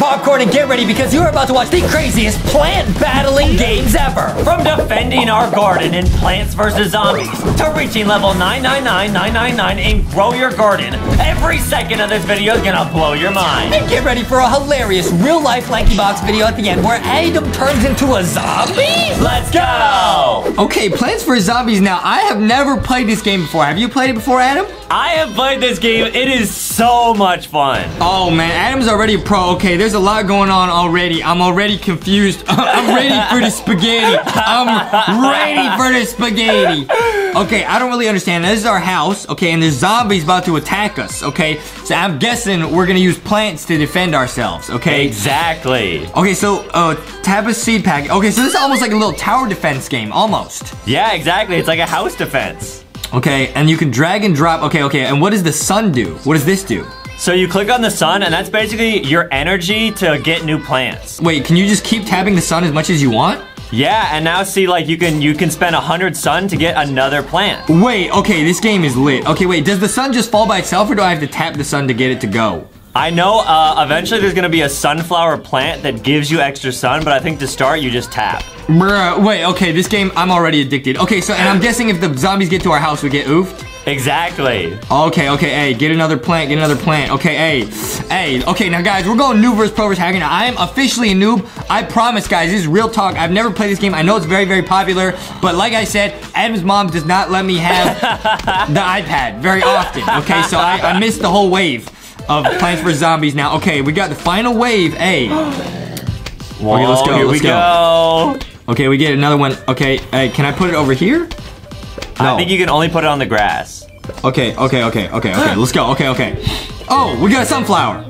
popcorn and get ready because you are about to watch the craziest plant battling games ever. From defending our garden in Plants vs Zombies to reaching level 999999 in Grow Your Garden, every second of this video is gonna blow your mind. And get ready for a hilarious real-life Lanky Box video at the end where Adam turns into a zombie. Let's go! Okay, Plants vs Zombies. Now, I have never played this game before. Have you played it before, Adam? I have played this game. It is so much fun. Oh, man. Adam's already a pro. Okay, there's a lot going on already. I'm already confused. I'm ready for the spaghetti. I'm ready for the spaghetti. Okay, I don't really understand. This is our house, okay, and the zombie's about to attack us, okay? So I'm guessing we're gonna use plants to defend ourselves, okay? Exactly. Okay, so tap a seed packet. Okay, so this is almost like a little tower defense game, almost. Yeah, exactly. It's like a house defense. Okay, and you can drag and drop. Okay, and what does the sun do? What does this do? So you click on the sun, and that's basically your energy to get new plants. Wait, can you just keep tapping the sun as much as you want? Yeah, and now see, like, you can spend 100 sun to get another plant. Wait, okay, this game is lit. Okay, wait, does the sun just fall by itself, or do I have to tap the sun to get it to go? I know eventually there's gonna be a sunflower plant that gives you extra sun, but I think to start, you just tap. Bruh, wait, okay, this game, I'm already addicted. Okay, so, and I'm guessing if the zombies get to our house, we get oofed? Exactly. Okay, hey, get another plant. Okay, now guys, we're going noob versus pro versus hacker. Now, I am officially a noob. I promise, guys, this is real talk. I've never played this game. I know it's very, very popular, but like I said, Adam's mom does not let me have the iPad very often, okay? So I missed the whole wave of Plants vs Zombies now. Okay, we got the final wave, hey. Whoa, okay, let's go, here we go. Okay, we get another one. Okay, hey, can I put it over here? No. I think you can only put it on the grass. Okay, let's go, okay. Oh, we got a sunflower.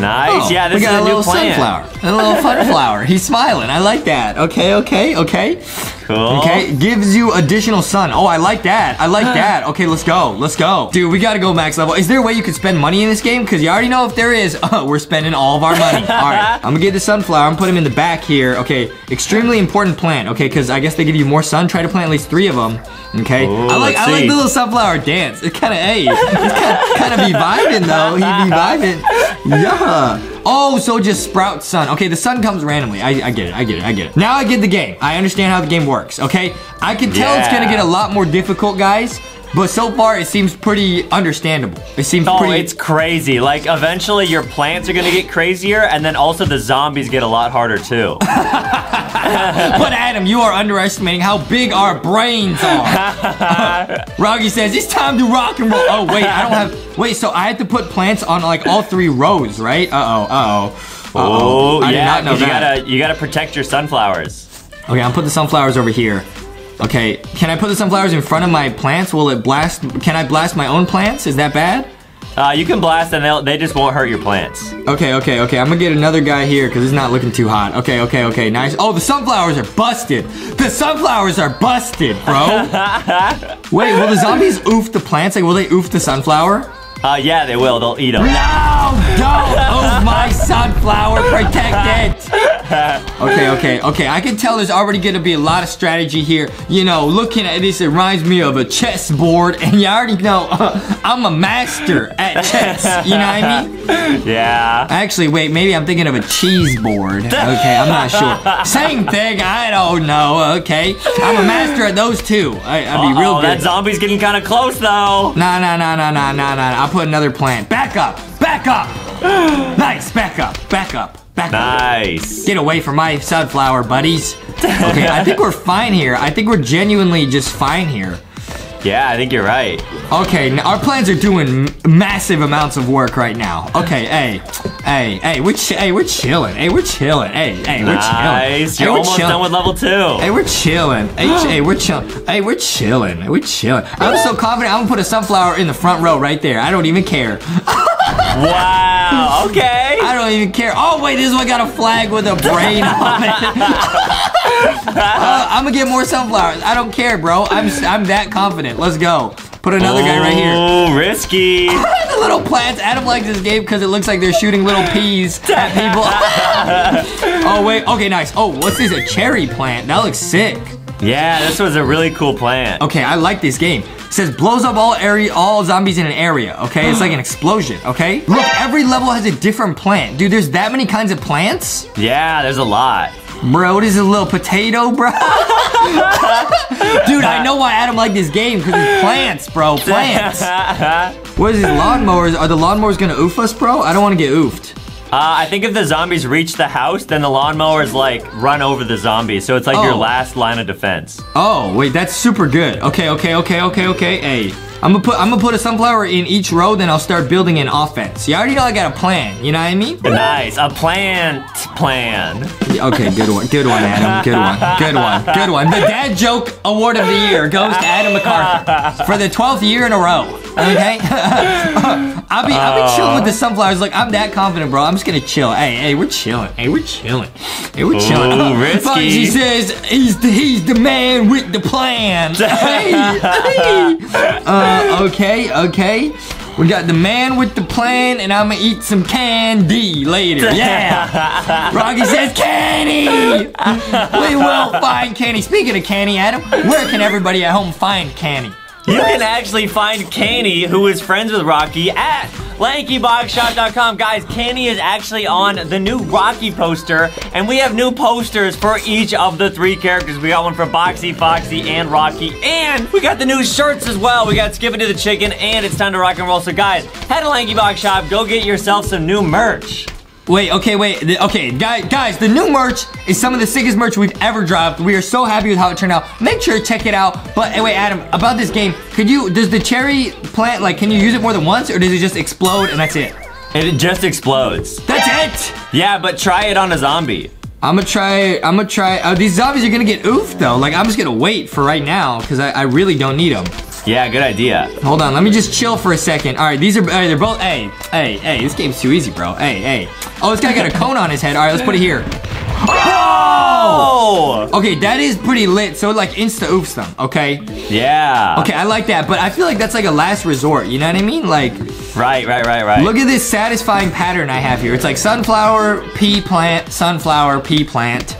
Nice, oh, yeah, this is a new plant. A little sunflower, he's smiling, I like that. Okay. Cool. Okay, gives you additional sun. Oh, I like that. Okay, let's go. Dude, we gotta go max level. Is there a way you can spend money in this game? Because you already know if there is, we're spending all of our money. All right, I'm gonna get the sunflower. I'm gonna put him in the back here. Okay, extremely important plant. Okay, because I guess they give you more sun. Try to plant at least 3 of them. Okay, ooh, I like the little sunflower dance. It's kind of, hey, it's kind of be vibing though. He be vibing. Yeah. Oh, so just sprout sun. Okay, the sun comes randomly. I get it. Now I get the game. I understand how the game works, okay? I can tell it's gonna get a lot more difficult, guys, but so far it seems pretty understandable. It seems pretty... Oh, it's crazy. Like, eventually your plants are gonna get crazier, and then also the zombies get a lot harder, too. But Adam, you are underestimating how big our brains are. Rocky says, it's time to rock and roll. Oh, wait, I don't have... Wait, so I have to put plants on, like, all 3 rows, right? Uh-oh. I did not know that. You gotta protect your sunflowers. Okay, I'll put the sunflowers over here. Okay, can I put the sunflowers in front of my plants? Will it blast? Can I blast my own plants? Is that bad? You can blast and they just won't hurt your plants. Okay. I'm gonna get another guy here because it's not looking too hot. Okay, nice. Oh, the sunflowers are busted. Bro. Wait, will the zombies oof the plants? Like, will they oof the sunflower? Yeah, they will. They'll eat them. No, don't oof my sunflower. Protect it. Okay. I can tell there's already gonna be a lot of strategy here. You know, looking at this, it reminds me of a chessboard, and you already know I'm a master at chess. You know what I mean? Yeah. Actually, wait, maybe I'm thinking of a cheese board. Okay, I'm not sure. Same thing. I don't know. Okay, I'm a master at those two. I'd be real good. That zombie's getting kind of close though. Nah. I'll put another plant. Back up. Nice. Back up. Nice. Get away from my sunflower, buddies. Okay, I think we're fine here. I think we're genuinely just fine here. Yeah, I think you're right. Okay, now our plants are doing massive amounts of work right now. Okay, we're chilling. Nice, you're almost done with level 2. Hey, we're chilling. I'm so confident I'm gonna put a sunflower in the front row right there. I don't even care. Wow, okay. I don't even care. Oh, wait, this one got a flag with a brain on it. I'm gonna get more sunflowers. I don't care, bro. I'm that confident. Let's go. Put another guy right here. Oh, risky. The little plants. Adam likes this game because it looks like they're shooting little peas at people. Oh, wait. Okay, nice. Oh, what's this? A cherry plant. That looks sick. Yeah, this was a really cool plant. Okay, I like this game. It says blows up all zombies in an area, okay? It's like an explosion, okay? Look, every level has a different plant. Dude, there's that many kinds of plants? Yeah, there's a lot. Bro, what is a little potato, bro? Dude, I know why Adam liked this game, because it's plants, bro, plants. What is these lawnmowers? Are the lawnmowers gonna oof us, bro? I don't wanna get oofed. I think if the zombies reach the house, then the lawnmowers, like, run over the zombies. So it's like your last line of defense. Oh, wait, that's super good. Okay, okay, okay, okay, okay, hey. I'm gonna put a sunflower in each row, then I'll start building an offense. You already know I got a plan, you know what I mean? Nice, a plan. Okay, good one, Adam, good one. The dad joke award of the year goes to Adam MacArthur for the 12th year in a row, okay? I'll be chilling with the sunflowers, like, I'm that confident, bro. I'm just gonna chill. Hey, we're chilling, hey, we're chilling. Ooh, risky. Foxy says, he's the man with the plan. Okay. We got the man with the plan, and I'm gonna eat some candy later. Yeah. Rocky says candy. We will find candy. Speaking of candy, Adam, where can everybody at home find candy? You can actually find Candy, who is friends with Rocky, at LankyBoxShop.com. Guys, Candy is actually on the new Rocky poster, and we have new posters for each of the three characters. We got one for Boxy, Foxy, and Rocky, and we got the new shirts as well. We got Skippity the Chicken, and It's Time to Rock and Roll. So guys, head to Lanky Box Shop, go get yourself some new merch. Wait, okay, guys, the new merch is some of the sickest merch we've ever dropped. We are so happy with how it turned out. Make sure to check it out. But, hey, wait, Adam, about this game, does the cherry plant, like, can you use it more than once, or does it just explode and that's it? It just explodes. That's it? Yeah, but try it on a zombie. I'm gonna try, oh, these zombies are gonna get oofed, though. Like, I'm just gonna wait for right now, because I really don't need them. Yeah, good idea. Hold on, let me just chill for a second. All right, these are, they're both, hey, this game's too easy, bro. Hey. Oh, this guy got a cone on his head. All right, let's put it here. Oh! Okay, that is pretty lit, so it like insta-oofs them, okay? Yeah. Okay, I like that, but I feel like that's like a last resort, you know what I mean? Like. Right. Look at this satisfying pattern I have here. It's like sunflower, pea plant, sunflower, pea plant.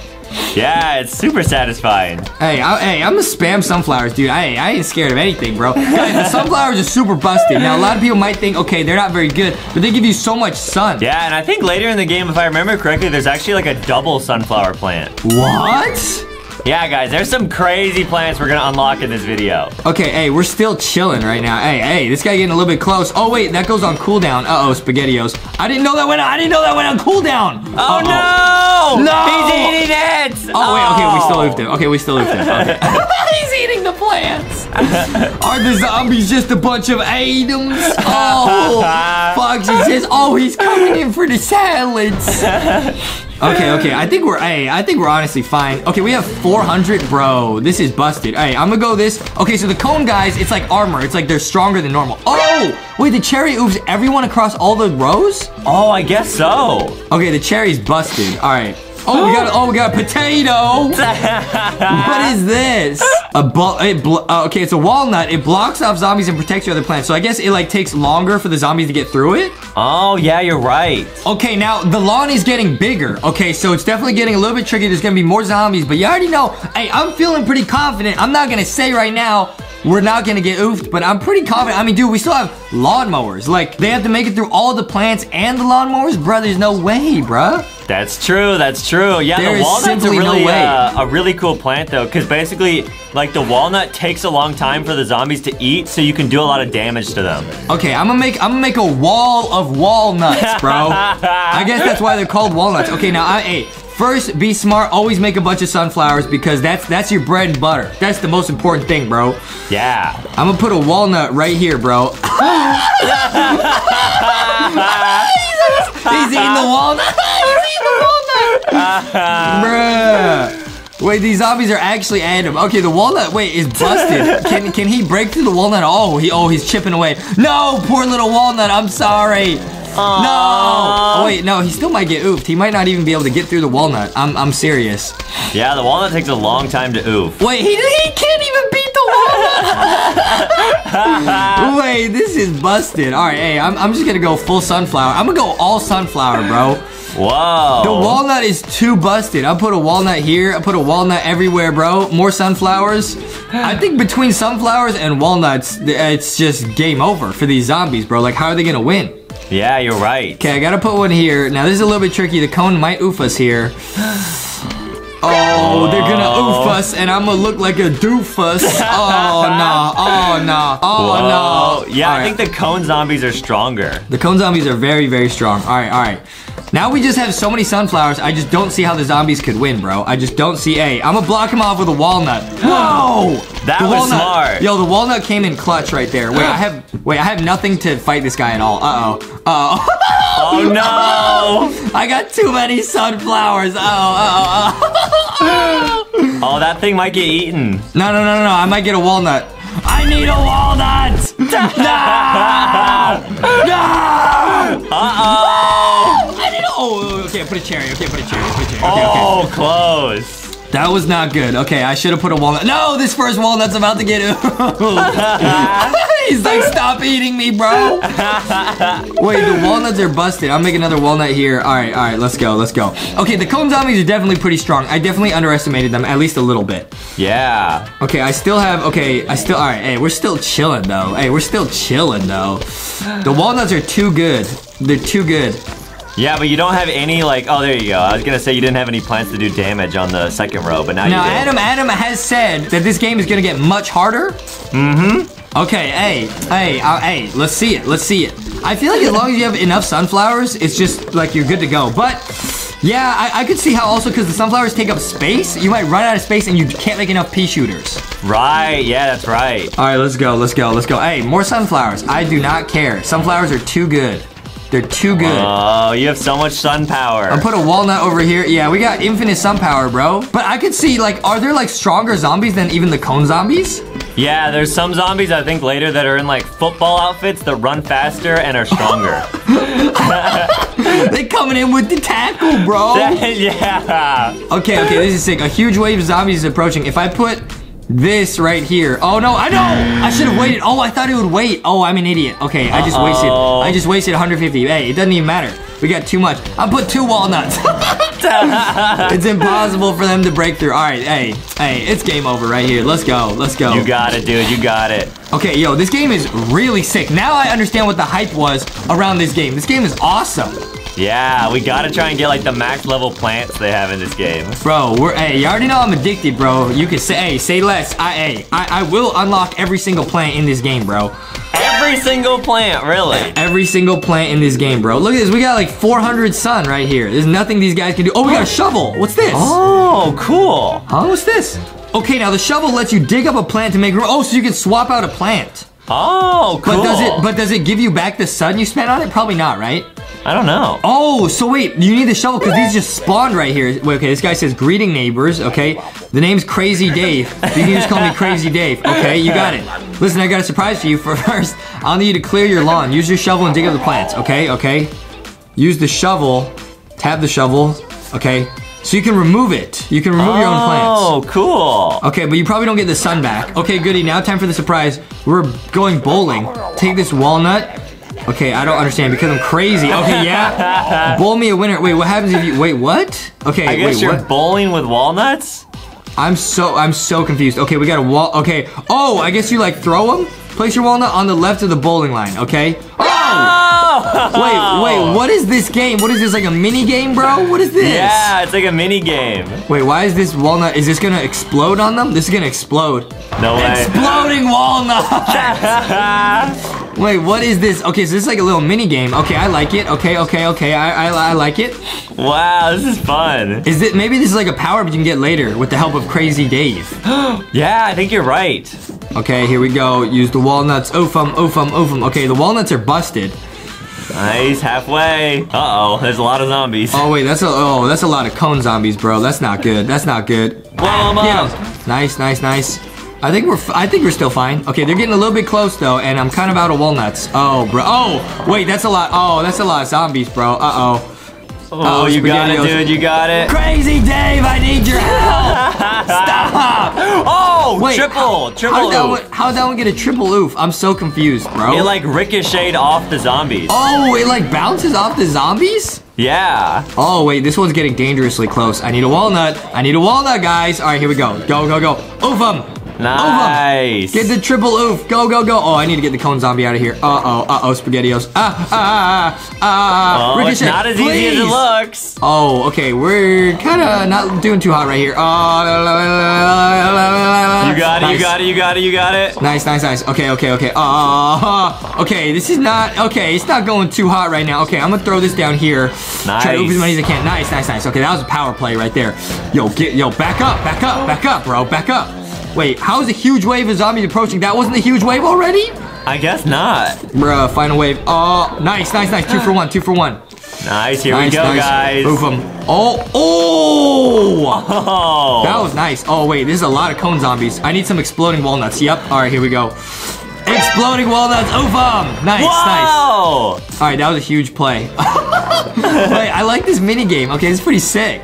Yeah, it's super satisfying. Hey, I'm gonna spam sunflowers, dude. I ain't scared of anything, bro. Guys, the sunflowers are super busted. Now, a lot of people might think, okay, they're not very good, but they give you so much sun. Yeah, and I think later in the game, if I remember correctly, there's actually like a double sunflower plant. What? Yeah, guys, there's some crazy plants we're gonna unlock in this video. Okay, hey, we're still chilling right now. Hey, this guy getting a little bit close. Oh, wait, that goes on cooldown. Uh-oh, SpaghettiOs. I didn't know that went on cooldown. Oh, no! No! He's eating it! Oh, wait, okay, we still oofed him. Okay. He's eating the plants. Are the zombies just a bunch of atoms? Oh, Foxy says, oh, he's coming in for the salads. Okay. I think we're honestly fine. Okay, we have 400, bro. This is busted. Hey, I'm gonna go this. Okay, so the cone guys, it's like armor. It's like they're stronger than normal. Oh, wait, the cherry oofs everyone across all the rows? Oh, I guess so. Okay, the cherry's busted. All right. Oh, we got a potato. What is this? Okay, it's a walnut. It blocks off zombies and protects your other plants. So I guess it like takes longer for the zombies to get through it. Oh, yeah, you're right. Okay, now the lawn is getting bigger. Okay, so it's definitely getting a little bit tricky. There's gonna be more zombies, but you already know. Hey, I'm feeling pretty confident. I'm not gonna say right now we're not gonna get oofed, but I'm pretty confident. I mean, dude, we still have lawnmowers. Like, they have to make it through all the plants and the lawnmowers? Bruh, there's no way, bruh. That's true. Yeah, the walnut's a really cool plant, though, because basically, like, the walnut takes a long time for the zombies to eat, so you can do a lot of damage to them. Okay, I'm gonna make a wall of walnuts, bro. I guess that's why they're called walnuts. Okay, now, first, be smart. Always make a bunch of sunflowers because that's your bread and butter. That's the most important thing, bro. Yeah. I'm gonna put a walnut right here, bro. He's eating the walnut. Bruh. Wait, these zombies are actually Adam. Okay, the walnut, wait, is busted. Can he break through the walnut? Oh, he's chipping away. No, poor little walnut, I'm sorry. Aww. No! Oh, wait, no, he still might get oofed. He might not even be able to get through the walnut. I'm serious. Yeah, the walnut takes a long time to oof. Wait, he can't even beat the walnut! Wait, this is busted. All right, hey, I'm just gonna go full sunflower. I'm gonna go all sunflower, bro. Wow. The walnut is too busted. I'll put a walnut here. I'll put a walnut everywhere, bro. More sunflowers. I think between sunflowers and walnuts, it's just game over for these zombies, bro. Like, how are they gonna win? Yeah, you're right. Okay, I gotta put one here. Now, this is a little bit tricky. The cone might oof us here. Oh, they're gonna oof us, and I'm gonna look like a doofus. Oh, no. Oh, no. Oh, no. Yeah, I think the cone zombies are stronger. The cone zombies are very, very strong. All right, all right. Now we just have so many sunflowers, I just don't see how the zombies could win, bro. I just don't see. Hey, I'm gonna block him off with a walnut. Whoa! That was smart. Yo, the walnut came in clutch right there. Wait, I have nothing to fight this guy at all. Uh-oh. Oh, no! I got too many sunflowers. Oh, that thing might get eaten. No, no, no, no, no. I might get a walnut. I need a walnut! No! No! Uh-oh! Oh, okay, put a cherry. Okay, put a cherry. Put a cherry. Okay, oh, okay. Close. That was not good. Okay, I should have put a walnut. No, this first walnut's about to get it. He's like, stop eating me, bro. Wait, the walnuts are busted. I'll make another walnut here. All right, let's go, let's go. Okay, the cone zombies are definitely pretty strong. I definitely underestimated them, at least a little bit. Yeah. Okay, I still have, okay, all right, hey, we're still chilling, though. Hey, we're still chilling, though. The walnuts are too good. They're too good. Yeah, but you don't have any, like, oh, there you go. I was gonna say you didn't have any plans to do damage on the second row, but now you do. Now, Adam has said that this game is gonna get much harder. Mm-hmm. Okay, hey, let's see it, let's see it. I feel like as long as you have enough sunflowers, it's just, like, you're good to go. But, yeah, I could see how also, because the sunflowers take up space, you might run out of space and you can't make enough pea shooters. Right, yeah, that's right. All right, let's go, let's go, let's go. Hey, more sunflowers. I do not care. Sunflowers are too good. They're too good. Oh, you have so much sun power. I'll put a walnut over here. Yeah, we got infinite sun power, bro. But I could see, like, are there, like, stronger zombies than even the cone zombies? Yeah, there's some zombies, I think, later that are in, like, football outfits that run faster and are stronger. They coming in with the tackle, bro. Yeah. Okay, okay, this is sick. A huge wave of zombies is approaching. If I put this right here. Oh no, I know! I should have waited. Oh, I thought it would wait. Oh, I'm an idiot. Okay, I just wasted 150. Hey, it doesn't even matter. We got too much. I'll put two walnuts. It's impossible for them to break through. All right, hey, it's game over right here. Let's go, let's go. You got it, dude, you got it. Okay, yo, this game is really sick. Now I understand what the hype was around this game. This game is awesome. Yeah, we gotta try and get, like, the max level plants they have in this game. Bro, hey, you already know I'm addicted, bro. You can say, hey, say less. I will unlock every single plant in this game, bro. Every single plant, really? Every single plant in this game, bro. Look at this, we got, like, 400 sun right here. There's nothing these guys can do. Oh, we got a shovel. What's this? Oh, cool. Huh, what's this? Okay, now the shovel lets you dig up a plant to make room. Oh, so you can swap out a plant. Oh, cool. But does it give you back the sun you spent on it? Probably not, right? I don't know. Oh, so wait, you need the shovel because these just spawned right here. Wait, okay, this guy says, greeting neighbors, okay? The name's Crazy Dave. You can just call me Crazy Dave. Okay, you got it. Listen, I got a surprise for you. First, I'll need you to clear your lawn. Use your shovel and dig up the plants, okay? Okay. Use the shovel, tap the shovel, okay? So you can remove it. You can remove your own plants. Oh, cool. Okay, but you probably don't get the sun back. Okay, goody, now time for the surprise. We're going bowling. Take this walnut. Okay, I don't understand because I'm crazy. Okay, yeah. Bowl me a winner. Wait, what happens if you, wait, what? Okay, I guess wait, you're bowling with walnuts? I'm so confused. Okay, we got a okay. Oh, I guess you like throw them? Place your walnut on the left of the bowling line, okay? Oh! Wait, what is this game? What is this, like a mini game, bro? What is this? Yeah, it's like a mini game. Wait, why is this walnut, is this gonna explode on them? This is gonna explode. No way. Exploding walnuts! Wait, what is this? Okay, so this is like a little mini game. Okay, I like it. Okay, I like it. Wow, this is fun. Is it, maybe this is like a power-up you can get later with the help of Crazy Dave. Yeah, I think you're right. Okay, here we go. Use the walnuts. Oof 'em. Okay, the walnuts are busted. Nice, halfway. Uh-oh, there's a lot of zombies. Oh, wait, that's a lot of cone zombies, bro. That's not good. That's not good. Blow 'em up. Nice. I think we're still fine. Okay, they're getting a little bit close though, and I'm kind of out of walnuts. Oh, bro. Oh, wait, that's a lot. Oh, that's a lot of zombies, bro. Uh-oh. Oh, you got it, dude. You got it. Crazy Dave, I need your help. Stop. Oh, wait, triple oof. How did that one get a triple oof? I'm so confused, bro. It like ricocheted off the zombies. Oh, it like bounces off the zombies? Yeah. Oh, wait, this one's getting dangerously close. I need a walnut. I need a walnut, guys. All right, here we go. Go, go, go. Oof them. Nice. Get the triple oof. Go, go, go. Oh, I need to get the cone zombie out of here. Uh-oh, uh-oh, SpaghettiOs. Oh, it's not as easy as it looks. Oh, okay. We're kind of not doing too hot right here. Oh, you got it, you got it, you got it, you got it. Nice, nice, nice. Okay, okay, okay. Okay, this is not, okay, it's not going too hot right now. Okay, I'm going to throw this down here. Nice. Try to oof as many as I can. Nice, nice, nice. Okay, that was a power play right there. Yo, back up, back up, back up, bro. Back up. Wait, how is a huge wave of zombies approaching? That wasn't a huge wave already? I guess not. Bruh, final wave. Oh, nice, nice, nice. 2 for 1, 2 for 1. Nice, here we go, guys. Oof them. Oh, oh! That was nice. Oh, wait, this is a lot of cone zombies. I need some exploding walnuts. Yep, all right, here we go. Exploding walnuts, oof them. Nice, whoa! Nice. All right, that was a huge play. Wait, I like this mini game. Okay, it's pretty sick.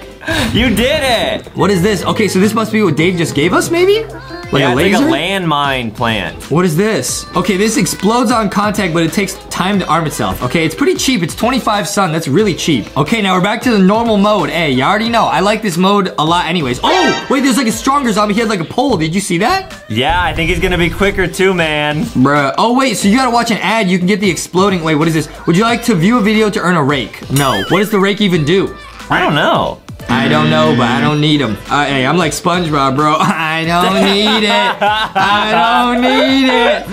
You did it! What is this? Okay, so this must be what Dave just gave us, maybe? Like yeah, a laser? Like a landmine plant. What is this? Okay, this explodes on contact, but it takes time to arm itself. Okay, it's pretty cheap. It's 25 sun. That's really cheap. Okay, now we're back to the normal mode. Hey, you already know. I like this mode a lot anyways. Oh, wait, there's like a stronger zombie. He had like a pole. Did you see that? Yeah, I think he's going to be quicker too, man. Bruh. Oh, wait, so you got to watch an ad. You can get the exploding. Wait, what is this? Would you like to view a video to earn a rake? No. What does the rake even do? I don't know. I don't know, but I don't need them. Hey, I'm like SpongeBob, bro. I don't need it. I don't need it.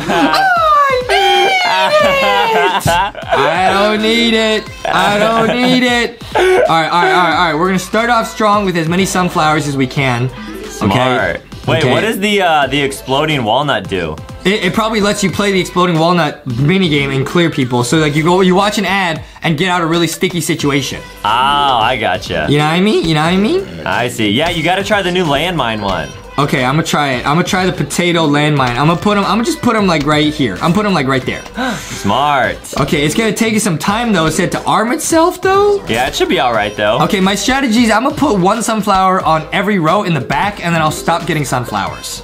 I don't need it. I don't need it. All right, all right, all right, all right. We're gonna start off strong with as many sunflowers as we can. Smart. Okay. Wait, okay. What does the exploding walnut do? It probably lets you play the exploding walnut minigame and clear people. So like you watch an ad and get out of a really sticky situation. Oh, I gotcha. You know what I mean? You know what I mean? I see. Yeah, you gotta try the new landmine one. Okay, I'm gonna try it. I'm gonna try the potato landmine. I'm gonna just put them like right here. I'm putting them like right there. Smart. Okay, it's gonna take you some time though. It said to arm itself though. Yeah, it should be all right though. Okay, my strategy is I'm gonna put one sunflower on every row in the back and then I'll stop getting sunflowers.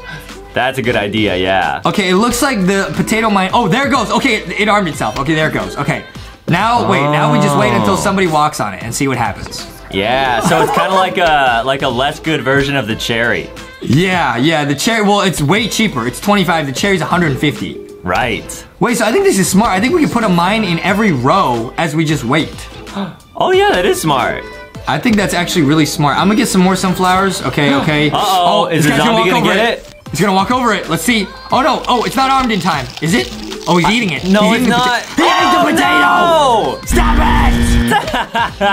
That's a good idea, yeah. Okay, it looks like the potato mine. Oh, there it goes. Okay, it armed itself. Okay, there it goes. Okay. Now, wait, now we just wait until somebody walks on it and see what happens. Yeah, so it's kind of like a less good version of the cherry. Yeah, yeah, the cherry, well, it's way cheaper. It's 25, the cherry's 150. Right. Wait, so I think this is smart. I think we can put a mine in every row as we just wait. Oh yeah, that is smart. I think that's actually really smart. I'm gonna get some more sunflowers. Okay, okay. Uh-oh, is the zombie gonna get it? He's gonna walk over it. Let's see. Oh no. Oh, it's not armed in time. Is it? Oh, he's eating it. No, he's not. He ate the potato! No! Stop it!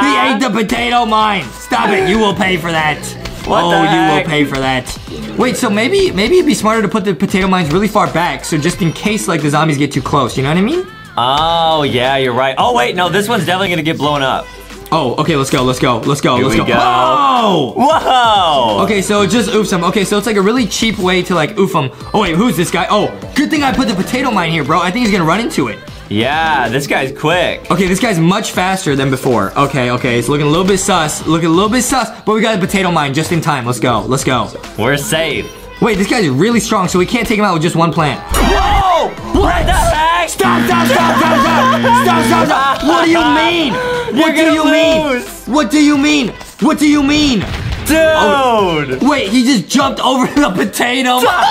He ate the potato mine. Stop it. You will pay for that. What the heck? You will pay for that. Wait, so maybe it'd be smarter to put the potato mines really far back, so just in case like the zombies get too close. You know what I mean? Oh yeah, you're right. Oh wait, no, this one's definitely gonna get blown up. Oh, okay, let's go, let's go, let's go, let's go. Whoa! Whoa! Okay, so just oof them. Okay, so it's like a really cheap way to like oof them. Oh wait, who's this guy? Oh, good thing I put the potato mine here, bro. I think he's gonna run into it. Yeah, this guy's quick. Okay, this guy's much faster than before. Okay, okay, it's looking a little bit sus. Looking a little bit sus, but we got a potato mine just in time. Let's go, let's go. We're safe. Wait, this guy's really strong, so we can't take him out with just one plant. Whoa! What the heck? Stop, stop, stop, stop, stop, stop, stop, stop. What do you mean? What do you mean? What do you mean? What do you mean? Dude! Oh, wait, he just jumped over the potato. What the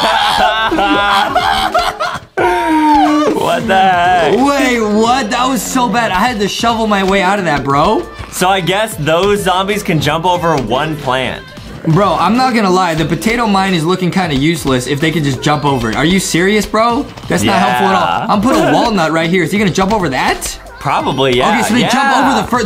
heck? Wait, what? That was so bad. I had to shovel my way out of that, bro. So I guess those zombies can jump over one plant. Bro, I'm not gonna lie. The potato mine is looking kind of useless if they could just jump over it. Are you serious, bro? That's not helpful at all. I'm putting a walnut right here. Is he gonna jump over that? Probably, yeah. Okay, so they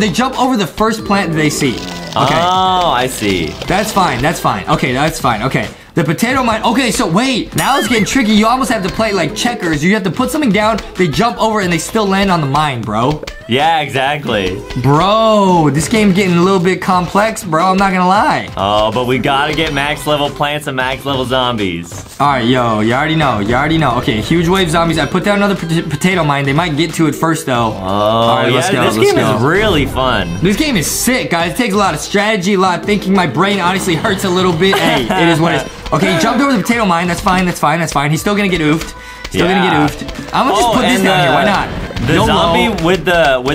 jump over the first plant that they see. Okay. Oh, I see. That's fine. That's fine. Okay, that's fine. Okay. The potato mine. Okay, so wait. Now it's getting tricky. You almost have to play like checkers. You have to put something down, they jump over, and they still land on the mine, bro. Yeah, exactly. Bro, this game's getting a little bit complex, bro. I'm not gonna lie. Oh, but we gotta get max level plants and max level zombies. All right, yo, you already know. You already know. Okay, huge wave zombies. I put down another potato mine. They might get to it first, though. Oh, all right, yeah, let's go. This game is really fun. This game is sick, guys. It takes a lot of strategy, a lot of thinking. My brain honestly hurts a little bit. Hey, it is what it is. Okay, he jumped over the potato mine. That's fine, that's fine, that's fine. He's still gonna get oofed. Still gonna get oofed. I'm gonna just put this down here. Why not? The zombie with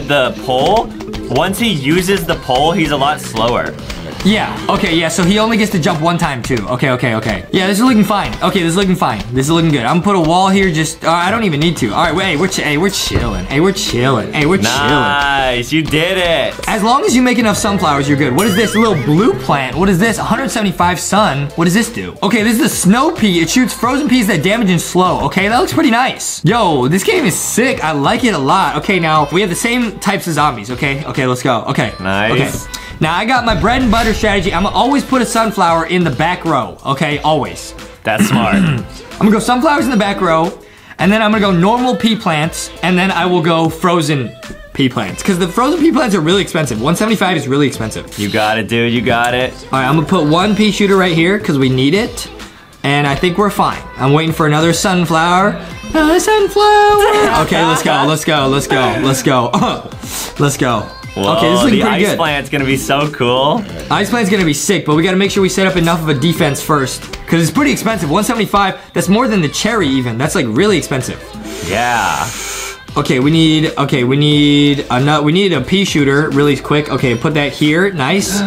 the pole, once he uses the pole, he's a lot slower. Yeah, okay, yeah, so he only gets to jump one time, too. Okay, okay, okay. Yeah, this is looking fine. Okay, this is looking fine. This is looking good. I'm gonna put a wall here just... I don't even need to. All right, wait, we're chilling. Hey, we're chilling. Hey, we're chilling. Nice, you did it. As long as you make enough sunflowers, you're good. What is this little blue plant? What is this? 175 sun. What does this do? Okay, this is the snow pea. It shoots frozen peas that damage and slow. Okay, that looks pretty nice. Yo, this game is sick. I like it a lot. Okay, now, we have the same types of zombies, okay? Okay, let's go. Okay. Nice. Okay. Now, I got my bread and butter strategy. I'm gonna always put a sunflower in the back row, okay? Always. That's smart. I'm gonna go sunflowers in the back row, and then I'm gonna go normal pea plants, and then I will go frozen pea plants. Because the frozen pea plants are really expensive. 175 is really expensive. You got it, dude. You got it. All right, I'm gonna put one pea shooter right here because we need it, and I think we're fine. I'm waiting for another sunflower. Another sunflower. Okay, let's go. Let's go. Let's go. Let's go. Let's go. Whoa, okay, this is looking pretty good. The ice plant's gonna be so cool. Ice plant's gonna be sick, but we gotta make sure we set up enough of a defense first. Cause it's pretty expensive, 175. That's more than the cherry even. That's like really expensive. Yeah. Okay, we need a pea shooter really quick. Okay, put that here, nice.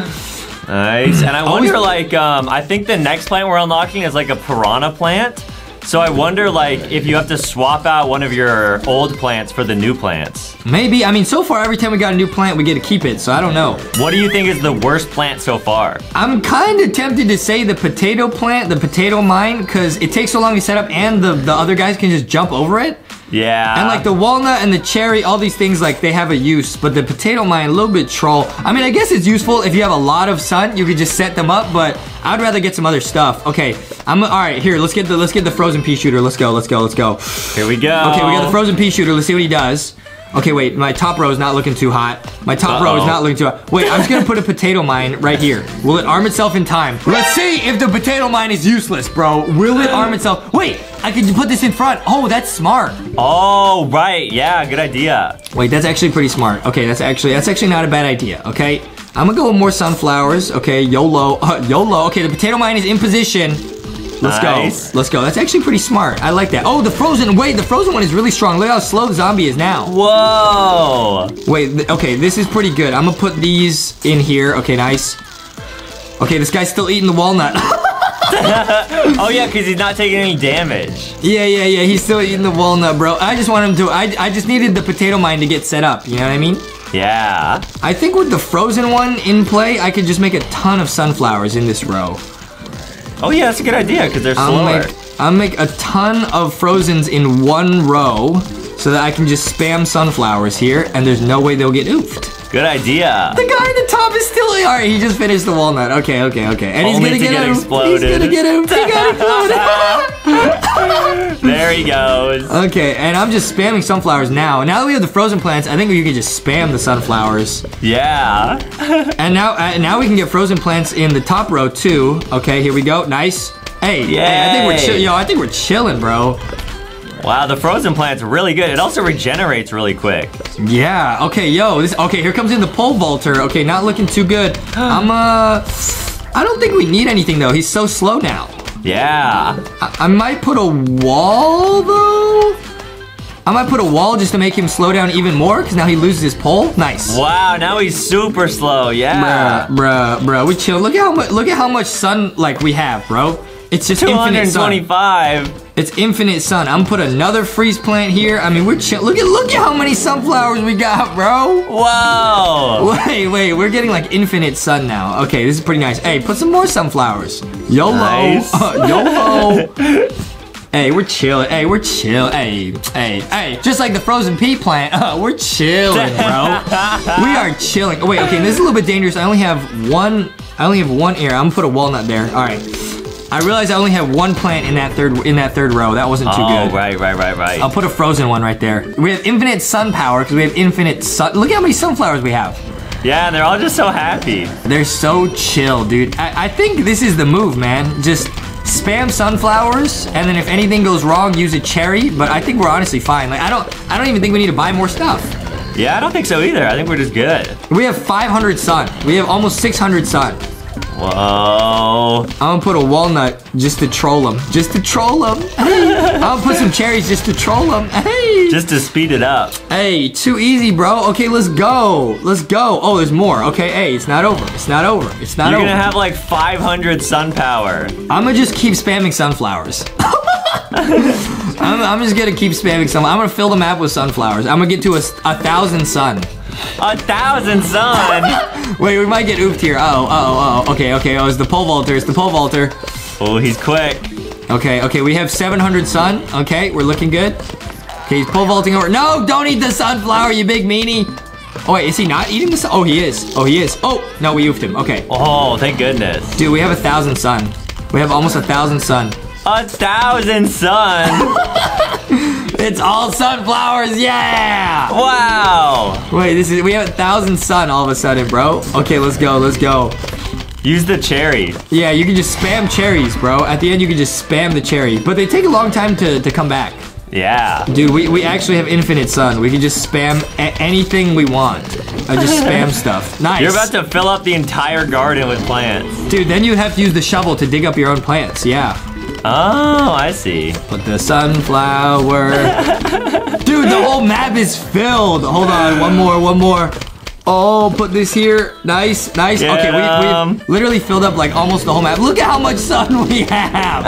Nice, and I wonder like, I think the next plant we're unlocking is like a piranha plant. So I wonder, like, if you have to swap out one of your old plants for the new plants. Maybe. I mean, so far, every time we got a new plant, we get to keep it, so I don't know. What do you think is the worst plant so far? I'm kind of tempted to say the potato plant, the potato mine, because it takes so long to set up, and the other guys can just jump over it. Yeah. And, like, the walnut and the cherry, all these things, like, they have a use. But the potato mine, a little bit troll. I mean, I guess it's useful if you have a lot of sun. You could just set them up, but... I'd rather get some other stuff. Okay, all right. Here, let's get the frozen pea shooter. Let's go, let's go, let's go. Here we go. Okay, we got the frozen pea shooter. Let's see what he does. Okay, wait. My top row is not looking too hot. My top row is not looking too hot. Wait, I'm just gonna put a potato mine right here. Will it arm itself in time? Let's see if the potato mine is useless, bro. Will it arm itself? Wait, I could put this in front. Oh, that's smart. Oh, right. Yeah, good idea. Wait, that's actually pretty smart. Okay, that's actually not a bad idea. Okay. I'm gonna go with more sunflowers. Okay, YOLO. YOLO. Okay, the potato mine is in position. Let's go. Let's go. That's actually pretty smart. I like that. Oh, the frozen. Wait, the frozen one is really strong. Look how slow the zombie is now. Whoa. Wait, okay, this is pretty good. I'm gonna put these in here. Okay, nice. Okay, this guy's still eating the walnut. Oh, yeah, because he's not taking any damage. Yeah, yeah, yeah. He's still eating the walnut, bro. I just want him to. I just needed the potato mine to get set up. You know what I mean? Yeah. I think with the frozen one in play, I could just make a ton of sunflowers in this row. Oh yeah, that's a good idea, because they're slower. I'll make a ton of frozens in one row, so that I can just spam sunflowers here, and there's no way they'll get oofed. Good idea. The guy at the top is still, all right, he just finished the walnut. Okay, okay, okay. And only he's gonna get exploded. He's gonna get oofed. He got exploded. There he goes. Okay, and I'm just spamming sunflowers now. Now that we have the frozen plants, I think you can just spam the sunflowers. Yeah. And now we can get frozen plants in the top row too. Okay, here we go. Nice. Hey, hey, I think we're chilling, bro. Wow, the frozen plant's really good. It also regenerates really quick. Yeah, okay, yo. Okay, here comes in the pole vaulter. Okay, not looking too good. I don't think we need anything, though. He's so slow now. Yeah. I might put a wall, though? I might put a wall just to make him slow down even more, because now he loses his pole. Nice. Wow, now he's super slow, yeah. Bruh, we chill. Look at how much sun, like, we have, bro. It's just 225. Infinite sun. It's infinite sun. I'm gonna put another freeze plant here. I mean, we're chill. Look at how many sunflowers we got, bro. Wow. Wait, we're getting like infinite sun now. Okay, this is pretty nice. Hey, put some more sunflowers. YOLO. Nice. YOLO. Hey, we're chilling. Hey, we're chill. Hey. Just like the frozen pea plant, we're chilling, bro. We are chilling. Oh, wait, okay, this is a little bit dangerous. I only have one air. I'm gonna put a walnut there. All right. I realized I only have one plant in that third row. That wasn't too good. Oh, right. I'll put a frozen one right there. We have infinite sun power because we have infinite sun. Look at how many sunflowers we have. Yeah, and they're all just so happy. They're so chill, dude. I think this is the move, man. Just spam sunflowers, and then if anything goes wrong, use a cherry. But I think we're honestly fine. Like I don't even think we need to buy more stuff. Yeah, I don't think so either. I think we're just good. We have 500 sun. We have almost 600 sun. Whoa. I'm gonna put a walnut just to troll him. Just to troll him. Hey. I'll put some cherries just to troll him. Hey. Just to speed it up. Hey, too easy, bro. Okay, let's go. Let's go. Oh, there's more. Okay, hey, it's not over. It's not over. It's not over. You're gonna have like 500 sun power. I'm gonna just keep spamming sunflowers. I'm just gonna keep spamming sunflowers. I'm gonna fill the map with sunflowers. I'm gonna get to a 1,000 sun. 1,000 sun? Wait, we might get oofed here. Uh-oh, uh-oh, uh-oh. Okay, okay, oh, it's the pole vaulter, it's the pole vaulter. Oh, he's quick. Okay, okay, we have 700 sun. Okay, we're looking good. Okay, he's pole vaulting over. No, don't eat the sunflower, you big meanie. Oh, wait, is he not eating the sun? Oh, he is. Oh, he is. Oh, no, we oofed him. Okay. Oh, thank goodness. Dude, we have 1,000 sun. We have almost 1,000 sun. 1,000 sun. It's all sunflowers, yeah! Wow! Wait, this is we have 1,000 sun all of a sudden, bro. Okay, let's go, let's go. Use the cherry. Yeah, you can just spam cherries, bro. At the end, you can just spam the cherry. But they take a long time to come back. Yeah. Dude, we actually have infinite sun. We can just spam anything we want. I just spam stuff. Nice. You're about to fill up the entire garden with plants. Dude, then you have to use the shovel to dig up your own plants, yeah. Oh, I see. Put the sunflower. Dude, the whole map is filled. Hold on, one more. Oh, put this here. Nice, nice. Get okay, we've literally filled up like almost the whole map. Look at how much sun we have.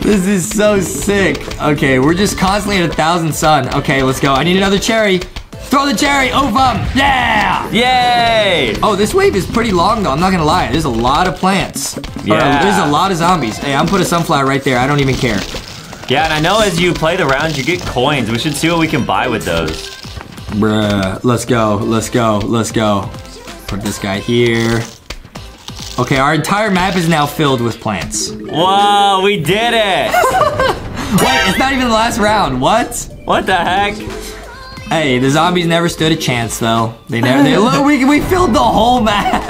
This is so sick. Okay, we're just constantly at 1,000 sun. Okay, let's go. I need another cherry. Throw the cherry, oof up, yeah! Yay! Oh, this wave is pretty long though, I'm not gonna lie. There's a lot of plants. Yeah. There's a lot of zombies. Hey, I'm putting a sunflower right there, I don't even care. Yeah, and I know as you play the rounds, you get coins. We should see what we can buy with those. Bruh, let's go, let's go, let's go. Put this guy here. Okay, our entire map is now filled with plants. Whoa, we did it! Wait, it's not even the last round, what? What the heck? Hey, the zombies never stood a chance, though. They never. Look, we filled the whole map,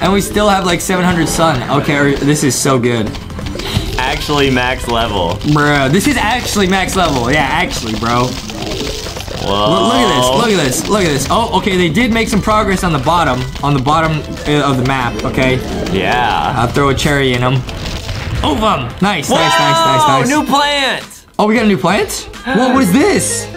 and we still have like 700 sun. Okay, this is so good. Actually, max level, bro. This is actually max level. Yeah, actually, bro. Whoa. Look at this. Look at this. Look at this. Oh, okay. They did make some progress on the bottom, of the map. Okay. Yeah. I'll throw a cherry in them. Over them. Nice, whoa! Nice. New plant. Oh, we got a new plant. What was this?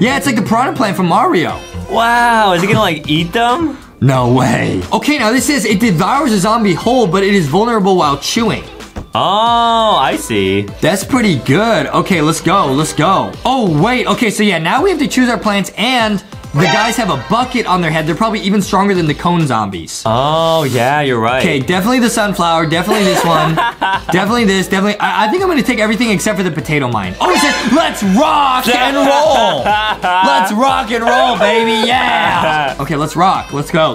Yeah, it's like the piranha plant from Mario. Wow, is it gonna like eat them? No way. Okay, now this says it devours a zombie whole, but it is vulnerable while chewing. Oh, I see. That's pretty good. Okay, let's go, let's go. Oh, wait, okay, so yeah, now we have to choose our plants and the guys have a bucket on their head. They're probably even stronger than the cone zombies. Oh, yeah, you're right. Okay, definitely the sunflower, definitely this one. Definitely this, definitely. I think I'm gonna take everything except for the potato mine. Oh, it says, let's rock and roll. Let's rock and roll, baby, yeah. Okay, let's rock, let's go.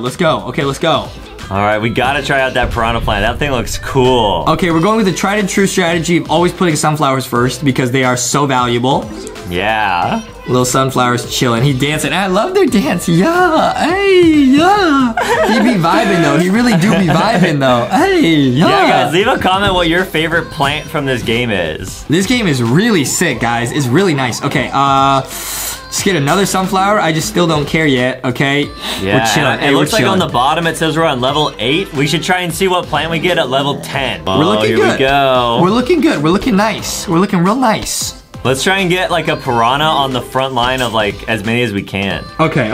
Okay, let's go. All right, we gotta try out that piranha plant. That thing looks cool. Okay, we're going with the tried and true strategy of always putting sunflowers first because they are so valuable. Yeah. Little sunflowers chilling. He dancing. I love their dance. Yeah. Hey, yeah. He be vibing though. He really do be vibing though. Hey, yeah. Yeah, guys, leave a comment what your favorite plant from this game is. This game is really sick, guys. It's really nice. Okay, let's get another sunflower. I just still don't care yet, okay? Yeah, we're chilling. Hey, it looks like on the bottom it says we're on level 8. We should try and see what plant we get at level 10. We're looking good. Here we go. We're looking good. We're looking nice. We're looking real nice. Let's try and get like a piranha on the front line of like as many as we can. Okay.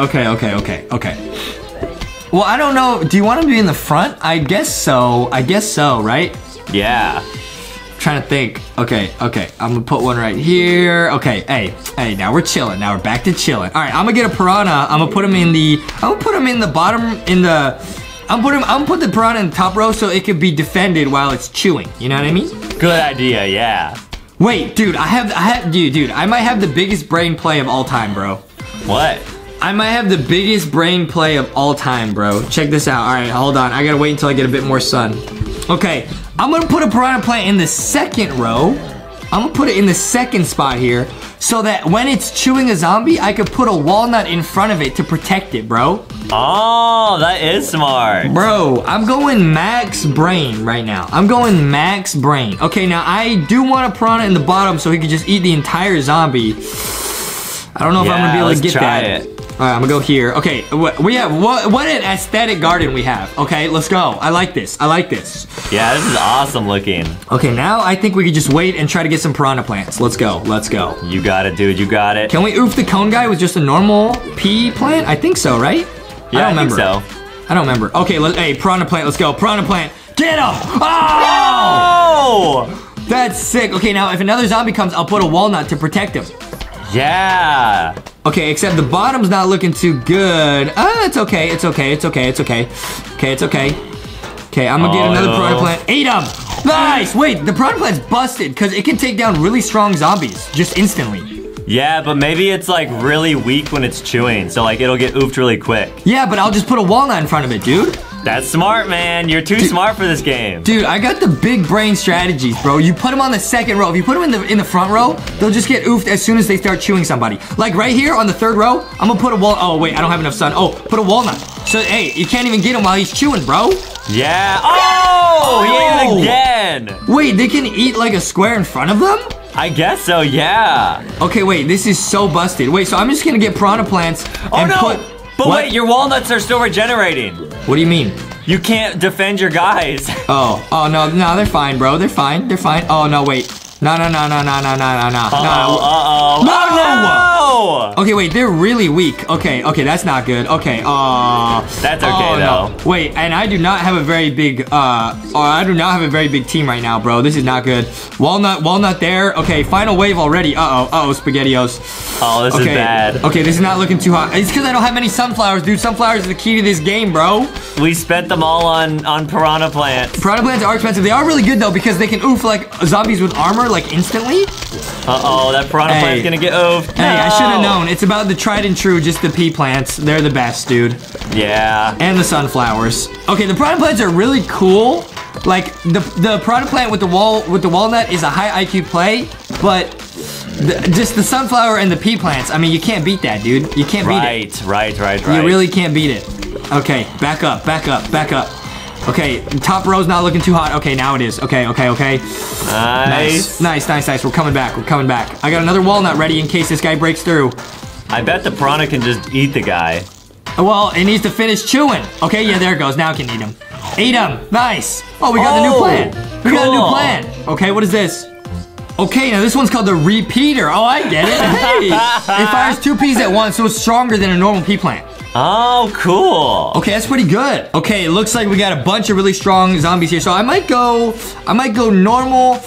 Well, I don't know. Do you want him to be in the front? I guess so, right? Yeah. Trying to think. Okay. I'm gonna put one right here. Okay, hey. Now we're chilling. Now we're back to chilling. All right, I'm gonna get a piranha. I'm gonna put the piranha in the top row so it could be defended while it's chewing. You know what I mean? Good idea. Yeah. Wait, dude. I might have the biggest brain play of all time, bro. What? I might have the biggest brain play of all time, bro. Check this out. All right, hold on. I gotta wait until I get a bit more sun. Okay, I'm gonna put a piranha plant in the second row. I'm gonna put it in the second spot here so that when it's chewing a zombie, I could put a walnut in front of it to protect it, bro. Oh, that is smart. Bro, I'm going max brain right now. I'm going max brain. Okay, now I do want a piranha in the bottom so he could just eat the entire zombie. I don't know if I'm gonna be able to get that. All right, I'm gonna go here. Okay, we have, what an aesthetic garden we have. Okay, let's go. I like this, I like this. Yeah, this is awesome looking. Okay, now I think we could just wait and try to get some piranha plants. Let's go, let's go. You got it, dude, you got it. Can we oof the cone guy with just a normal pea plant? I think so, right? Yeah, I think so. I don't remember. Okay, hey, piranha plant, let's go. Piranha plant, get him! Oh! No! That's sick. Okay, now if another zombie comes, I'll put a walnut to protect him. Yeah. Okay, except the bottom's not looking too good. It's okay, it's okay, it's okay, it's okay. Okay, it's okay. Okay, I'm gonna get another piranha plant. Eat him! Nice! Wait, the piranha plant's busted because it can take down really strong zombies just instantly. Yeah, but maybe it's like really weak when it's chewing, so like it'll get oofed really quick. Yeah, but I'll just put a walnut in front of it, dude. That's smart, man. You're too smart for this game. Dude, I got the big brain strategies, bro. You put them on the second row. If you put them in the front row, they'll just get oofed as soon as they start chewing somebody. Like right here on the third row, I'm gonna put a walnut. Oh, wait, I don't have enough sun. Oh, put a walnut. So, hey, you can't even get him while he's chewing, bro. Yeah. Oh, he ate again. Wait, they can eat like a square in front of them? I guess so, yeah. Okay, wait, this is so busted. Wait, so I'm just gonna get piranha plants and put... But wait, your walnuts are still regenerating. What do you mean? You can't defend your guys. Oh, no, they're fine, bro. They're fine. Oh, no, wait. No. Okay, wait, they're really weak. Okay, that's not good. Okay, that's okay, though. Wait, and I do not have a very big, team right now, bro. This is not good. Walnut there. Okay, final wave already. Uh-oh, SpaghettiOs. Oh, this is bad. Okay, this is not looking too hot. It's because I don't have many sunflowers, dude. Sunflowers are the key to this game, bro. We spent them all on piranha plants. Piranha plants are expensive. They are really good, though, because they can oof, like, zombies with armor. Like instantly? That piranha plant's gonna get oofed. Hey, I should have known. It's about the tried and true, just the pea plants. They're the best, dude. Yeah. And the sunflowers. Okay, the piranha plants are really cool. Like the piranha plant with the walnut is a high IQ play, but just the sunflower and the pea plants. I mean, you can't beat that, dude. You can't beat it. Right. You really can't beat it. Okay, back up. Okay, top row's not looking too hot. Okay, now it is. Okay. Nice. We're coming back. I got another walnut ready in case this guy breaks through. I bet the piranha can just eat the guy. Well, it needs to finish chewing. Okay, yeah, there it goes. Now it can eat him. Eat him. Nice. Oh, we got the new plan. We got a new plan. Okay, what is this? Okay, now this one's called the repeater. Oh, I get it. Hey, it fires two peas at once, so it's stronger than a normal pea plant. Oh, cool. Okay, that's pretty good. Okay, it looks like we got a bunch of really strong zombies here. So I might go normal.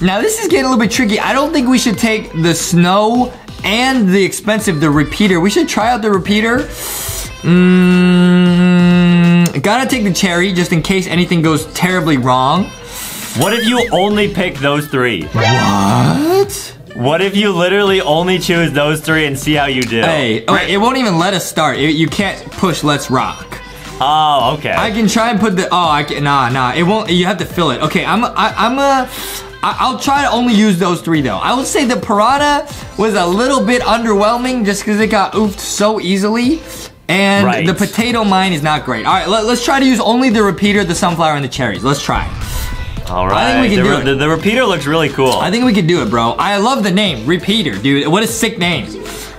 Now this is getting a little bit tricky. I don't think we should take the snow and the repeater. We should try out the repeater. Gotta take the cherry just in case anything goes terribly wrong. What if you only pick those three? What? What if you literally only choose those three and see how you do? Hey, okay, it won't even let us start. You can't push Let's Rock. Oh, okay. I can try and put the, it won't, you have to fill it. Okay, I'll try to only use those three though. I would say the piranha was a little bit underwhelming just because it got oofed so easily. And the potato mine is not great. All right, let's try to use only the repeater, the sunflower, and the cherries. Let's try. All right. I think we can do it. The repeater looks really cool. I think we could do it, bro. I love the name, repeater, dude. What a sick name.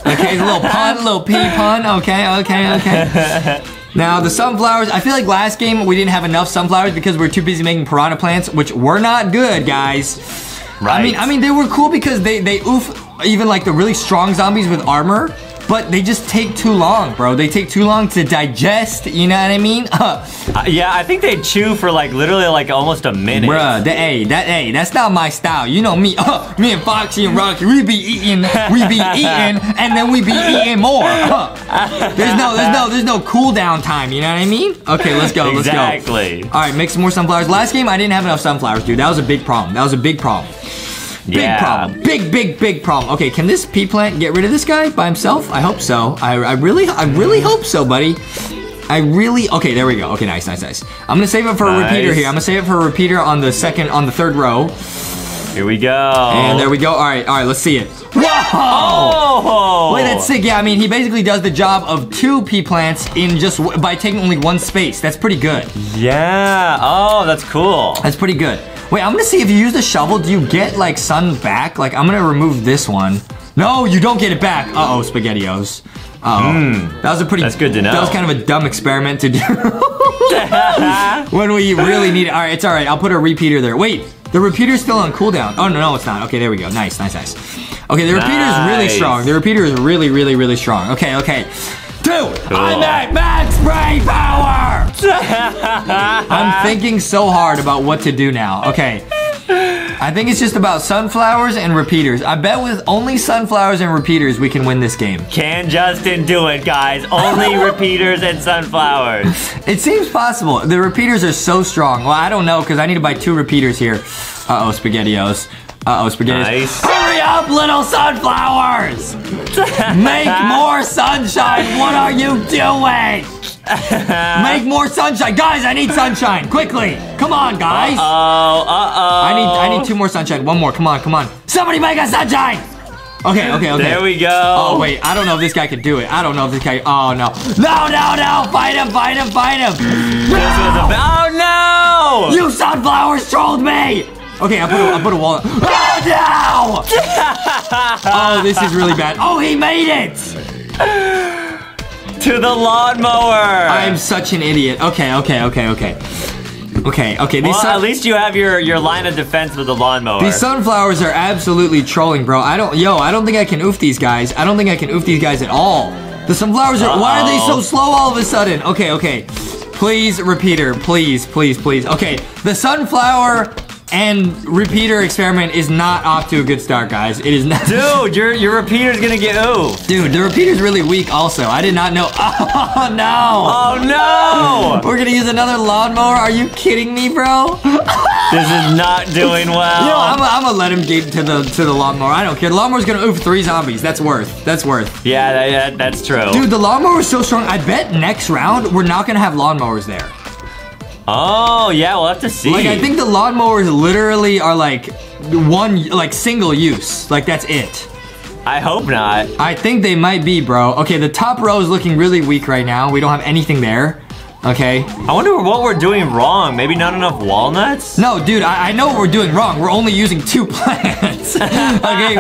Okay, a little pun, little pea pun. Okay. Now the sunflowers. I feel like last game we didn't have enough sunflowers because we were too busy making piranha plants, which were not good, guys. Right. I mean, they were cool because they oof even like the really strong zombies with armor, but they just take too long, bro. They take too long to digest, you know what I mean? Yeah, I think they chew for like literally like almost a minute. Bruh, that's not my style. You know me, me and Foxy and Rocky, we be eating, and then we be eating more. There's no cool down time, you know what I mean? Okay, let's go. All right, make some more sunflowers. Last game, I didn't have enough sunflowers, dude. That was a big problem. Big problem. Big problem. Okay, can this pea plant get rid of this guy by himself? I hope so. I really hope so, buddy. Okay, there we go. Okay, nice. I'm gonna save it for a repeater here. I'm gonna save it for a repeater on the third row. Here we go. And there we go. All right, let's see it. Whoa! Oh! Wait, that's sick. Yeah, I mean, he basically does the job of two pea plants in just by taking only one space. That's pretty good. Yeah. Oh, that's cool. That's pretty good. Wait, I'm gonna see if you use the shovel, do you get like sun back? Like, I'm gonna remove this one. No, you don't get it back. Uh-oh, SpaghettiOs. That was a pretty. That's good to know. That was kind of a dumb experiment to do when we really need it. All right, it's all right. I'll put a repeater there. Wait, the repeater's still on cooldown. Oh no, it's not. Okay, there we go. Nice. Okay, the repeater is really strong. The repeater is really strong. Okay. Dude, cool. I'm at max brain power. I'm thinking so hard about what to do now. Okay. I think it's just about sunflowers and repeaters. I bet with only sunflowers and repeaters, we can win this game. Can Justin do it, guys? Only repeaters and sunflowers. It seems possible. The repeaters are so strong. Well, I don't know, because I need to buy two repeaters here. Uh-oh, SpaghettiOs. Nice. Hurry up, little sunflowers! Make more sunshine! What are you doing? Make more sunshine! Guys, I need sunshine! Quickly! Come on, guys! I need two more sunshine. One more. Come on. Somebody make a sunshine! Okay. There we go. Oh, wait. I don't know if this guy can do it. Oh, no. No! Fight him! Oh, no! You sunflowers trolled me! Okay, I'll put a wall. Oh, no! Oh, this is really bad. Oh, he made it! To the lawnmower! I am such an idiot. Okay. Well, at least you have your line of defense with the lawnmower. These sunflowers are absolutely trolling, bro. I don't think I can oof these guys. I don't think I can oof these guys at all. The sunflowers are... Why are they so slow all of a sudden? Okay. Please, repeater. Please. Okay, the sunflower... and repeater experiment is not off to a good start, guys. It is not. Dude, your repeater's gonna get oofed. Dude, the repeater's really weak also. I did not know. Oh, no. We're gonna use another lawnmower. Are you kidding me, bro? This is not doing well. You know, I'm gonna let him get to the lawnmower. I don't care. The lawnmower's gonna oof three zombies. That's worth. Yeah, that's true. Dude, the lawnmower's so strong. I bet next round, we're not gonna have lawnmowers there. Oh, yeah, we'll have to see. Like, I think the lawnmowers literally are, like, single use. Like, that's it. I hope not. I think they might be, bro. Okay, the top row is looking really weak right now. We don't have anything there. Okay. I wonder what we're doing wrong. Maybe not enough walnuts? No, dude, I know what we're doing wrong. We're only using two plants. Okay,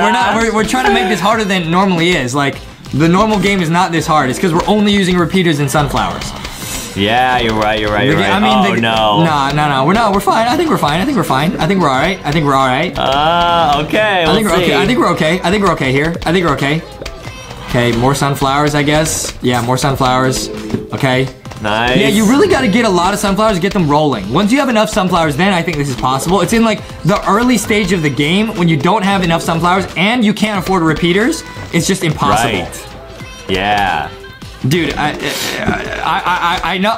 we're trying to make this harder than it normally is. Like, the normal game is not this hard. It's because we're only using repeaters and sunflowers. Yeah, you're right. I mean, no. We're fine. I think we're fine. I think we're all right. Okay. We'll see. I think we're okay here. Okay, more sunflowers, I guess. Yeah, more sunflowers. Okay. Nice. Yeah, you really got to get a lot of sunflowers to get them rolling. Once you have enough sunflowers, then I think this is possible. It's in, like, the early stage of the game when you don't have enough sunflowers and you can't afford repeaters. It's just impossible. Right. Yeah. Dude, I know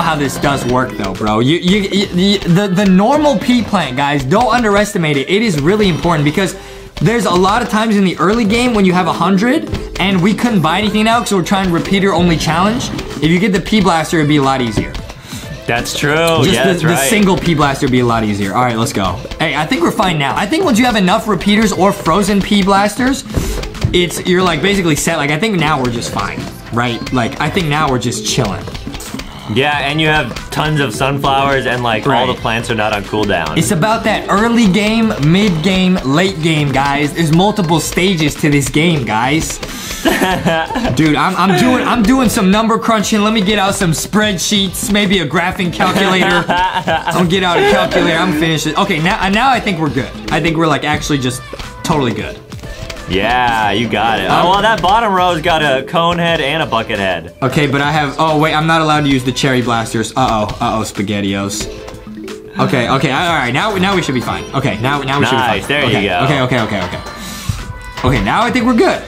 how this does work though, bro. The normal pea plant, guys, don't underestimate it. It is really important because there's a lot of times in the early game when you have 100 and we couldn't buy anything now because we're trying repeater only challenge. If you get the pea blaster, it'd be a lot easier. That's true. That's right. The single pea blaster would be a lot easier. All right, let's go. Hey, I think we're fine now. I think once you have enough repeaters or frozen pea blasters, you're like basically set. Like, I think now we're just fine, right? Like, I think now we're just chilling. Yeah, and you have tons of sunflowers and like all the plants are not on cooldown. It's about that early game, mid game, late game, guys. There's multiple stages to this game, guys. Dude, I'm doing some number crunching. Let me get out some spreadsheets, maybe a graphing calculator. I'll get out a calculator. I'm finished. Okay, now I think we're good. I think we're like actually just totally good. Yeah, you got it. Oh, well, that bottom row's got a cone head and a bucket head. Okay, but I have... Oh, wait, I'm not allowed to use the cherry blasters. Uh-oh, SpaghettiOs. Okay, all right, now we should be fine. Okay, now we should be fine. Nice, there you go. Okay. Okay, now I think we're good.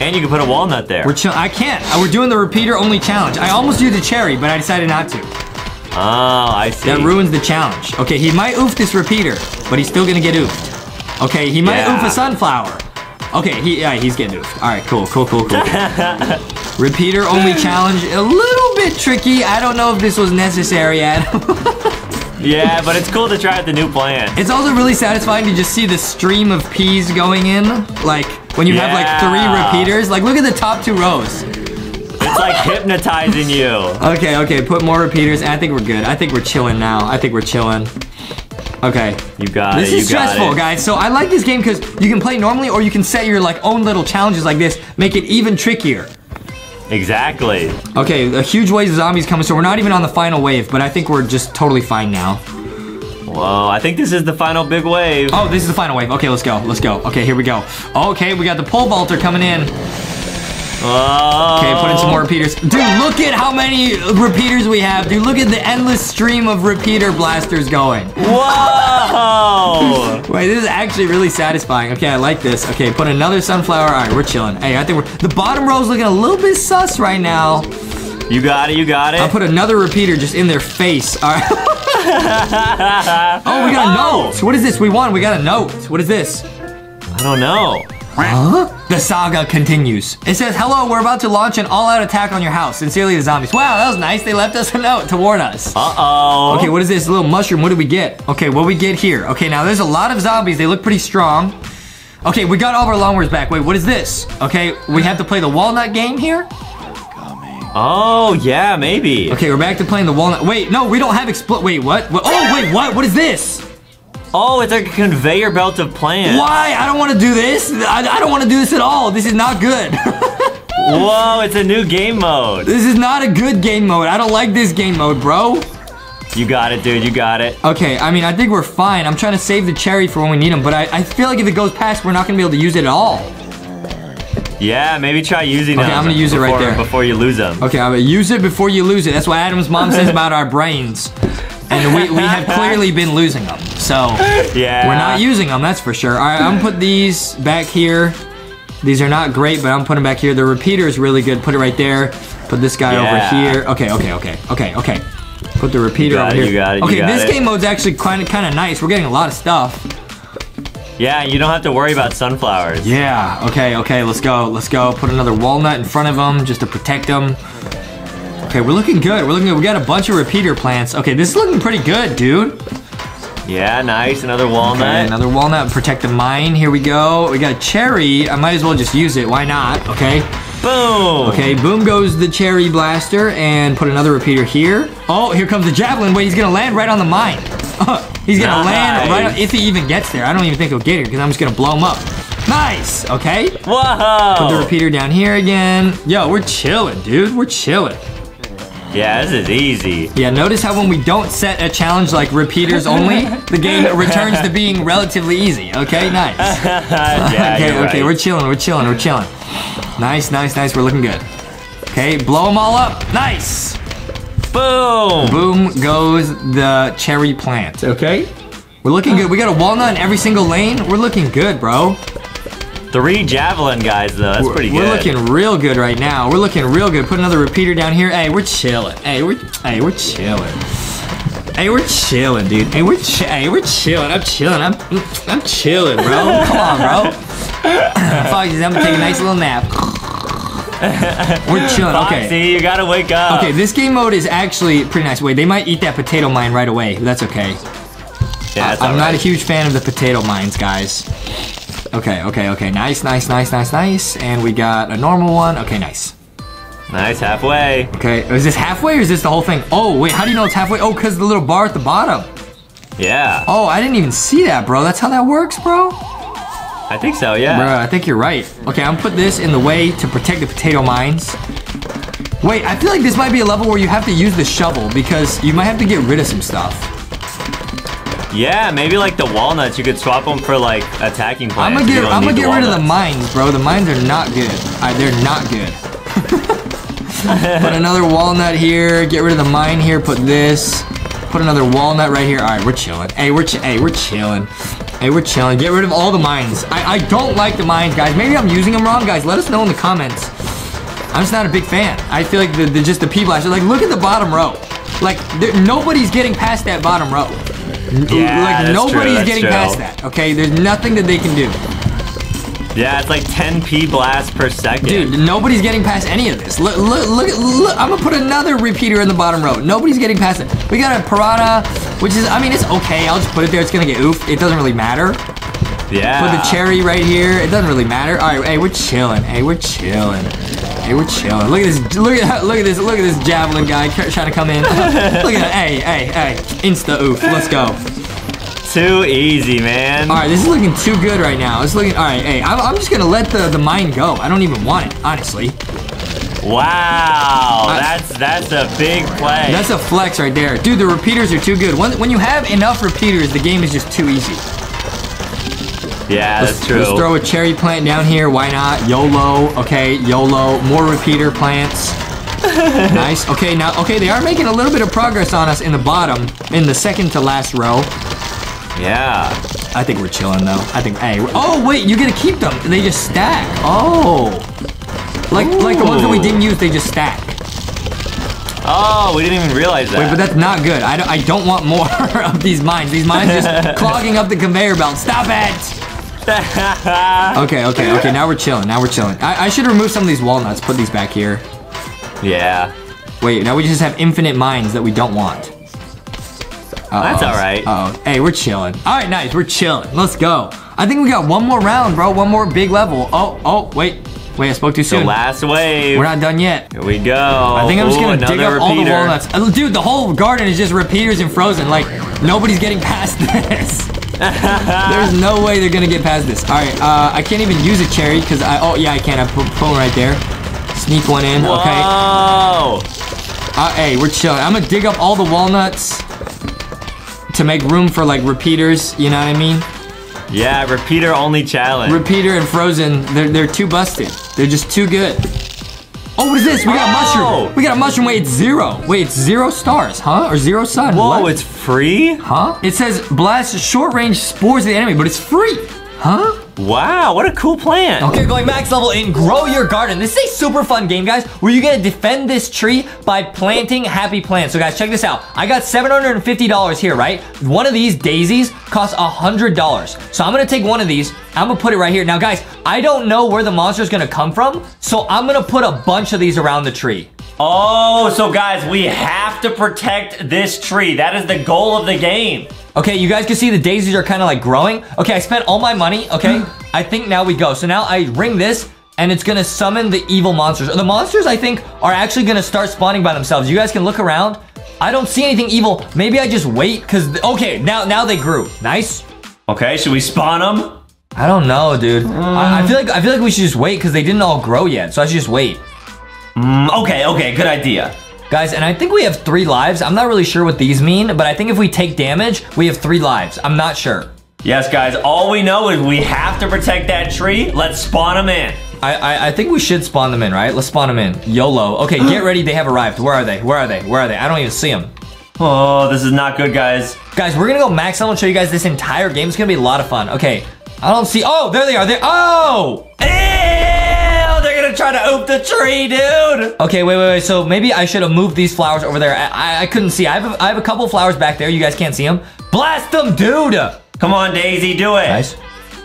And you can put a walnut there. I can't. We're doing the repeater-only challenge. I almost used the cherry, but I decided not to. Oh, I see. That ruins the challenge. Okay, he might oof this repeater, but he's still gonna get oofed. Okay, he might oof a sunflower. Okay, he's getting oofed. All right, cool. Repeater only challenge, a little bit tricky. I don't know if this was necessary, Adam. Yeah, but it's cool to try out the new plant. It's also really satisfying to just see the stream of peas going in. Like, when you have like 3 repeaters. Like, look at the top 2 rows. It's like hypnotizing you. Okay, okay, put more repeaters. I think we're good. I think we're chilling now. I think we're chilling. Okay. You got it. This is stressful, guys. So I like this game because you can play normally or you can set your like own little challenges like this, make it even trickier. Exactly. Okay, a huge wave of zombies coming, so we're not even on the final wave, but I think we're just totally fine now. Whoa, I think this is the final big wave. Oh, this is the final wave. Okay, let's go. Let's go. Okay, here we go. Okay, we got the pole vaulter coming in. Oh. Okay, put in some more repeaters. Dude, look at how many repeaters we have. Dude, look at the endless stream of repeater blasters going. Whoa! Wait, this is actually really satisfying. Okay, I like this. Okay, put another sunflower. All right, we're chilling. Hey, I think we're... The bottom row's looking a little bit sus right now. You got it, you got it. I'll put another repeater just in their face. All right. Oh, we got a note. What is this? We won. We got a note. What is this? I don't know. Huh? The saga continues. It says, hello, we're about to launch an all-out attack on your house. Sincerely, the zombies. Wow, that was nice. They left us a note to warn us. Uh-oh. Okay, what is this? A little mushroom. What do we get? Okay, what do we get here? Okay, now there's a lot of zombies. They look pretty strong. Okay, we got all of our long words back. Wait, what is this? Okay, we have to play the walnut game here? Oh, yeah, maybe. Okay, we're back to playing the walnut. Wait, no, we don't have wait, what? Oh, wait, what? What is this? Oh, it's like a conveyor belt of plants. Why? I don't want to do this. I don't want to do this at all. This is not good. Whoa, it's a new game mode. This is not a good game mode. I don't like this game mode, bro. You got it, dude. You got it. Okay, I mean, I think we're fine. I'm trying to save the cherry for when we need them, but I feel like if it goes past, we're not going to be able to use it at all. Yeah, maybe try using it. Okay, I'm going to use it right there. Before you lose them. Okay, I'm going to use it before you lose it. That's what Adam's mom says about our brains. And we have clearly been losing them. So, yeah. We're not using them, that's for sure. All right, I'm gonna put these back here. These are not great, but I'm putting them back here. The repeater is really good. Put it right there. Put this guy over here. Okay, okay, okay, okay, okay. Put the repeater over here. You got it, okay, this game mode's actually kind of nice. We're getting a lot of stuff. Yeah, you don't have to worry about sunflowers. Yeah, okay, okay, let's go. Let's go. Put another walnut in front of them just to protect them. Okay, we're looking good. We're looking good. We got a bunch of repeater plants. Okay, this is looking pretty good, dude. Yeah, nice. Another walnut. Okay, another walnut. Protect the mine. Here we go. We got a cherry. I might as well just use it. Why not? Okay. Boom. Okay, boom goes the cherry blaster and put another repeater here. Oh, here comes the javelin. Wait, he's going to land right on the mine. He's going to land right on, if he even gets there. I don't even think he'll get here because I'm just going to blow him up. Nice. Okay. Whoa. Put the repeater down here again. Yo, we're chilling, dude. We're chilling. Yeah, this is easy. Yeah, notice how when we don't set a challenge like repeaters only, the game returns to being relatively easy. Okay, nice. Yeah, okay, okay, right. We're chilling, we're chilling, we're chilling. Nice, nice, nice, we're looking good. Okay, blow them all up. Nice. Boom. Boom goes the cherry plant, okay? We're looking good. We got a walnut in every single lane. We're looking good, bro. 3 javelin guys, though. That's pretty good. We're looking real good right now. We're looking real good. Put another repeater down here. Hey, we're chilling. Hey, we're chilling. Hey, we're chilling, dude. Hey, we're chilling. I'm chilling. I'm chilling, bro. Come on, bro. Foxy's, I'm gonna take a nice little nap. We're chilling. Foxy, okay. Foxy, you gotta wake up. Okay, this game mode is actually pretty nice. Wait, they might eat that potato mine right away. That's okay. Yeah, that's I'm not a huge fan of the potato mines, guys. Okay, okay, okay, nice, nice, nice, nice, nice. And we got a normal one, okay, nice. Nice, halfway. Okay, is this halfway or is this the whole thing? Oh, wait, how do you know it's halfway? Oh, because the little bar at the bottom. Yeah. Oh, I didn't even see that, bro. That's how that works, bro? I think so, yeah. Bro, I think you're right. Okay, I'm gonna put this in the way to protect the potato mines. Wait, I feel like this might be a level where you have to use the shovel because you might have to get rid of some stuff. Yeah, maybe like the walnuts. You could swap them for like attacking plants. I'm gonna get rid of the mines, bro. The mines are not good. They're not good. Put another walnut here. Get rid of the mine here. Put this. Put another walnut right here. All right, we're chilling. Hey, we're chilling. Hey, we're chilling. Get rid of all the mines. I don't like the mines, guys. Maybe I'm using them wrong, guys. Let us know in the comments. I'm just not a big fan. I feel like just the pea blasters. Like, look at the bottom row. Like, nobody's getting past that bottom row. Yeah, like, that's nobody's true, getting past that, okay? There's nothing that they can do. Yeah, it's like 10p blasts per second. Dude, nobody's getting past any of this. Look, I'm gonna put another repeater in the bottom row. Nobody's getting past it. We got a Parada, which is, I mean, it's okay. I'll just put it there. It's gonna get oofed. It doesn't really matter. Yeah. Put the cherry right here. It doesn't really matter. All right, hey, we're chilling. Hey, we're chilling. Hey, we're chilling. Look at this. Look at this javelin guy trying to come in. Look at that. Hey, hey, hey. Insta oof. Let's go. Too easy, man. All right, this is looking too good right now. It's looking. All right, hey, I'm just gonna let the mine go. I don't even want it, honestly. Wow, that's a big play. That's a flex right there, dude. The repeaters are too good. When you have enough repeaters, the game is just too easy. Yeah, that's true. Let's throw a cherry plant down here. Why not? YOLO. Okay, YOLO. More repeater plants. Nice. Okay, now, okay, they are making a little bit of progress on us in the bottom, in the second to last row. Yeah. I think we're chilling, though. I think, hey. Oh, wait, you're going to keep them. They just stack. Oh. Like the ones that we didn't use, they just stack. Oh, we didn't even realize that. Wait, but that's not good. I don't want more of these mines. These mines just clogging up the conveyor belt. Stop it. Okay, okay, okay. Now we're chilling. Now we're chilling. I should remove some of these walnuts. Put these back here. Yeah. Wait, now we just have infinite mines that we don't want. Uh-oh. That's all right. Uh-oh. Hey, we're chilling. All right, nice. We're chilling. Let's go. I think we got one more round, bro. One more big level. Oh, oh, wait. Wait, I spoke too soon. The last wave. We're not done yet. Here we go. I think I'm just going to dig up all the walnuts. Dude, the whole garden is just repeaters and frozen. Like, nobody's getting past this. There's no way they're gonna get past this. All right, I can't even use a cherry because I can. I put phone right there. Sneak one in. Whoa. Okay. Hey, we're chilling. I'm gonna dig up all the walnuts to make room for like repeaters. You know what I mean? Yeah, repeater only challenge. Repeater and frozen. They're too busted. They're just too good. Oh, what is this? We got a mushroom. We got a mushroom. Wait, it's zero. Wait, it's 0 stars, huh? Or 0 sun. Whoa, what? It's free? Huh? It says blast short-range spores at the enemy, but it's free. Huh? Wow, what a cool plan. Okay, going max level in Grow Your Garden. This is a super fun game, guys, where you get to defend this tree by planting happy plants. So, guys, check this out. I got $750 here, right? One of these daisies costs $100. So, I'm going to take one of these. I'm going to put it right here. Now, guys, I don't know where the monster is going to come from, so I'm going to put a bunch of these around the tree. Oh, so, guys, we have to protect this tree. That is the goal of the game. Okay, you guys can see the daisies are kind of like growing. Okay, I spent all my money. Okay, I think now we go. So now I ring this and it's gonna summon the evil monsters. The monsters, I think, are actually gonna start spawning by themselves. You guys can look around. I don't see anything evil. Maybe I just wait because, okay, now they grew. Nice. Okay, should we spawn them? I don't know, dude. I feel like we should just wait because they didn't all grow yet. So I should just wait. Okay, good idea. Guys, and I think we have 3 lives. I'm not really sure what these mean, but I think if we take damage, we have 3 lives. I'm not sure. Yes, guys, all we know is we have to protect that tree. Let's spawn them in. I think we should spawn them in, right? Let's spawn them in. YOLO. Okay, get ready. They have arrived. Where are they? Where are they? Where are they? I don't even see them. Oh, this is not good, guys. Guys, we're going to go max level and show you guys this entire game. It's going to be a lot of fun. Okay, I don't see. Oh, there they are. Oh! Try to oop the tree, dude. Okay, wait. So maybe I should have moved these flowers over there. I couldn't see. I have a couple flowers back there. You guys can't see them. Blast them, dude. Come on, Daisy, do it. Nice.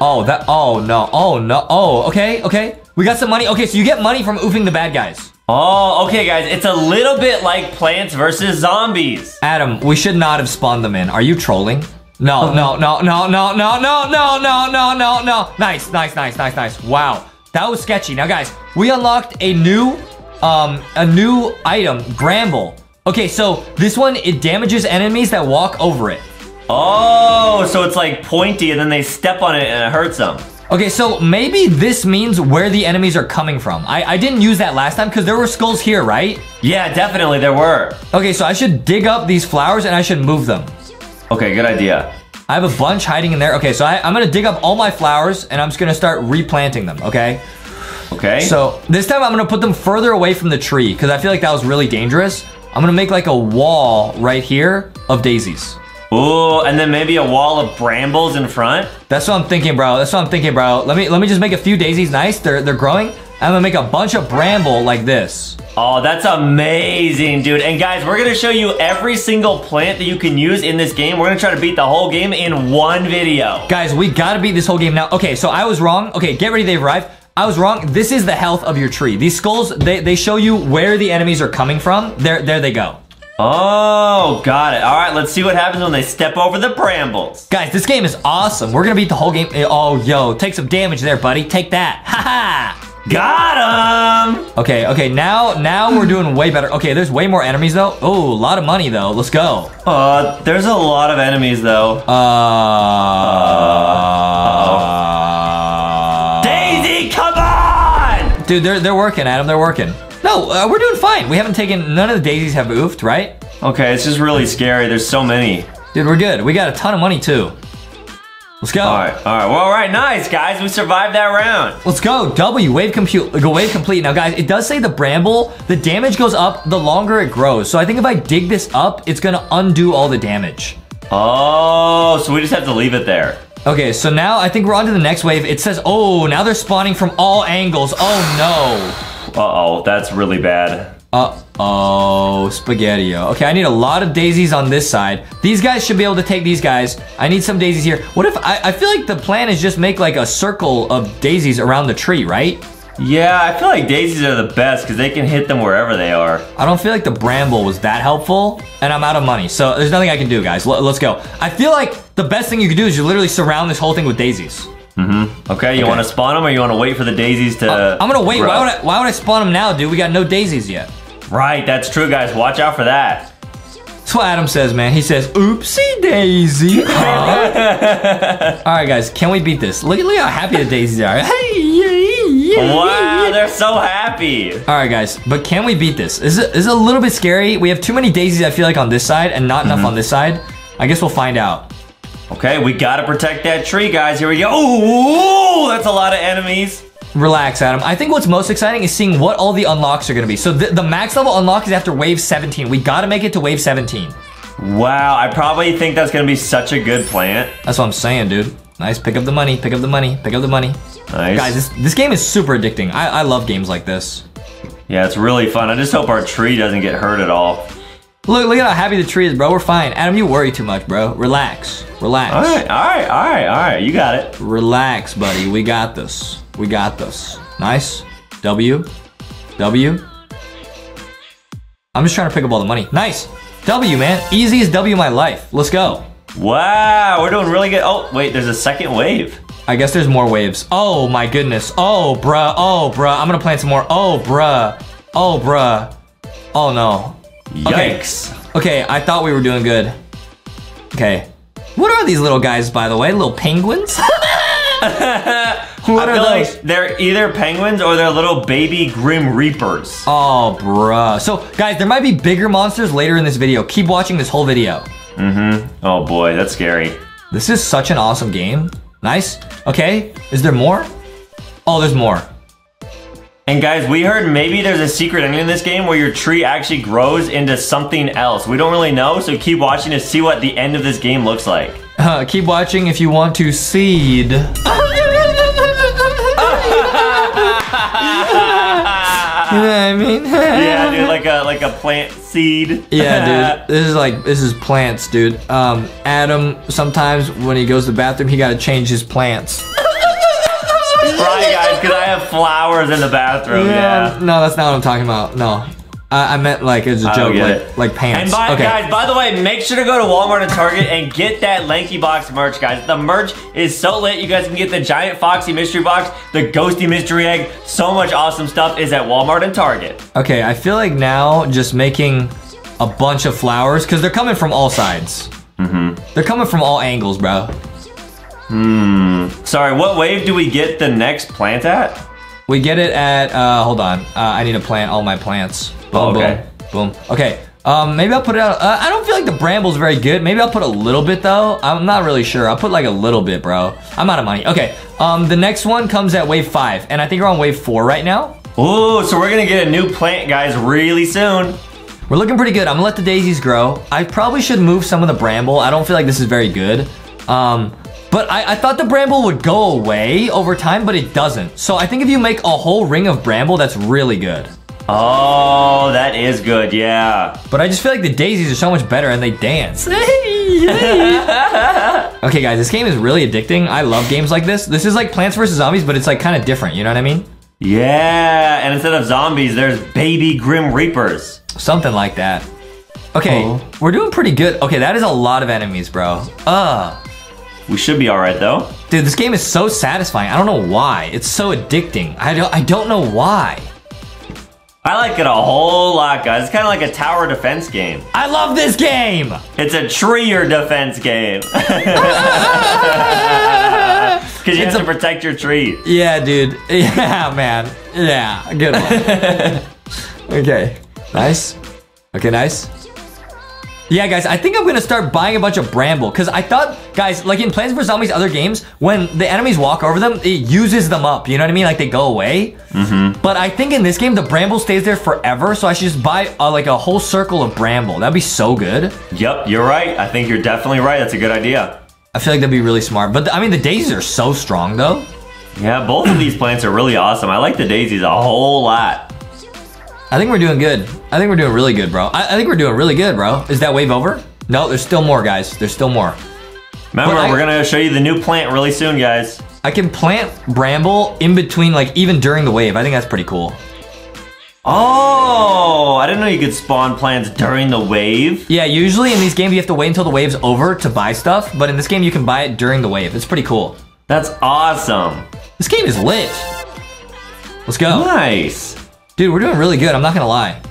Oh, that. Oh no. Oh no. Oh. Okay. Okay. We got some money. Okay, so you get money from oofing the bad guys. Oh, okay, guys. It's a little bit like Plants vs Zombies. Adam, we should not have spawned them in. Are you trolling? No. Nice. Wow. That was sketchy. Now, guys, we unlocked a new item, Gramble. Okay, so this one, it damages enemies that walk over it. Oh, so it's like pointy, and then they step on it, and it hurts them. Okay, so maybe this means where the enemies are coming from. I didn't use that last time because there were skulls here, right? Yeah, definitely there were. Okay, so I should dig up these flowers, and I should move them. Okay, good idea. I have a bunch hiding in there. Okay, so I'm gonna dig up all my flowers and I'm just gonna start replanting them, okay? Okay. So this time I'm gonna put them further away from the tree because I feel like that was really dangerous. I'm gonna make like a wall right here of daisies. Ooh, and then maybe a wall of brambles in front? That's what I'm thinking, bro. That's what I'm thinking, bro. Let me just make a few daisies. Nice, they're growing. I'm gonna make a bunch of bramble like this. Oh, that's amazing, dude. And guys, we're gonna show you every single plant that you can use in this game. We're gonna try to beat the whole game in one video. Guys, we gotta beat this whole game now. Okay, so I was wrong. Okay, get ready, they've arrived. I was wrong. This is the health of your tree. These skulls, they show you where the enemies are coming from. There they go. Oh, got it. All right, let's see what happens when they step over the brambles. Guys, this game is awesome. We're gonna beat the whole game. Oh, yo, take some damage there, buddy. Take that. Ha ha. Got him! Okay, okay, now we're doing way better. Okay, there's way more enemies, though. Oh, a lot of money, though. Let's go. There's a lot of enemies, though. Daisy, come on! Dude, they're working, Adam. They're working. No, we're doing fine. We haven't taken... None of the daisies have oofed, right? Okay, it's just really scary. There's so many. Dude, we're good. We got a ton of money, too. Let's go. All right. Well, all right, nice, guys. We survived that round. Let's go. W, wave compute, go wave complete. Now, guys, it does say the bramble, the damage goes up the longer it grows. So I think if I dig this up, it's gonna undo all the damage. Oh, so we just have to leave it there. Okay, so now I think we're on to the next wave. It says, oh, now they're spawning from all angles. Oh, no. Uh-oh, that's really bad. Uh-oh, spaghetti-o. Okay, I need a lot of daisies on this side. These guys should be able to take these guys. I need some daisies here. What if, I feel like the plan is just make like a circle of daisies around the tree, right? Yeah, I feel like daisies are the best because they can hit them wherever they are. I don't feel like the bramble was that helpful, and I'm out of money, so there's nothing I can do, guys. Let's go. I feel like the best thing you can do is you literally surround this whole thing with daisies. Mm-hmm. Okay, you want to spawn them or you want to wait for the daisies to... I'm going to wait. Why would I spawn them now, dude? We got no daisies yet. Right, that's true, guys. Watch out for that. That's what Adam says, man. He says, oopsie daisy. All right, guys, can we beat this? Look how happy the daisies are. Wow, they're so happy. All right, guys, but can we beat this? This is a little bit scary. We have too many daisies, I feel like, on this side and not enough on this side. I guess we'll find out. Okay, we gotta protect that tree, guys. Here we go. Ooh, that's a lot of enemies. Relax, Adam. I think what's most exciting is seeing what all the unlocks are gonna be. So the max level unlock is after wave 17. We gotta make it to wave 17. Wow, I probably think that's gonna be such a good plant. That's what I'm saying, dude. Nice, pick up the money, pick up the money, pick up the money. Nice. Guys, this game is super addicting. I love games like this. Yeah, it's really fun. I just hope our tree doesn't get hurt at all. Look at how happy the tree is, bro. We're fine. Adam, you worry too much, bro. Relax. Relax. All right. You got it. Relax, buddy. We got this. We got this. Nice. W. W. I'm just trying to pick up all the money. Nice. W, man. Easiest W of my life. Let's go. Wow. We're doing really good. Oh, wait. There's a second wave. I guess there's more waves. Oh, my goodness. Oh, bruh. Oh, bruh. I'm going to plant some more. Oh, bruh. Oh, bruh. Oh, no. Yikes. Okay, I thought we were doing good. Okay. What are these little guys, by the way? Little penguins? What are those? Like they're either penguins or they're little baby Grim Reapers. Oh, bruh. So, guys, there might be bigger monsters later in this video. Keep watching this whole video. Mm-hmm. Oh, boy, that's scary. This is such an awesome game. Nice. Okay, is there more? Oh, there's more. And guys, we heard maybe there's a secret ending in this game where your tree actually grows into something else. We don't really know, so keep watching to see what the end of this game looks like. Keep watching if you want to seed. You know what I mean? Yeah, dude, like a plant seed. Yeah, dude. This is plants, dude. Adam, sometimes when he goes to the bathroom, he gotta change his plants. Right, guys, because I have flowers in the bathroom. Yeah. No, that's not what I'm talking about. No. I meant like it's a joke, like pants. And guys, by the way, make sure to go to Walmart and Target and get that Lanky Box merch, guys. The merch is so lit. You guys can get the giant Foxy mystery box, the ghosty mystery egg. So much awesome stuff is at Walmart and Target. Okay, I feel like now just making a bunch of flowers because they're coming from all sides. Mm-hmm. They're coming from all angles, bro. Sorry, what wave do we get the next plant at? We get it at, hold on. I need to plant all my plants. Boom, oh, okay. Boom, boom. Okay, maybe I'll put it out. I don't feel like the bramble's very good. Maybe I'll put a little bit, though. I'm not really sure. I'll put, like, a little bit, bro. I'm out of money. Okay, the next one comes at wave 5, and I think we're on wave 4 right now. Ooh, so we're gonna get a new plant, guys, really soon. We're looking pretty good. I'm gonna let the daisies grow. I probably should move some of the bramble. I don't feel like this is very good. But I thought the bramble would go away over time, but it doesn't. So I think if you make a whole ring of bramble, that's really good. Oh, That is good, yeah. But I just feel like the daisies are so much better and they dance. Okay guys, this game is really addicting. I love games like this. This is like Plants vs Zombies, but it's like kind of different, you know what I mean? Yeah, and instead of zombies, there's baby Grim Reapers. Something like that. Okay, we're doing pretty good. Okay, that is a lot of enemies, bro. We should be all right, though. Dude, this game is so satisfying. I don't know why. It's so addicting. I don't know why. I like it a whole lot, guys. It's kind of like a tower defense game. I love this game. It's a tree defense game. Because you have to protect your tree. Yeah, dude. Yeah, man. Yeah, good one. Okay. Nice. Okay, nice. Yeah, guys, I think I'm gonna start buying a bunch of bramble, because I thought, guys, like in Plants vs Zombies, other games, when the enemies walk over them, it uses them up, you know what I mean? Like, they go away. Mm-hmm. But I think in this game, the bramble stays there forever, so I should just buy, like, a whole circle of bramble. That'd be so good. Yep, you're right. I think you're definitely right. That's a good idea. I feel like that'd be really smart. But, I mean, the daisies are so strong, though. Yeah, both of these plants are really awesome. I like the daisies a whole lot. I think we're doing good. I think we're doing really good, bro. I think we're doing really good, bro. Is that wave over? No, there's still more, guys. There's still more. Remember, we're gonna show you the new plant really soon, guys. I can plant bramble in between, like even during the wave. I think that's pretty cool. Oh, I didn't know you could spawn plants during the wave. Yeah, usually in these games, you have to wait until the wave's over to buy stuff. But in this game, you can buy it during the wave. It's pretty cool. That's awesome. This game is lit. Let's go. Nice. Dude, we're doing really good, I'm not gonna lie.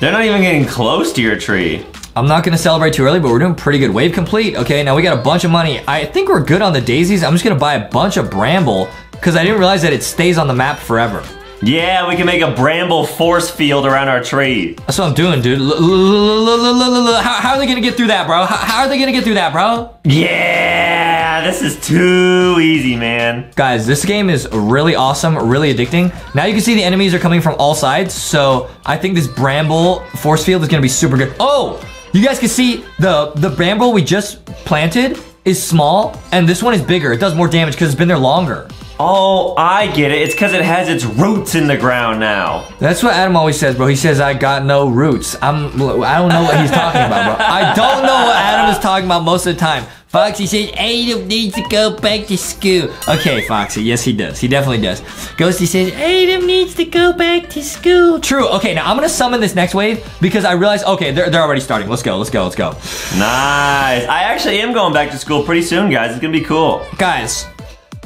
They're not even getting close to your tree. I'm not gonna celebrate too early, but we're doing pretty good. Wave complete. Okay, now we got a bunch of money. I think we're good on the daisies. I'm just gonna buy a bunch of bramble, because I didn't realize that it stays on the map forever. Yeah, we can make a bramble force field around our tree. That's what I'm doing, dude. How are they gonna get through that, bro? How are they gonna get through that, bro? Yeah, this is too easy, man. Guys, this game is really awesome, really addicting. Now you can see the enemies are coming from all sides, so I think this bramble force field is gonna be super good. Oh, you guys can see the bramble we just planted is small, and this one is bigger. It does more damage because it's been there longer. Oh, I get it. It's because it has its roots in the ground now. That's what Adam always says, bro. He says, I got no roots. I don't know what he's talking about, bro. I don't know what Adam is talking about most of the time. Foxy says, Adam needs to go back to school. Okay, Foxy. Yes, he does. He definitely does. Ghosty says, Adam needs to go back to school. True. Okay, now I'm going to summon this next wave because I realize, okay, they're already starting. Let's go. Let's go. Let's go. Nice. I actually am going back to school pretty soon, guys. It's going to be cool. Guys.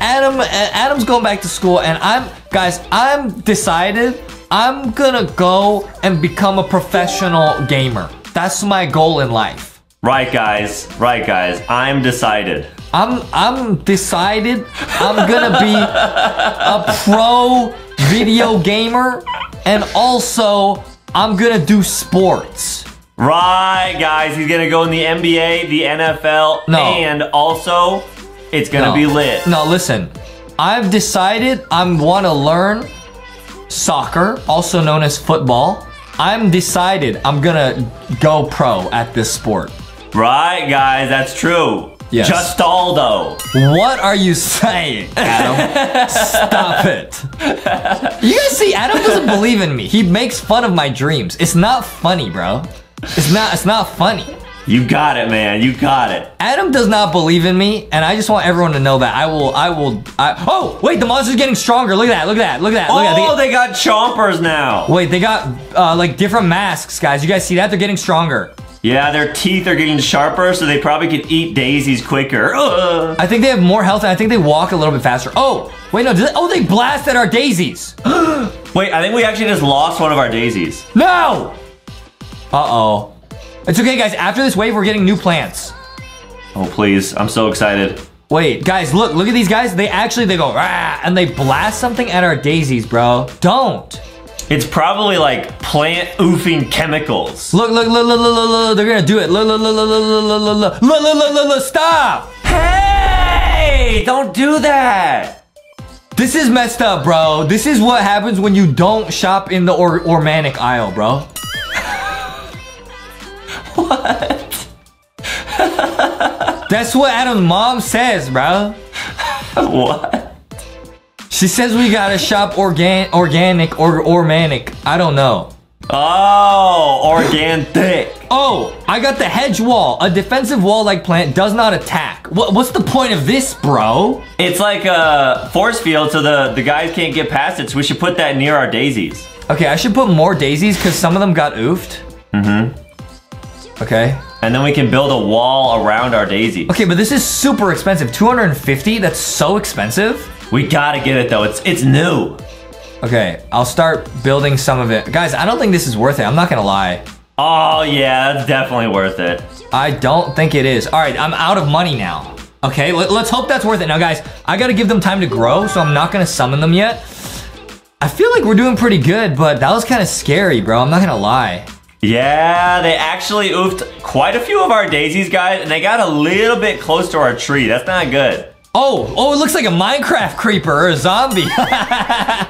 Adam's going back to school, and I'm decided I'm gonna go and become a professional gamer. That's my goal in life. Right, guys. Right, guys. I'm decided. I'm decided. I'm gonna be a pro video gamer, and also I'm gonna do sports. Right, guys. He's gonna go in the NBA, the NFL, and also. It's gonna be lit. No, listen. I've decided I want to learn soccer, also known as football. I'm decided I'm gonna go pro at this sport. Right, guys, that's true. Yes. Justaldo. What are you saying, Adam? Stop it. You guys see, Adam doesn't believe in me. He makes fun of my dreams. It's not funny, bro. It's not funny. You got it, man. You got it. Adam does not believe in me, and I just want everyone to know that. Oh, wait, the monster's getting stronger. Look at that. Look at that. Look at that. Look at that. They got chompers now. Wait, they got, like, different masks, guys. You guys see that? They're getting stronger. Yeah, their teeth are getting sharper, so they probably could eat daisies quicker. I think they have more health, and I think they walk a little bit faster. Oh, wait, no. They blasted our daisies. Wait, I think we actually just lost one of our daisies. No! Uh-oh. It's okay, guys. After this wave, we're getting new plants. Oh, please. I'm so excited. Wait, guys, look. Look at these guys. They go, rah, and they blast something at our daisies, bro. Don't. It's probably like plant oofing chemicals. Look, look, look, look, look, look, look. They're going to do it. Look, look, look, look, look, look, look, look, look, look, look. Stop. Hey, don't do that. This is messed up, bro. This is what happens when you don't shop in the organic aisle, bro. What? That's what Adam's mom says, bro. What? She says we gotta shop organic or manic. I don't know. Oh, organic. Oh, I got the hedge wall. A defensive wall-like plant does not attack. What's the point of this, bro? It's like a force field so the guys can't get past it, so we should put that near our daisies. Okay, I should put more daisies because some of them got oofed. Mm-hmm. Okay. And then we can build a wall around our daisies. Okay, but this is super expensive. 250? That's so expensive. We gotta get it, though. It's new. Okay, I'll start building some of it. Guys, I don't think this is worth it. I'm not gonna lie. Oh, yeah, that's definitely worth it. I don't think it is. All right, I'm out of money now. Okay, let's hope that's worth it. Now, guys, I gotta give them time to grow, so I'm not gonna summon them yet. I feel like we're doing pretty good, but that was kind of scary, bro. I'm not gonna lie. Yeah, they actually oofed quite a few of our daisies, guys, and they got a little bit close to our tree. That's not good. Oh, oh, it looks like a Minecraft creeper or a zombie. That's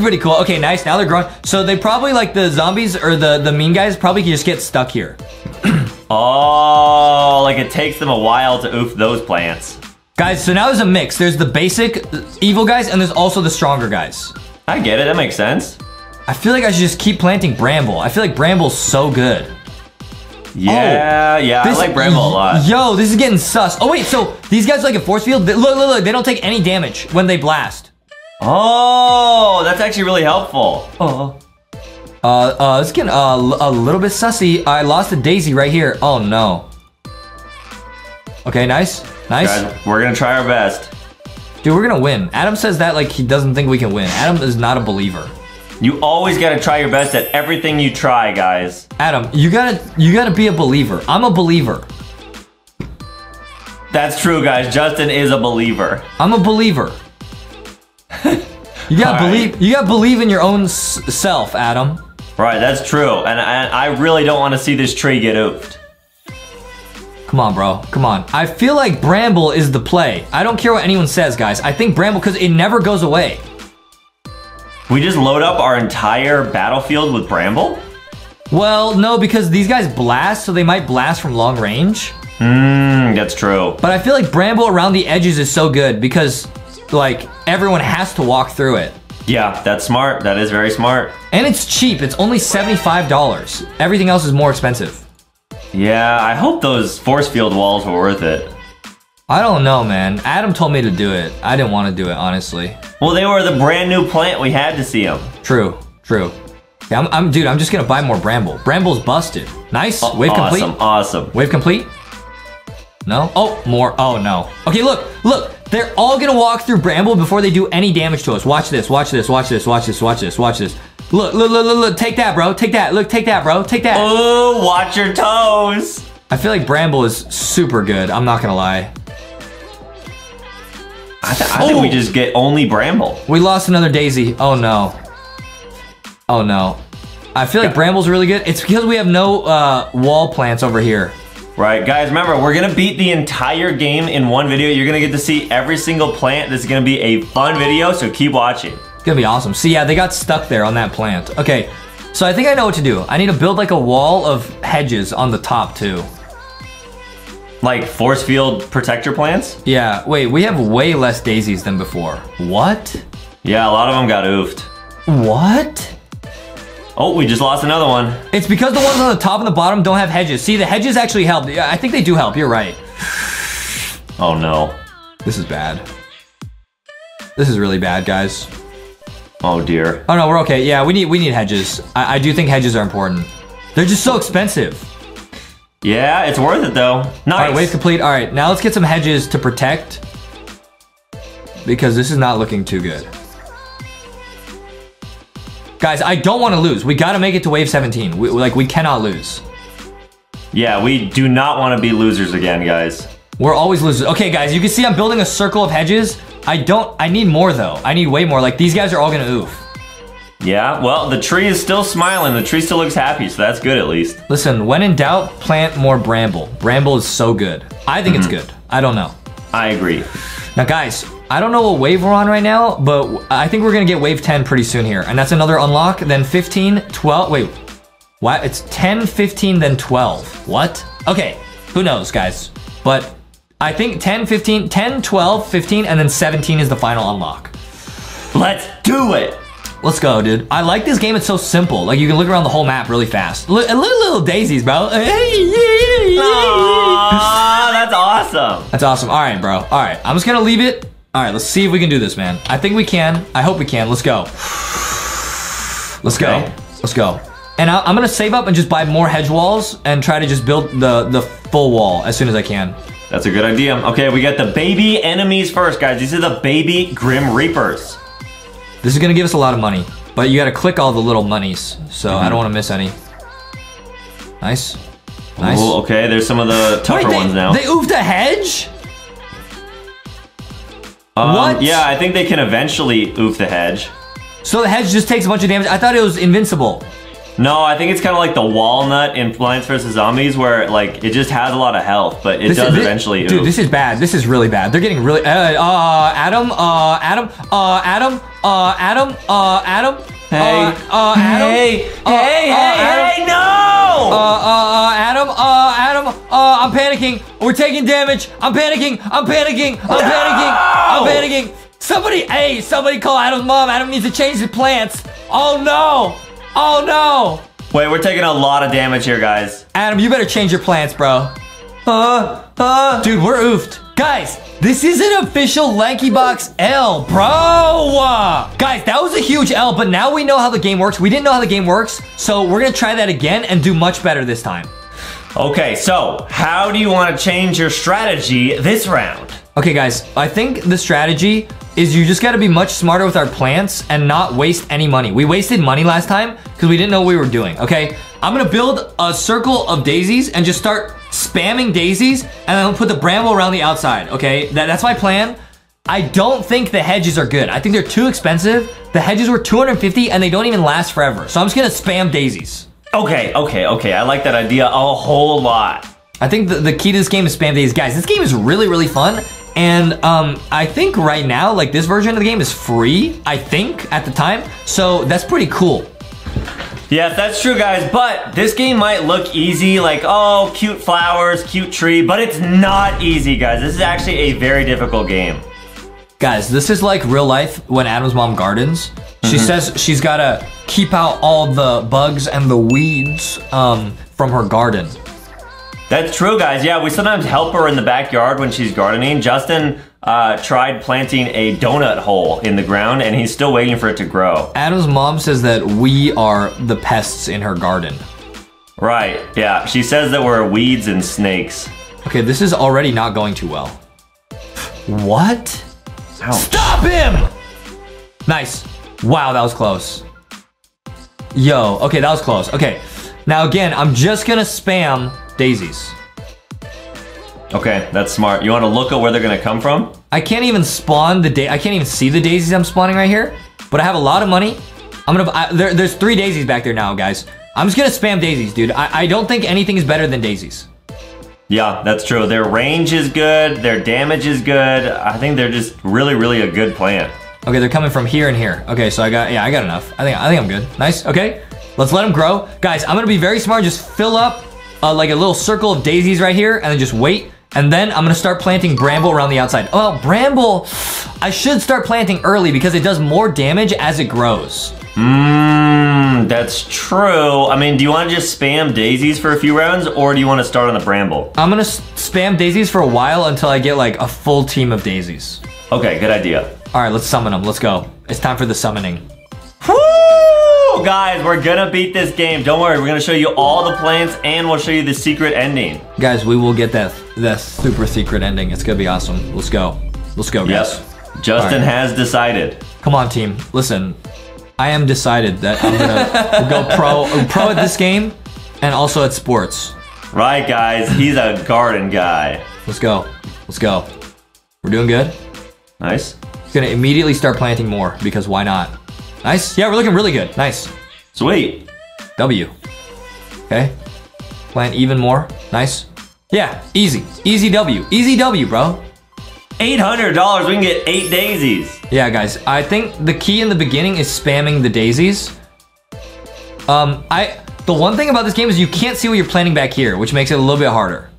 pretty cool. Okay, nice. Now they're growing. So they probably, like, the zombies or the mean guys probably can just get stuck here. Oh, like it takes them a while to oof those plants. Guys, so now there's a mix. There's the basic evil guys, and there's also the stronger guys. I get it. That makes sense. I feel like I should just keep planting bramble. I feel like bramble's so good. Yeah, oh, yeah, I like bramble a lot. Yo, this is getting sus. Oh, wait, so these guys are like a force field? Look, they don't take any damage when they blast. Oh, that's actually really helpful. Oh. It's getting a little bit sussy. I lost a daisy right here. Oh, no. Okay, nice. Nice. Guys, we're going to try our best. Dude, we're going to win. Adam says that like he doesn't think we can win. Adam is not a believer. You always gotta try your best at everything you try, guys. Adam, you gotta be a believer. I'm a believer. That's true, guys. Justin is a believer. I'm a believer. You gotta believe. Right. You gotta believe in your own self, Adam. Right, that's true. And I really don't want to see this tree get oofed. Come on, bro. Come on. I feel like bramble is the play. I don't care what anyone says, guys. I think bramble because it never goes away. We just load up our entire battlefield with bramble? Well, no, because these guys blast, so they might blast from long range. Mmm, that's true. But I feel like bramble around the edges is so good because, like, everyone has to walk through it. Yeah, that's smart. That is very smart. And it's cheap. It's only $75. Everything else is more expensive. Yeah, I hope those force field walls were worth it. I don't know, man. Adam told me to do it. I didn't want to do it, honestly. Well, they were the brand new plant. We had to see them. True, true. Yeah, dude, I'm just going to buy more bramble. Bramble's busted. Nice. Oh, wave awesome, complete. Awesome. Wave complete. No. Oh, more. Oh, no. Okay, look. They're all going to walk through bramble before they do any damage to us. Watch this. Watch this. Watch this. Watch this. Watch this. Watch this. Look. Take that, bro. Take that. Look, take that, bro. Take that. Oh, watch your toes. I feel like bramble is super good. I'm not going to lie. I think we just get only bramble. We lost another daisy. Oh, no. Oh, no. I feel like bramble's really good. It's because we have no wall plants over here. Right, guys, remember, we're going to beat the entire game in one video. You're going to get to see every single plant. This is going to be a fun video, so keep watching. It's going to be awesome. See, yeah, they got stuck there on that plant. Okay, so I think I know what to do. I need to build, like, a wall of hedges on the top, too. Like force field protector plants? Yeah, wait, we have way less daisies than before. What? Yeah, a lot of them got oofed. What? Oh, we just lost another one. It's because the ones on the top and the bottom don't have hedges. See, the hedges actually help. I think they do help, you're right. Oh no. This is bad. This is really bad, guys. Oh dear. Oh no, we're okay. Yeah, we need hedges. I do think hedges are important. They're just so expensive. Yeah, it's worth it though. Nice. All right, wave complete. All right, now let's get some hedges to protect because this is not looking too good. Guys, I don't want to lose. We got to make it to wave 17. We cannot lose. Yeah, we do not want to be losers again, guys. We're always losers. Okay, guys, you can see I'm building a circle of hedges. I need more though. I need way more. Like these guys are all going to oof. Yeah, well, the tree is still smiling. The tree still looks happy, so that's good at least. Listen, when in doubt, plant more bramble. Bramble is so good. I think it's good. I don't know. I agree. Now, guys, I don't know what wave we're on right now, but I think we're going to get wave 10 pretty soon here. And that's another unlock. Then 15, 12. Wait, what? It's 10, 15, then 12. What? Okay, who knows, guys? But I think 10, 12, 15, and then 17 is the final unlock. Let's do it. Let's go, dude. I like this game. It's so simple. Like, you can look around the whole map really fast. Look, little daisies, bro. Aww, that's awesome. That's awesome. All right, bro. All right, I'm just gonna leave it. All right, let's see if we can do this, man. I think we can. I hope we can. Let's go. Let's go. Okay. Let's go. And I'm gonna save up and just buy more hedge walls and try to just build the full wall as soon as I can. That's a good idea. Okay, we got the baby enemies first, guys. These are the baby Grim Reapers. This is gonna give us a lot of money, but you gotta click all the little monies, so I don't wanna miss any. Nice. Nice. Ooh, okay, there's some of the tougher ones now. They oofed a hedge? What? Yeah, I think they can eventually oof the hedge. So the hedge just takes a bunch of damage? I thought it was invincible. No, I think it's kind of like the walnut in Plants vs Zombies, where like it just has a lot of health, but it does eventually. Dude, this is bad. This is really bad. They're getting really. Adam. Hey. Adam. Hey. Hey. No. Adam. Adam. I'm panicking. We're taking damage. I'm panicking. Somebody. Hey. Somebody call Adam's mom. Adam needs to change the plants. Oh no. Oh no! Wait, we're taking a lot of damage here, guys. Adam, you better change your plants, bro. Dude, we're oofed. Guys, this is an official Lanky Box L, bro. Guys, that was a huge L, but now we know how the game works. We didn't know how the game works, so we're gonna try that again and do much better this time. Okay, so how do you want to change your strategy this round? Okay, guys, I think the strategy is you just gotta be much smarter with our plants and not waste any money. We wasted money last time because we didn't know what we were doing, okay? I'm gonna build a circle of daisies and just start spamming daisies, and then I'll put the bramble around the outside, okay? That's my plan. I don't think the hedges are good. I think they're too expensive. The hedges were $250 and they don't even last forever. So I'm just gonna spam daisies. Okay. I like that idea a whole lot. I think the key to this game is spam daisies. Guys, this game is really, really fun. And I think right now, like this version of the game is free, I think, at the time. So that's pretty cool. Yeah, that's true, guys. But this game might look easy, like, oh, cute flowers, cute tree. But it's not easy, guys. This is actually a very difficult game. Guys, this is like real life when Adam's mom gardens. She says she's got to keep out all the bugs and the weeds from her garden. That's true, guys. Yeah, we sometimes help her in the backyard when she's gardening. Justin tried planting a donut hole in the ground, and he's still waiting for it to grow. Adam's mom says that we are the pests in her garden. Right, yeah. She says that we're weeds and snakes. Okay, this is already not going too well. What? Ouch. Stop him! Nice. Wow, that was close. Yo, okay, that was close. Okay, now again, I'm just gonna spam daisies. Okay, that's smart. You want to look at where they're gonna come from? I can't even spawn the I can't even see the daisies I'm spawning right here, but I have a lot of money. I'm gonna there's 3 daisies back there now, guys. I'm just gonna spam daisies, dude. I don't think anything is better than daisies. Yeah, that's true. Their range is good, their damage is good. I think they're just really, really a good plant. Okay, they're coming from here and here. Okay, so I got enough. I think I'm good. Nice. Okay, let's let them grow, guys. I'm gonna be very smart. Just fill up like a little circle of daisies right here, and then just wait, and then I'm gonna start planting bramble around the outside. Oh, bramble! I should start planting early because it does more damage as it grows. That's true. I mean, do you want to just spam daisies for a few rounds, or do you want to start on the bramble? I'm gonna spam daisies for a while until I get like a full team of daisies. Okay, good idea. All right, let's summon them. Let's go. It's time for the summoning. Woo! Guys, we're gonna beat this game. Don't worry, we're gonna show you all the plants and we'll show you the secret ending. Guys, we will get that super secret ending. It's gonna be awesome. Let's go. Let's go, guys. Yep. Justin has decided. Come on, team. Listen, I am decided that I'm gonna go pro at this game and also at sports. Right, guys. He's a garden guy. Let's go. Let's go. We're doing good. Nice. He's gonna immediately start planting more because why not? Nice. Yeah, we're looking really good. Nice. Sweet. W. Okay. Plant even more. Nice. Yeah, easy. Easy W. Easy W, bro. $800. We can get 8 daisies. Yeah, guys. I think the key in the beginning is spamming the daisies. The one thing about this game is you can't see what you're planting back here, which makes it a little bit harder.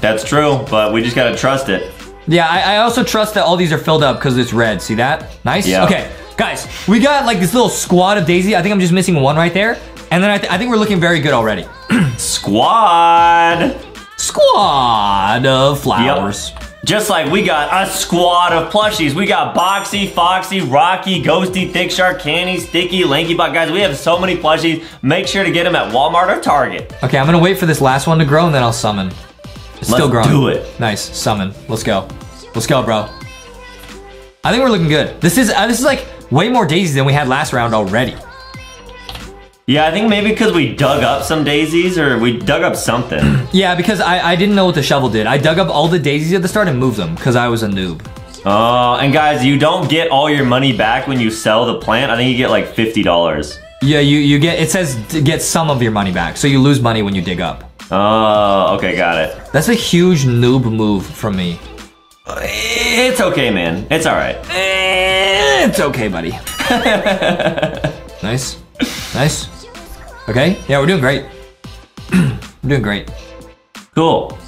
That's true, but we just got to trust it. Yeah, I also trust that all these are filled up because it's red. See that? Nice. Yeah. Okay. Guys, we got like this little squad of Daisy. I think I'm just missing one right there. And then I think we're looking very good already. Squad of flowers. Yep. Just like we got a squad of plushies. We got Boxy, Foxy, Rocky, Ghosty, Thick Shark, Candy, Sticky, Lanky Box. Guys, we have so many plushies. Make sure to get them at Walmart or Target. Okay, I'm gonna wait for this last one to grow and then I'll summon. It's still growing. Let's do it. Nice, summon. Let's go. Let's go, bro. I think we're looking good. This is like way more daisies than we had last round already. Yeah, I think maybe because we dug up some daisies or we dug up something. Yeah, because I didn't know what the shovel did. I dug up all the daisies at the start and moved them because I was a noob. Oh, and guys, you don't get all your money back when you sell the plant. I think you get like $50. Yeah, you get, it says to get some of your money back. So you lose money when you dig up. Oh, okay, got it. That's a huge noob move from me. It's okay, man. It's all right. It's okay, buddy. Nice. Nice. Okay, yeah, we're doing great. We're doing great. Cool.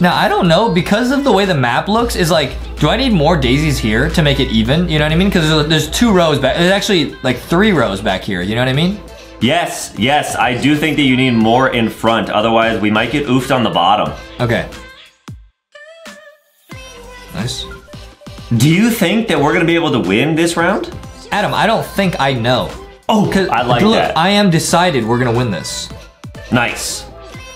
Now, I don't know, because of the way the map looks, is like, do I need more daisies here to make it even? You know what I mean? Because there's two rows back. There's actually like three rows back here. You know what I mean? Yes, yes. I do think that you need more in front. Otherwise, we might get oofed on the bottom. Okay. Nice. Do you think that we're going to be able to win this round? Adam, I don't think I know. Oh, I like look, that. I am decided we're gonna win this. Nice.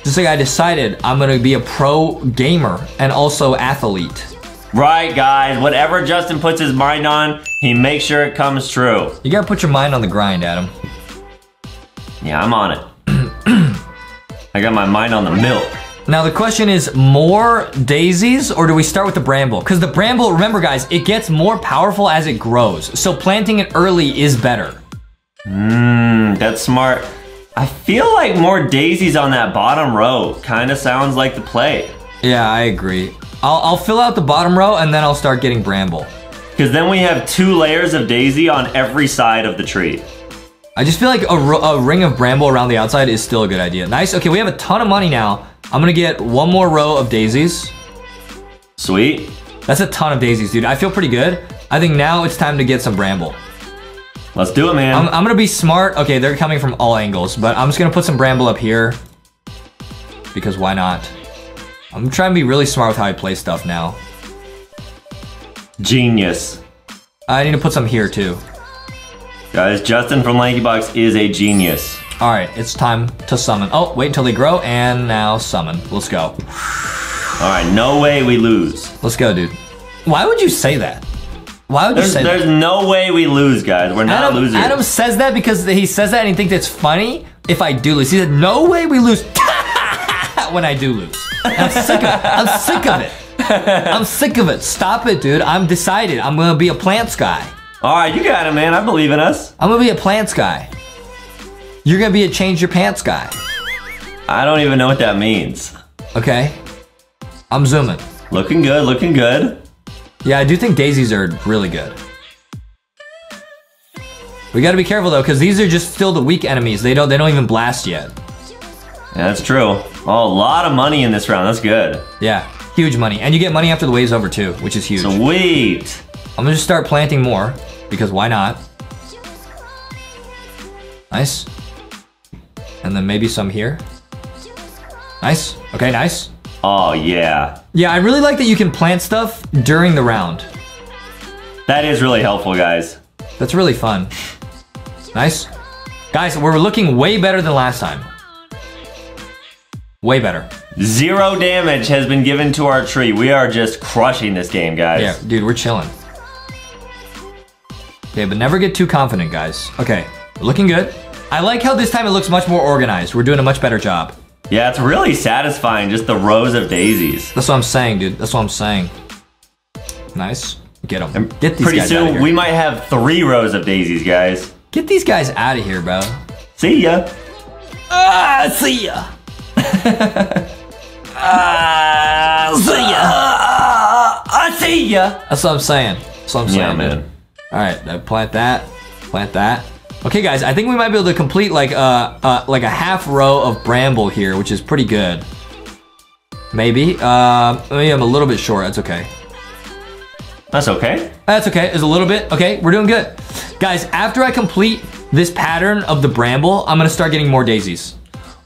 Just like I decided I'm gonna be a pro gamer and also athlete. Right, guys, whatever Justin puts his mind on, he makes sure it comes true. You gotta put your mind on the grind, Adam. Yeah, I'm on it. I got my mind on the milk. Now the question is more daisies or do we start with the bramble? Because the bramble, remember guys, it gets more powerful as it grows. So planting it early is better. Mmm, that's smart. I feel like more daisies on that bottom row kind of sounds like the play. Yeah, I agree. I'll fill out the bottom row and then I'll start getting bramble. Because then we have two layers of daisy on every side of the tree. I just feel like a ring of bramble around the outside is still a good idea. Nice. Okay, we have a ton of money now. I'm going to get one more row of daisies. Sweet. That's a ton of daisies, dude. I feel pretty good. I think now it's time to get some bramble. Let's do it, man. I'm gonna be smart. Okay, they're coming from all angles, but I'm just gonna put some bramble up here because why not? I'm trying to be really smart with how I play stuff now. Genius. I need to put some here too. Guys, Justin from Lanky Box is a genius. All right, it's time to summon. Oh, wait until they grow and now summon. Let's go. All right, no way we lose. Let's go, dude. Why would you say that? Why would you say that? There's no way we lose, guys. We're not losers. Adam says that because he says that and he thinks it's funny if I do lose. He said, no way we lose when I do lose. I'm sick of it. I'm sick of it. I'm sick of it. Stop it, dude. I'm decided. I'm going to be a plants guy. All right, you got it, man. I believe in us. I'm going to be a plants guy. You're going to be a change your pants guy. I don't even know what that means. Okay. I'm zooming. Looking good, looking good. Yeah, I do think daisies are really good. We gotta be careful though, because these are just still the weak enemies. They don't even blast yet. Yeah, that's true. Oh, a lot of money in this round. That's good. Yeah, huge money. And you get money after the wave's over too, which is huge. Sweet. I'm gonna just start planting more, because why not? Nice. And then maybe some here. Nice. Okay, nice. Oh, yeah. Yeah, I really like that you can plant stuff during the round. That is really helpful, guys. That's really fun. Nice. Guys, we're looking way better than last time. Way better. Zero damage has been given to our tree. We are just crushing this game, guys. Yeah, dude, we're chilling. Okay, but never get too confident, guys. Okay, we're looking good. I like how this time it looks much more organized. We're doing a much better job. Yeah, it's really satisfying, just the rows of daisies. That's what I'm saying, dude. That's what I'm saying. Nice. Get them. Get these guys out of here. Pretty soon, we might have three rows of daisies, guys. Get these guys out of here, bro. See ya. Ah, see ya. Ah, see ya. I see ya. That's what I'm saying. That's what I'm saying, yeah, man. Dude. All right, plant that. Plant that. Okay, guys, I think we might be able to complete like a half row of bramble here, which is pretty good. Maybe. Maybe I'm a little bit short. That's okay. That's okay. That's okay, it's a little bit. Okay, we're doing good. Guys, after I complete this pattern of the bramble, I'm gonna start getting more daisies.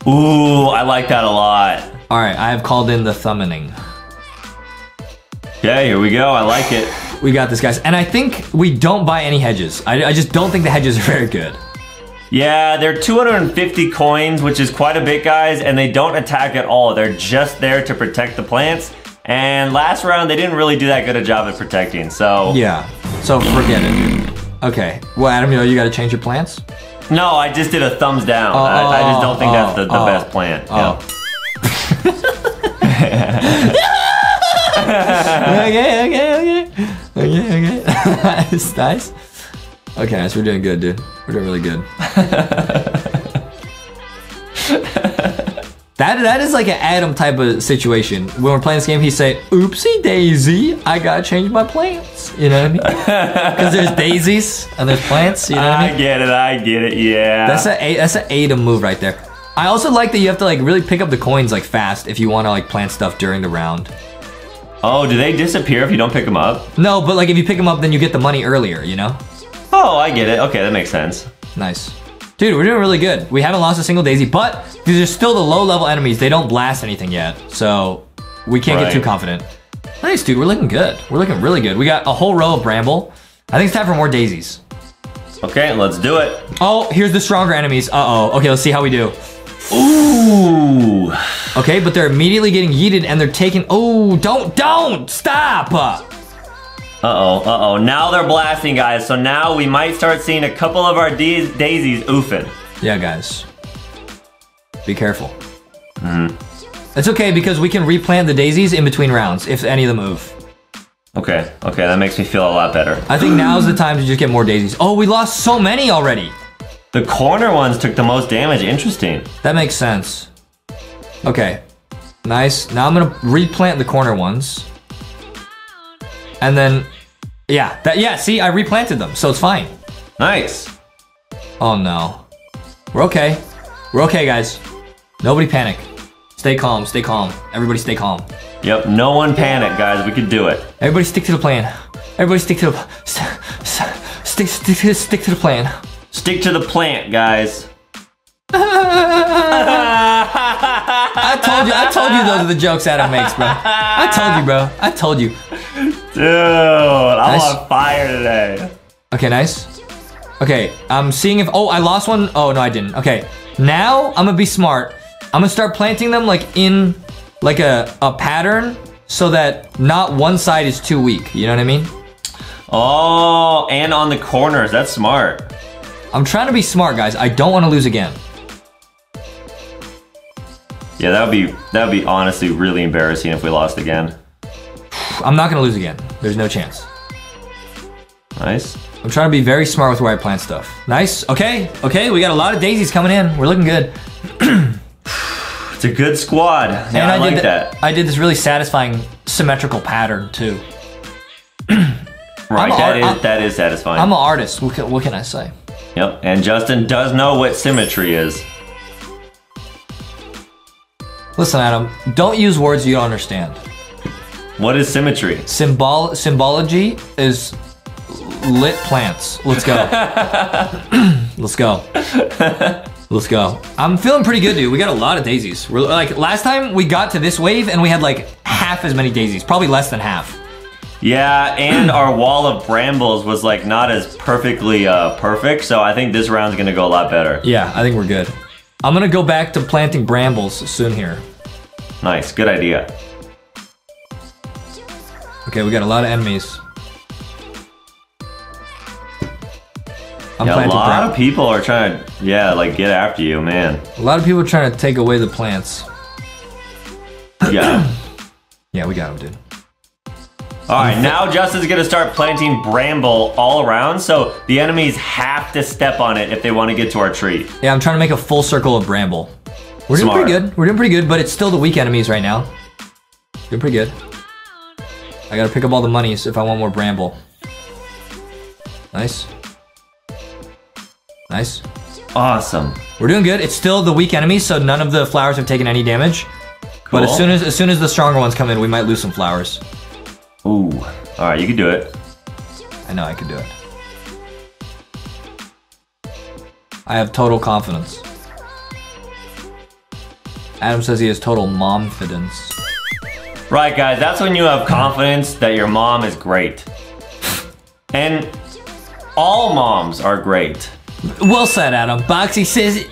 Ooh, I like that a lot. All right, I have called in the thumbing. Yeah, here we go, I like it. We got this, guys. And I think we don't buy any hedges. I just don't think the hedges are very good. Yeah, they're 250 coins, which is quite a bit, guys, and they don't attack at all. They're just there to protect the plants. And last round, they didn't really do that good a job at protecting, so. Yeah, so forget it. Okay, well, Adam, you gotta change your plants? No, I just did a thumbs down. I just don't think that's the best plant. Okay. It's nice. Okay, nice, so we're doing good, dude. We're doing really good. That is like an Adam type of situation. When we're playing this game, he'd say, oopsie daisy, I gotta change my plants. You know what I mean? Because there's daisies and there's plants, you know what I mean? I get it, yeah. That's an Adam move right there. I also like that you have to like really pick up the coins like fast if you want to like plant stuff during the round. Oh, do they disappear if you don't pick them up? No, but like if you pick them up, then you get the money earlier, you know? Oh, I get it. Okay, that makes sense. Nice. Dude, we're doing really good. We haven't lost a single daisy, but these are still the low-level enemies. They don't blast anything yet, so we can't get too confident. Nice, dude. We're looking good. We're looking really good. We got a whole row of bramble. I think it's time for more daisies. Okay, let's do it. Oh, here's the stronger enemies. Uh-oh. Okay, let's see how we do. Ooh. Okay, but they're immediately getting yeeted, and they're taking... Oh, don't! Stop! Uh-oh. Now they're blasting, guys. So now we might start seeing a couple of our daisies oofing. Yeah, guys. Be careful. Mm-hmm. It's okay, because we can replant the daisies in between rounds, if any of them move. Okay, that makes me feel a lot better. I think now's the time to just get more daisies. Oh, we lost so many already. The corner ones took the most damage. Interesting. That makes sense. Okay. Nice. Now I'm going to replant the corner ones. And then, yeah, see, I replanted them, so it's fine. Nice. Oh, no. We're okay. We're okay, guys. Nobody panic. Stay calm. Everybody stay calm. Yep, no one panic, guys. We can do it. Everybody stick to the plan. Everybody stick to the plan. Stick to the plant, guys. I told you those are the jokes Adam makes, bro. I told you. Dude, I'm on fire today. Okay, nice. Okay, I'm seeing if... Oh, I lost one. Oh, no, I didn't. Okay, now I'm gonna be smart. I'm gonna start planting them like in like a pattern so that not one side is too weak. You know what I mean? Oh, and on the corners. That's smart. I'm trying to be smart, guys. I don't want to lose again. Yeah, that would be honestly really embarrassing if we lost again. I'm not gonna lose again. There's no chance. Nice. I'm trying to be very smart with where I plant stuff. Nice. Okay. We got a lot of daisies coming in. We're looking good. It's a good squad. Yeah, and I like that. I did this really satisfying symmetrical pattern too. Right. That is satisfying. I'm an artist. What can I say? Yep. And Justin does know what symmetry is. Listen, Adam, don't use words you don't understand. What is symmetry? Symbology is lit plants. Let's go. Let's go. I'm feeling pretty good, dude. We got a lot of daisies. We're like, last time we got to this wave and we had like half as many daisies, probably less than half. Yeah, and our wall of brambles was like not as perfectly perfect, so I think this round's gonna go a lot better. Yeah, I think we're good. I'm gonna go back to planting brambles soon here. Nice, good idea. Okay, we got a lot of enemies. A lot of people are trying to, get after you, man. A lot of people are trying to take away the plants. Yeah. Yeah, we got them, dude. All right, now Justin's gonna start planting bramble all around, so the enemies have to step on it if they want to get to our tree. Yeah, I'm trying to make a full circle of bramble. We're doing pretty good. We're doing pretty good, but it's still the weak enemies right now. Doing pretty good. I gotta pick up all the monies if I want more bramble. Nice. Awesome. We're doing good. It's still the weak enemies, so none of the flowers have taken any damage. Cool. But as soon as the stronger ones come in, we might lose some flowers. Ooh. All right, you can do it. I know I can do it. I have total confidence. Adam says he has total momfidence. Right, guys, that's when you have confidence that your mom is great. And all moms are great. Well said, Adam. Boxy says it.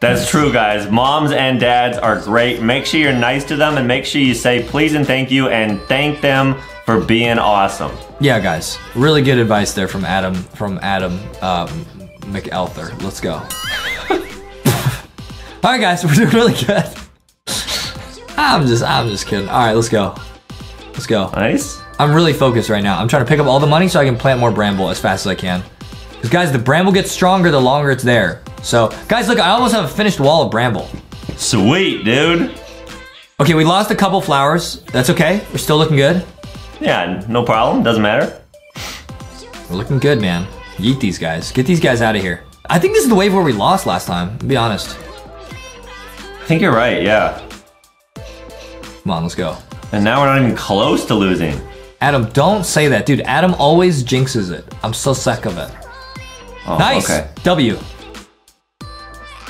That's true, guys. Moms and dads are great. Make sure you're nice to them and make sure you say please and thank you and thank them for being awesome. Yeah, guys. Really good advice there from Adam MacArthur. Let's go. All right, guys. We're doing really good. I'm just kidding. All right, let's go. Let's go. Nice. I'm really focused right now. I'm trying to pick up all the money so I can plant more bramble as fast as I can. Because, guys, the bramble gets stronger the longer it's there. So, guys, look, I almost have a finished wall of bramble. Sweet, dude. Okay, we lost a couple flowers. That's okay. We're still looking good. Yeah, no problem. Doesn't matter. We're looking good, man. Yeet these guys. Get these guys out of here. I think this is the wave where we lost last time, to be honest. I think you're right, yeah. Come on, let's go. And now we're not even close to losing. Adam, don't say that. Dude, Adam always jinxes it. I'm so sick of it. Oh, nice. Okay. W.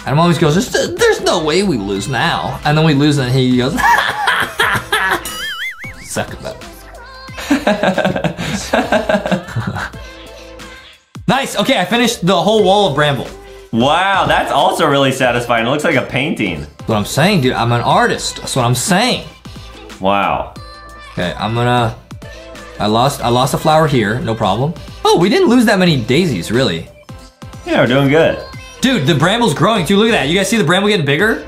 Adam always goes, there's no way we lose now. And then we lose and he goes, suck at that. Nice, okay, I finished the whole wall of bramble. Wow, that's also really satisfying. It looks like a painting. That's what I'm saying, dude, I'm an artist. That's what I'm saying. Wow. Okay, I lost a flower here, no problem. Oh, we didn't lose that many daisies, really. Yeah, we're doing good. Dude, the bramble's growing too. Look at that. You guys see the bramble getting bigger?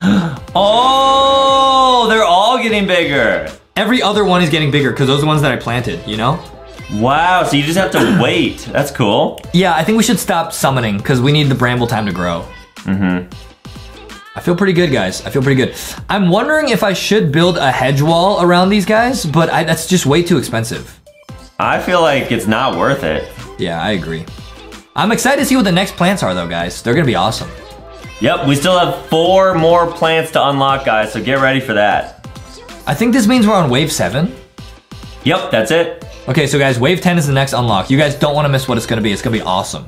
Oh, they're all getting bigger. Every other one is getting bigger because those are the ones that I planted, you know? Wow, so you just have to wait. That's cool. Yeah, I think we should stop summoning because we need the bramble time to grow. Mm-hmm. I feel pretty good, guys. I feel pretty good. I'm wondering if I should build a hedge wall around these guys, but that's just way too expensive. I feel like it's not worth it. Yeah, I agree. I'm excited to see what the next plants are though, guys. They're gonna be awesome. Yep, we still have 4 more plants to unlock, guys, so get ready for that. I think this means we're on wave 7. Yep, that's it. Okay, so guys, wave 10 is the next unlock. You guys don't wanna miss what it's gonna be. It's gonna be awesome.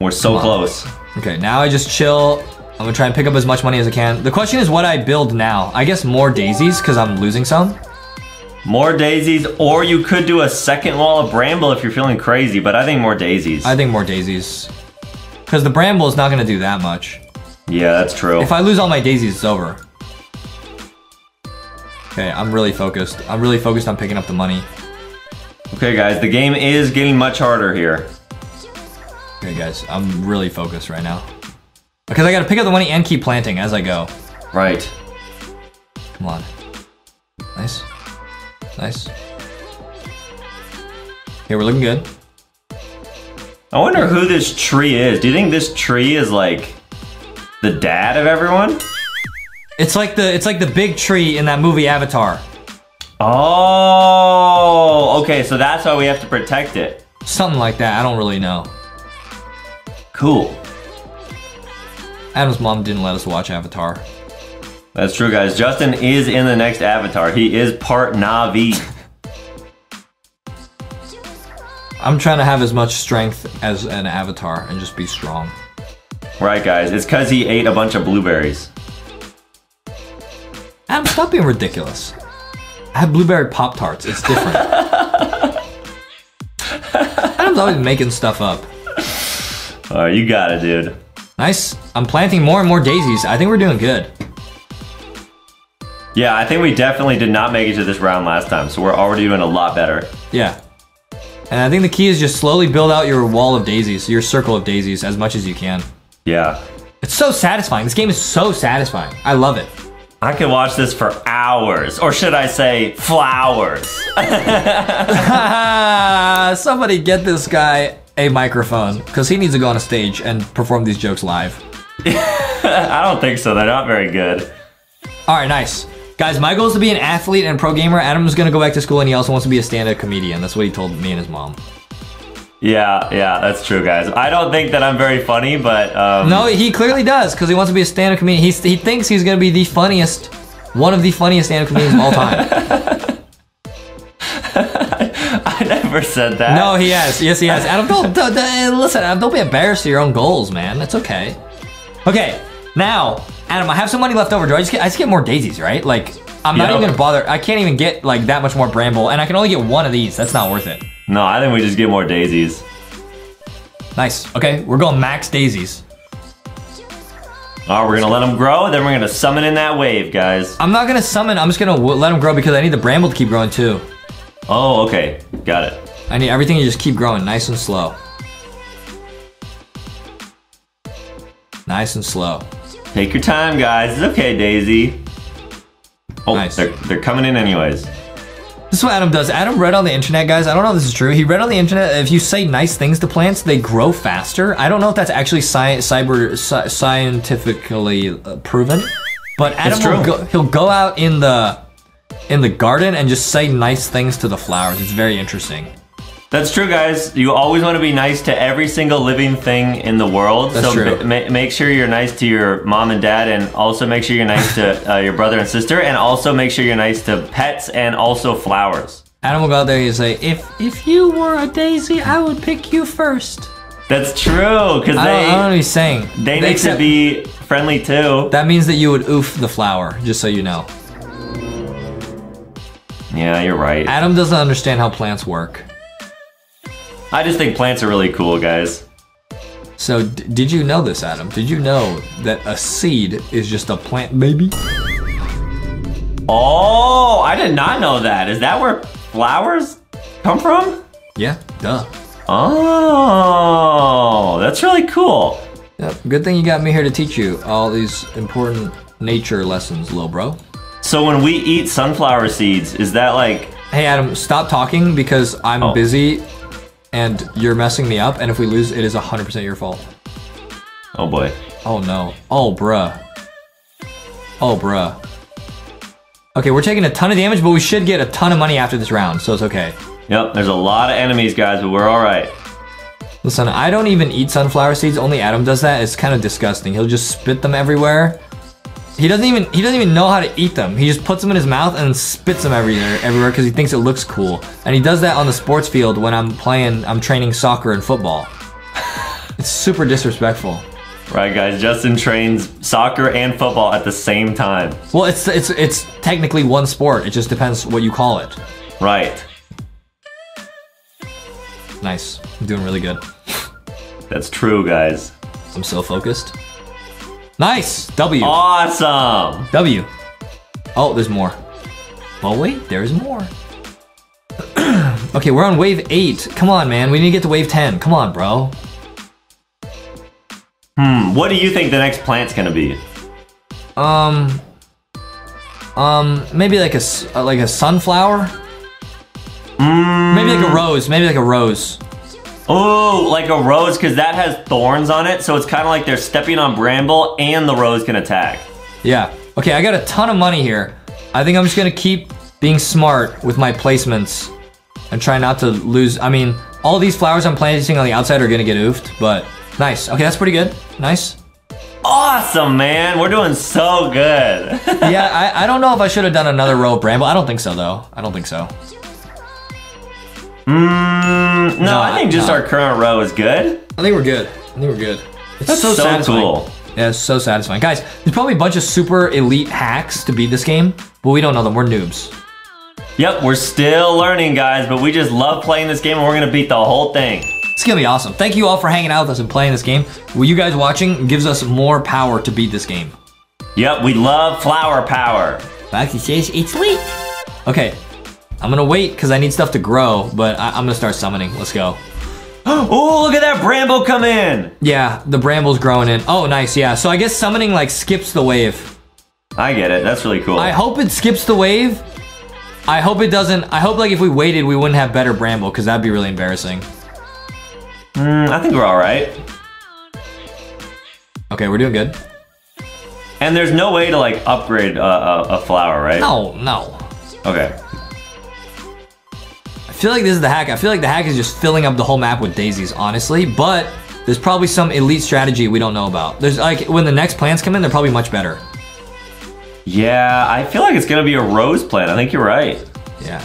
We're so close. Okay, now I just chill. I'm gonna try and pick up as much money as I can. The question is what I build now. I guess more daisies, cause I'm losing some. More daisies, or you could do a second wall of bramble if you're feeling crazy, but I think more daisies. I think more daisies. Because the bramble is not going to do that much. Yeah, that's true. If I lose all my daisies, it's over. Okay, I'm really focused. I'm really focused on picking up the money. Okay, guys, the game is getting much harder here. Okay, guys, I'm really focused right now. Because I got to pick up the money and keep planting as I go. Right. Come on. Nice. Nice. Okay, we're looking good. I wonder who this tree is. Do you think this tree is like the dad of everyone? It's like the big tree in that movie Avatar. Oh, okay, so that's why we have to protect it. Something like that, I don't really know. Cool. Adam's mom didn't let us watch Avatar. That's true, guys. Justin is in the next Avatar. He is part Na'Vi. I'm trying to have as much strength as an Avatar and just be strong. Right, guys. It's because he ate a bunch of blueberries. Adam, stop being ridiculous. I have blueberry Pop-Tarts. It's different. Adam's always making stuff up. Oh, you got it, dude. Nice. I'm planting more and more daisies. I think we're doing good. Yeah, I think we definitely did not make it to this round last time, so we're already doing a lot better. Yeah. And I think the key is just slowly build out your wall of daisies, your circle of daisies, as much as you can. Yeah. It's so satisfying. This game is so satisfying. I love it. I could watch this for hours, or should I say flowers. Somebody get this guy a microphone, because he needs to go on a stage and perform these jokes live. I don't think so. They're not very good. All right, nice. Guys, my goal is to be an athlete and pro gamer. Adam's gonna go back to school and he also wants to be a stand-up comedian. That's what he told me and his mom. Yeah, that's true, guys. I don't think that I'm very funny, but... No, he clearly does, because he wants to be a stand-up comedian. He thinks he's gonna be the funniest One of the funniest stand-up comedians of all time. I never said that. No, he has. Yes, he has. Adam, don't listen, Adam, don't be embarrassed of your own goals, man. That's okay. Okay, now, Adam, I have some money left over. Do I just get more daisies, right? Like, I'm not even gonna bother. I can't even get like that much more bramble, and I can only get one of these. That's not worth it. No, I think we just get more daisies. Nice. Okay, we're going max daisies. All right, we're gonna let them grow, and then we're gonna summon in that wave, guys. I'm not gonna summon. I'm just gonna let them grow because I need the bramble to keep growing too. Oh, okay, got it. I need everything to just keep growing, nice and slow. Nice and slow. Take your time, guys. It's okay, Daisy. Oh, nice. They're coming in anyways. This is what Adam does. Adam read on the internet, guys. I don't know if this is true. He read on the internet, if you say nice things to plants, they grow faster. I don't know if that's actually scientifically proven, but Adam will go, he'll go out in the garden and just say nice things to the flowers. It's very interesting. That's true, guys. You always want to be nice to every single living thing in the world. That's true. So make sure you're nice to your mom and dad, and also make sure you're nice to your brother and sister, and also make sure you're nice to pets and also flowers. Adam will go out there and say, if you were a daisy, I would pick you first. That's true, because I don't know what he's saying. They need to be friendly too. That means that you would oof the flower, just so you know. Yeah, you're right. Adam doesn't understand how plants work. I just think plants are really cool, guys. So, did you know this, Adam? Did you know that a seed is just a plant, baby? Oh, I did not know that. Is that where flowers come from? Yeah, duh. Oh, that's really cool. Yep, good thing you got me here to teach you all these important nature lessons, little bro. So when we eat sunflower seeds, is that like... Hey, Adam, stop talking because I'm busy. And you're messing me up, and if we lose, it is 100% your fault. Oh boy. Oh no. Oh bruh. Oh bruh. Okay, we're taking a ton of damage, but we should get a ton of money after this round, so it's okay. Yep, there's a lot of enemies, guys, but we're alright. Listen, I don't even eat sunflower seeds, only Adam does that. It's kind of disgusting. He'll just spit them everywhere. He doesn't even know how to eat them. He just puts them in his mouth and spits them everywhere because he thinks it looks cool. And he does that on the sports field when I'm training soccer and football. It's super disrespectful. Right, guys, Justin trains soccer and football at the same time. Well, it's technically one sport. It just depends what you call it. Right. Nice. I'm doing really good. That's true, guys. I'm so focused. Nice! W. Awesome! W. Oh, there's more. Oh wait, there's more. Okay, we're on wave 8. Come on, man. We need to get to wave 10. Come on, bro. What do you think the next plant's gonna be? Maybe like a sunflower? Maybe like a rose. Maybe like a rose. Oh, like a rose, because that has thorns on it, so it's kind of like they're stepping on bramble and the rose can attack. Yeah. Okay, I got a ton of money here. I think I'm just going to keep being smart with my placements and try not to lose. I mean, all these flowers I'm planting on the outside are going to get oofed, but nice. Okay, that's pretty good. Nice. Awesome, man. We're doing so good. Yeah, I don't know if I should have done another row of bramble. I don't think so, though. I don't think so. No, I think just our current row is good. I think we're good. I think we're good. That's so satisfying. Cool. Yeah, it's so satisfying. Guys, there's probably a bunch of super elite hacks to beat this game, but we don't know them. We're noobs. Yep, we're still learning, guys, but we just love playing this game, and we're going to beat the whole thing. It's going to be awesome. Thank you all for hanging out with us and playing this game. Well, you guys watching gives us more power to beat this game. Yep, we love flower power. Boxy says it's lit. Okay. I'm gonna wait because I need stuff to grow, but I'm gonna start summoning. Let's go. Oh, look at that bramble come in. Yeah, the bramble's growing in. Oh, nice, yeah. So I guess summoning like skips the wave. I get it, that's really cool. I hope it skips the wave. I hope it doesn't. I hope like if we waited, we wouldn't have better bramble because that'd be really embarrassing. I think we're all right. Okay, we're doing good. And there's no way to like upgrade a flower, right? No, no. Okay. I feel like this is the hack. I feel like the hack is just filling up the whole map with daisies, honestly, but there's probably some elite strategy we don't know about. There's like, when the next plants come in, they're probably much better. Yeah, I feel like it's gonna be a rose plant. I think you're right. Yeah,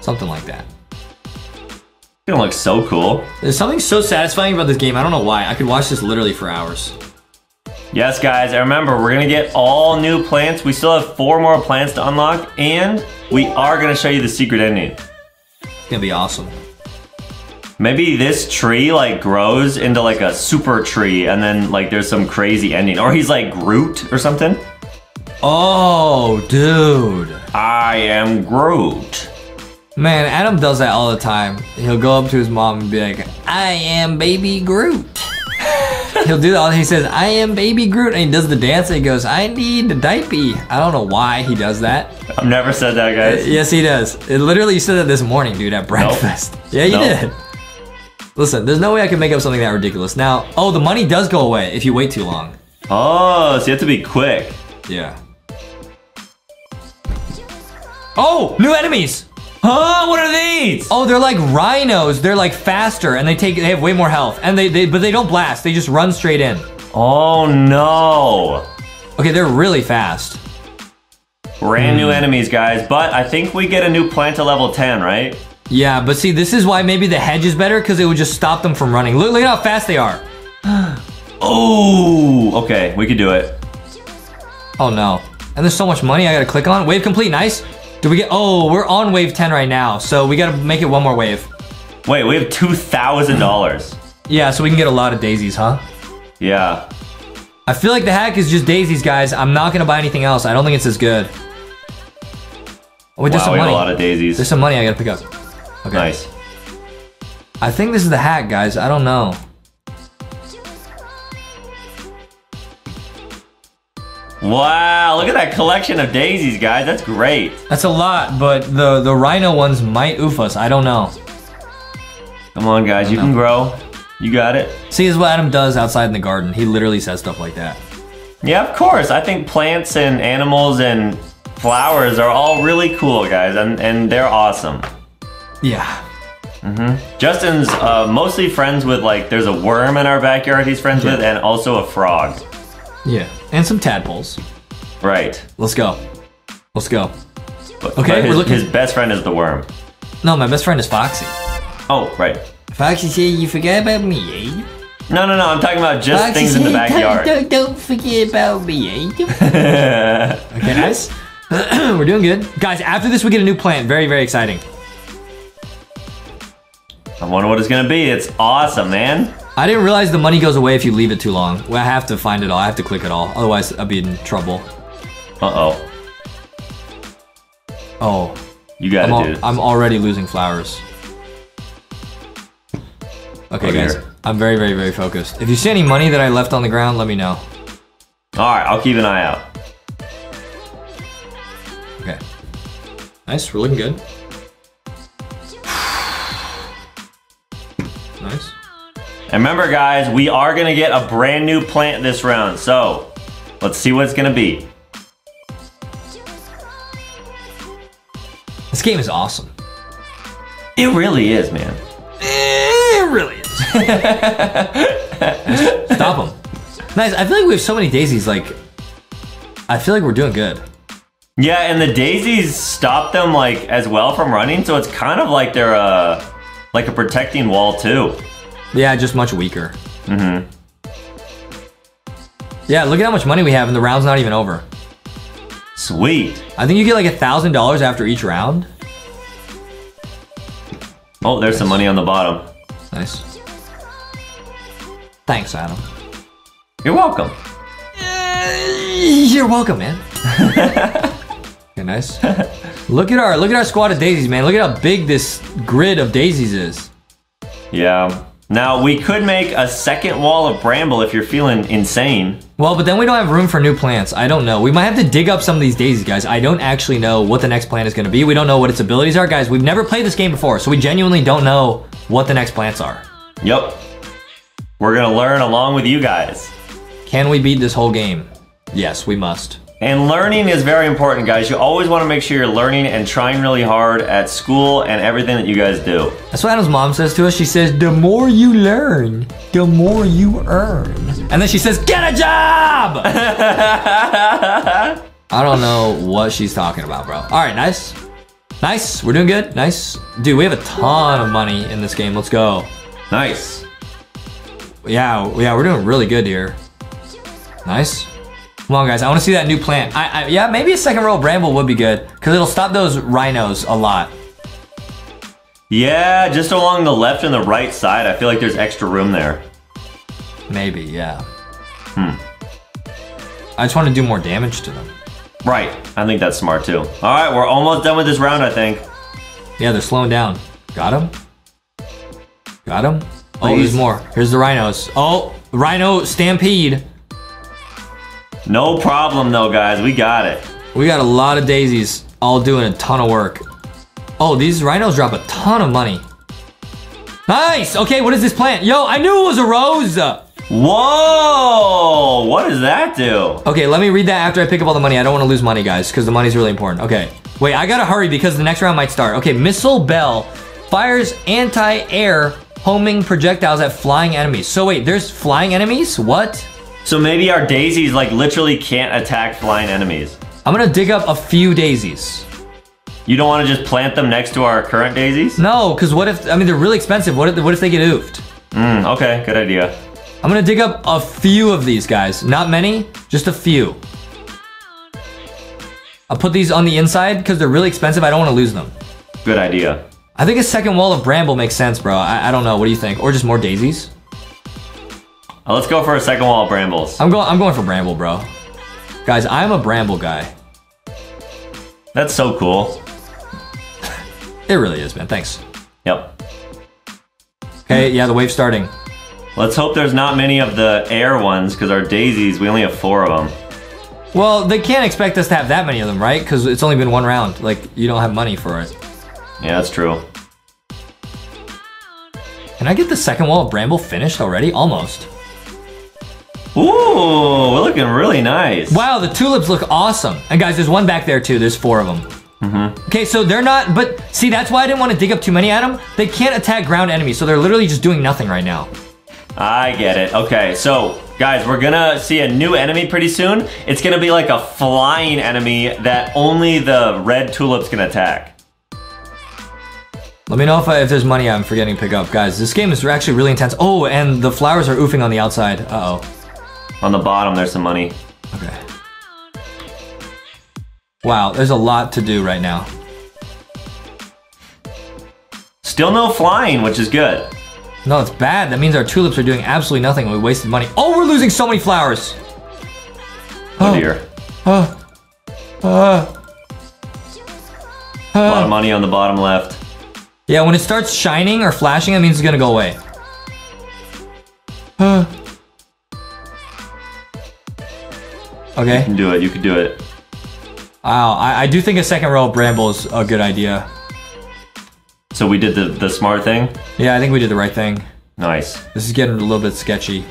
something like that. It's gonna look so cool. There's something so satisfying about this game. I don't know why. I could watch this literally for hours. Yes, guys, and remember, we're gonna get all new plants. We still have 4 more plants to unlock, and we are gonna show you the secret ending. It's gonna be awesome. Maybe this tree like grows into like a super tree, and then like there's some crazy ending, or he's like Groot or something. Oh, dude. I am Groot. Man, Adam does that all the time. He'll go up to his mom and be like, I am baby Groot. He'll do that. He says, I am baby Groot. And he does the dance and he goes, I need a diaper. I don't know why he does that. I've never said that, guys. Yes, he does. It literally said that this morning, dude, at breakfast. Nope. Yeah, you did. Listen, there's no way I can make up something that ridiculous. Now, oh, the money does go away if you wait too long. Oh, so you have to be quick. Yeah. Oh, new enemies! Huh? What are these? Oh, they're like rhinos. They're like faster, and they have way more health, and they don't blast. They just run straight in. Oh no! Okay, they're really fast. Brand new enemies, guys. But I think we get a new plant to level 10, right? Yeah, but see, this is why maybe the hedge is better because it would just stop them from running. Look how fast they are. Oh, okay, we could do it. Oh no! And there's so much money I gotta click on. Wave complete. Nice. Do we get? Oh, we're on wave 10 right now, so we gotta make it one more wave. Wait, we have $2,000. Yeah, so we can get a lot of daisies, huh? Yeah. I feel like the hack is just daisies, guys. I'm not gonna buy anything else. I don't think it's as good. Oh, wait, there's some money. We have a lot of daisies. There's some money I gotta pick up. Okay. Nice. I think this is the hack, guys. I don't know. Wow, look at that collection of daisies, guys. That's great. That's a lot, but the rhino ones might oof us. I don't know. Come on, guys. You can grow. You got it. See, this is what Adam does outside in the garden. He literally says stuff like that. Yeah, of course. I think plants and animals and flowers are all really cool, guys, and they're awesome. Yeah. Mm-hmm. Justin's mostly friends with, like, there's a worm in our backyard he's friends with, and also a frog. Yeah, and some tadpoles. Right. Let's go. Let's go. But, okay, we're looking. His best friend is the worm. No, my best friend is Foxy. Oh, right. Foxy said you forgot about me, eh? No, I'm talking about just Foxy things in the backyard. Don't forget about me, eh? Okay, nice. We're doing good. Guys, after this we get a new plant. Very, very exciting. I wonder what it's going to be. It's awesome, man. I didn't realize the money goes away if you leave it too long. Well, I have to find it all. I have to click it all. Otherwise, I'll be in trouble. Uh-oh. Oh. You got it, dude. I'm already losing flowers. Okay, guys. Here. I'm very, very, very focused. If you see any money that I left on the ground, let me know. All right. I'll keep an eye out. Okay. Nice. We're looking good. Nice. And remember, guys, we are going to get a brand new plant this round. So let's see what it's going to be. This game is awesome. It really is, man. It really is. Stop them. Nice. I feel like we have so many daisies. Like, I feel like we're doing good. Yeah, and the daisies stop them, like, as well from running. So it's kind of like they're like a protecting wall, too. Yeah, just much weaker. Mm-hmm. Yeah, look at how much money we have, and the round's not even over. Sweet. I think you get like $1,000 after each round. Oh, there's some money on the bottom. Nice. Thanks, Adam. You're welcome. You're welcome, man. Okay, nice. Look at our squad of daisies, man. Look at how big this grid of daisies is. Yeah. Now, we could make a second wall of bramble if you're feeling insane. Well, but then we don't have room for new plants. I don't know. We might have to dig up some of these daisies, guys. I don't actually know what the next plant is going to be. We don't know what its abilities are, guys. We've never played this game before, so we genuinely don't know what the next plants are. Yep. We're going to learn along with you guys. Can we beat this whole game? Yes, we must. And learning is very important, guys. You always want to make sure you're learning and trying really hard at school and everything that you guys do. That's what Adam's mom says to us. She says, the more you learn, the more you earn. And then she says, get a job! I don't know what she's talking about, bro. All right, nice. Nice, we're doing good, nice. Dude, we have a ton of money in this game, let's go. Nice. Yeah, we're doing really good here. Nice. Come on guys, I wanna see that new plant. Yeah, maybe a second row of bramble would be good, cause it'll stop those rhinos a lot. Yeah, just along the left and the right side, I feel like there's extra room there. Maybe, yeah. I just wanna do more damage to them. Right, I think that's smart too. All right, we're almost done with this round, I think. Yeah, they're slowing down. Got him? Got him? Oh, there's more. Here's the rhinos. Oh, rhino stampede. No problem though, guys, we got it. We got a lot of daisies, all doing a ton of work. Oh, these rhinos drop a ton of money. Nice, okay, what is this plant? Yo, I knew it was a rose. Whoa, what does that do? Okay, let me read that after I pick up all the money. I don't want to lose money, guys, because the money's really important. Okay, wait, I gotta hurry because the next round might start. Okay, Missile Bell fires anti-air homing projectiles at flying enemies. So wait, there's flying enemies? What? So maybe our daisies like literally can't attack flying enemies. I'm gonna dig up a few daisies. You don't want to just plant them next to our current daisies? No, because what if, I mean, they're really expensive. What if they get oofed? Okay, good idea. I'm gonna dig up a few of these guys. Not many, just a few. I'll put these on the inside because they're really expensive. I don't want to lose them. Good idea. I think a second wall of bramble makes sense, bro. I don't know. What do you think? Or just more daisies? Let's go for a second wall of brambles. I'm going for bramble, bro. Guys, I'm a bramble guy. That's so cool. It really is, man. Thanks. Yep. Okay, yeah, the wave's starting. Let's hope there's not many of the air ones, because our daisies, we only have 4 of them. Well, they can't expect us to have that many of them, right? Because it's only been one round. Like, you don't have money for it. Yeah, that's true. Can I get the second wall of bramble finished already? Almost. Ooh, we're looking really nice. Wow, the tulips look awesome. And guys, there's one back there too. There's 4 of them. Okay, so they're not, but see, that's why I didn't want to dig up too many at them. They can't attack ground enemies, so they're literally just doing nothing right now. I get it. Okay, so guys, we're gonna see a new enemy pretty soon. It's gonna be like a flying enemy that only the red tulips can attack. Let me know if there's money I'm forgetting to pick up. Guys, this game is actually really intense. Oh, and the flowers are oofing on the outside. Uh-oh. On the bottom, there's some money. Okay. Wow, there's a lot to do right now. Still no flying, which is good. No, it's bad. That means our tulips are doing absolutely nothing. We wasted money. Oh, we're losing so many flowers. Oh, dear. A lot of money on the bottom left. Yeah, when it starts shining or flashing, that means it's gonna go away. Okay. You can do it. You can do it. Wow, I do think a second row of bramble is a good idea. So we did the smart thing? Yeah, I think we did the right thing. Nice. This is getting a little bit sketchy.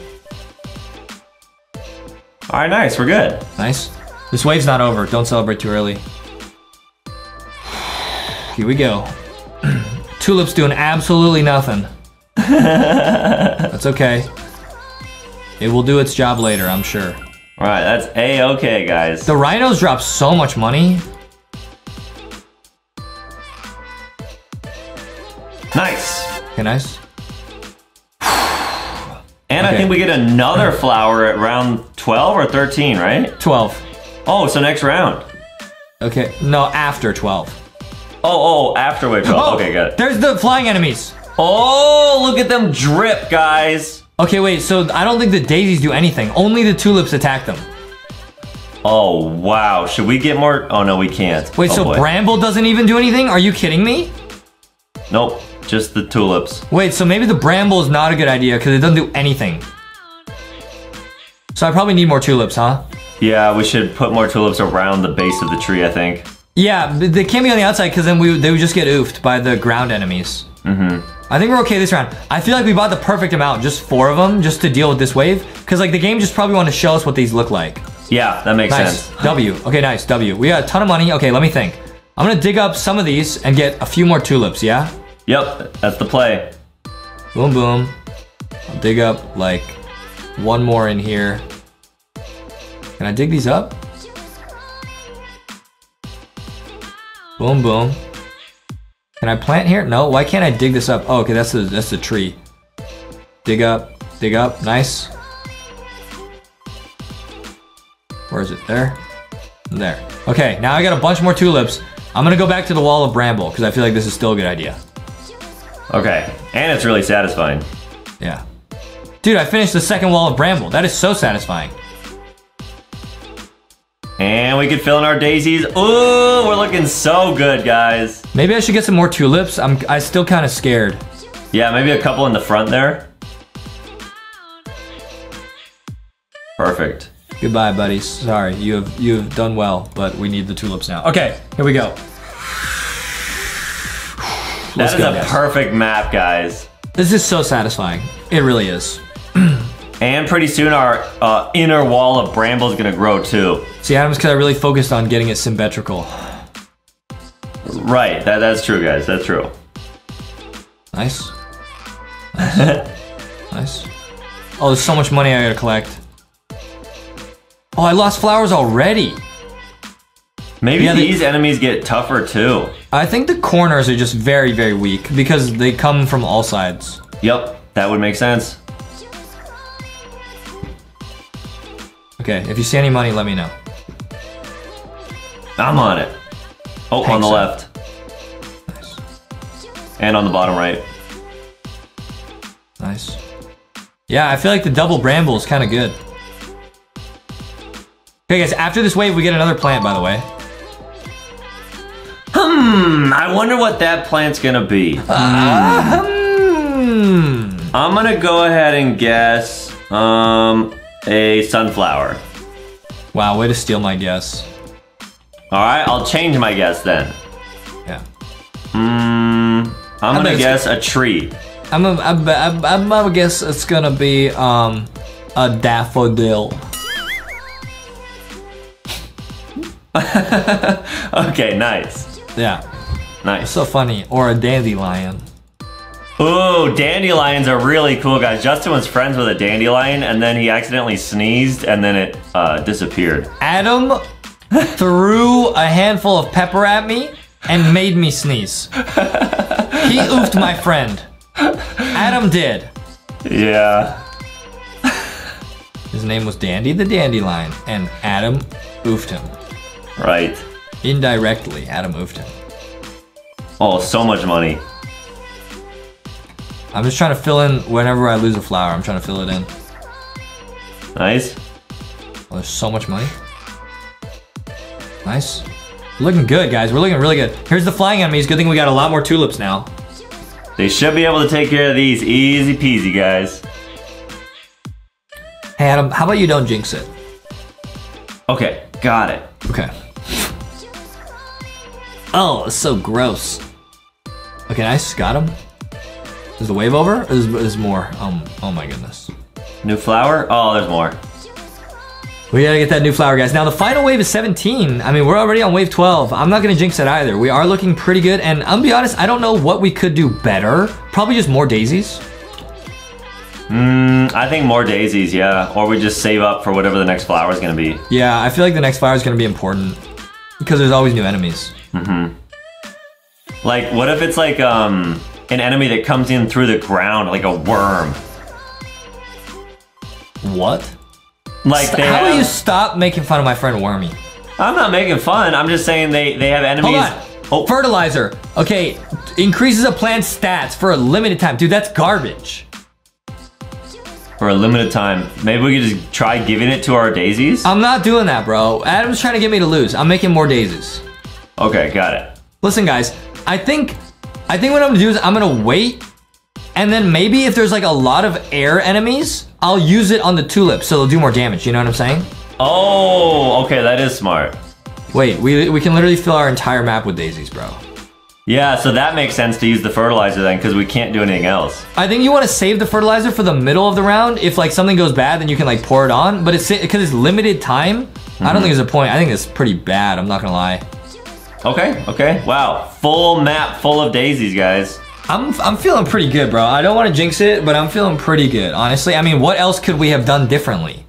All right, nice, we're good. Nice. This wave's not over, don't celebrate too early. Here we go. Tulips doing absolutely nothing. That's okay. It will do its job later, I'm sure. All right, that's A-okay, guys. The rhinos drop so much money. Nice. Okay, nice. And okay. I think we get another flower at round 12 or 13, right? 12. Oh, so next round. Okay, no, after 12. Oh, after wave 12. Oh, okay, got it. There's the flying enemies. Oh, look at them drip, guys. Okay, wait, so I don't think the daisies do anything. Only the tulips attack them. Oh, wow. Should we get more? Oh, no, we can't. Wait, oh, so boy. Bramble doesn't even do anything? Are you kidding me? Nope. Just the tulips. Wait, so maybe the bramble is not a good idea because it doesn't do anything. So I probably need more tulips, huh? Yeah, we should put more tulips around the base of the tree, I think. Yeah, they can't be on the outside because then they would just get oofed by the ground enemies. I think we're okay this round. I feel like we bought the perfect amount, just 4 of them, just to deal with this wave. Because like the game just probably want to show us what these look like. Yeah, that makes sense. W. Okay, nice. W. We got a ton of money. Okay, let me think. I'm going to dig up some of these and get a few more tulips, yeah? Yep, that's the play. Boom, boom. I'll dig up like 1 more in here. Can I dig these up? Boom, boom. Can I plant here? No, why can't I dig this up? Oh, okay, that's the tree. Dig up, nice. Where is it? There? There. Okay, now I got a bunch more tulips. I'm gonna go back to the wall of bramble because I feel like this is still a good idea. Okay, and it's really satisfying. Yeah. Dude, I finished the second wall of bramble. That is so satisfying. And we can fill in our daisies. Ooh, we're looking so good, guys. Maybe I should get some more tulips. I'm still kind of scared. Yeah, maybe a couple in the front there. Perfect. Goodbye, buddies. Sorry, you have done well, but we need the tulips now. Okay, here we go. That is a perfect map, guys. This is so satisfying. It really is. And pretty soon our inner wall of bramble is gonna grow too. See, Adam's because I really focused on getting it symmetrical. Right, that's true, guys, that's true. Nice. Nice. Nice. Oh, there's so much money I gotta collect. Oh, I lost flowers already. Maybe these enemies get tougher too. I think the corners are just very, very weak because they come from all sides. Yep, that would make sense. Okay, if you see any money, let me know. I'm on it. Oh, on the left. Nice. And on the bottom right. Nice. Yeah, I feel like the double bramble is kind of good. Okay guys, after this wave we get another plant, by the way. I wonder what that plant's gonna be. I'm gonna go ahead and guess a sunflower. Wow, way to steal my guess. Alright, I'll change my guess then. Yeah. I'm gonna guess a tree. I'm gonna guess it's gonna be a daffodil. Okay, nice. Yeah. Nice. That's so funny. Or a dandelion. Ooh, dandelions are really cool, guys. Justin was friends with a dandelion, and then he accidentally sneezed, and then it disappeared. Adam threw a handful of pepper at me and made me sneeze. He oofed my friend. Adam did. Yeah. His name was Dandy the Dandelion, and Adam oofed him. Right. Indirectly, Adam moved him. Oh, so much money. I'm just trying to fill in whenever I lose a flower. I'm trying to fill it in. Nice. Oh, there's so much money. Nice. We're looking good, guys. We're looking really good. Here's the flying enemies. Good thing we got a lot more tulips now. They should be able to take care of these. Easy peasy, guys. Hey, Adam, how about you don't jinx it? Okay, got it. Okay. Oh, it's so gross. Okay, nice, got him. Is the wave over? Or is more? Oh my goodness. New flower? Oh, there's more. We gotta get that new flower, guys. Now the final wave is 17. I mean, we're already on wave 12. I'm not gonna jinx it either. We are looking pretty good, and I'm gonna be honest, I don't know what we could do better. Probably just more daisies. I think more daisies, yeah. Or we just save up for whatever the next flower is gonna be. Yeah, I feel like the next flower is gonna be important because there's always new enemies. Like, what if it's like an enemy that comes in through the ground, like a worm? What? Like, how do you stop making fun of my friend Wormy? I'm not making fun. I'm just saying they have enemies. Hold on. Oh, fertilizer. Okay, increases a plant's stats for a limited time. Dude, that's garbage. For a limited time. Maybe we could just try giving it to our daisies? I'm not doing that, bro. Adam's trying to get me to lose. I'm making more daisies. Okay, got it. Listen, guys, I think what I'm gonna do is I'm gonna wait, and then maybe if there's like a lot of air enemies, I'll use it on the tulips, so they'll do more damage, you know what I'm saying? Oh, okay, that is smart. Wait, we can literally fill our entire map with daisies, bro. Yeah, so that makes sense to use the fertilizer then, because we can't do anything else. I think you want to save the fertilizer for the middle of the round. If like something goes bad, then you can like pour it on, but it's because it's limited time. I don't think there's a point. I think it's pretty bad, I'm not gonna lie. Okay, okay. Wow, full map full of daisies, guys. I'm feeling pretty good, bro. I don't want to jinx it, but I'm feeling pretty good, honestly. I mean, what else could we have done differently?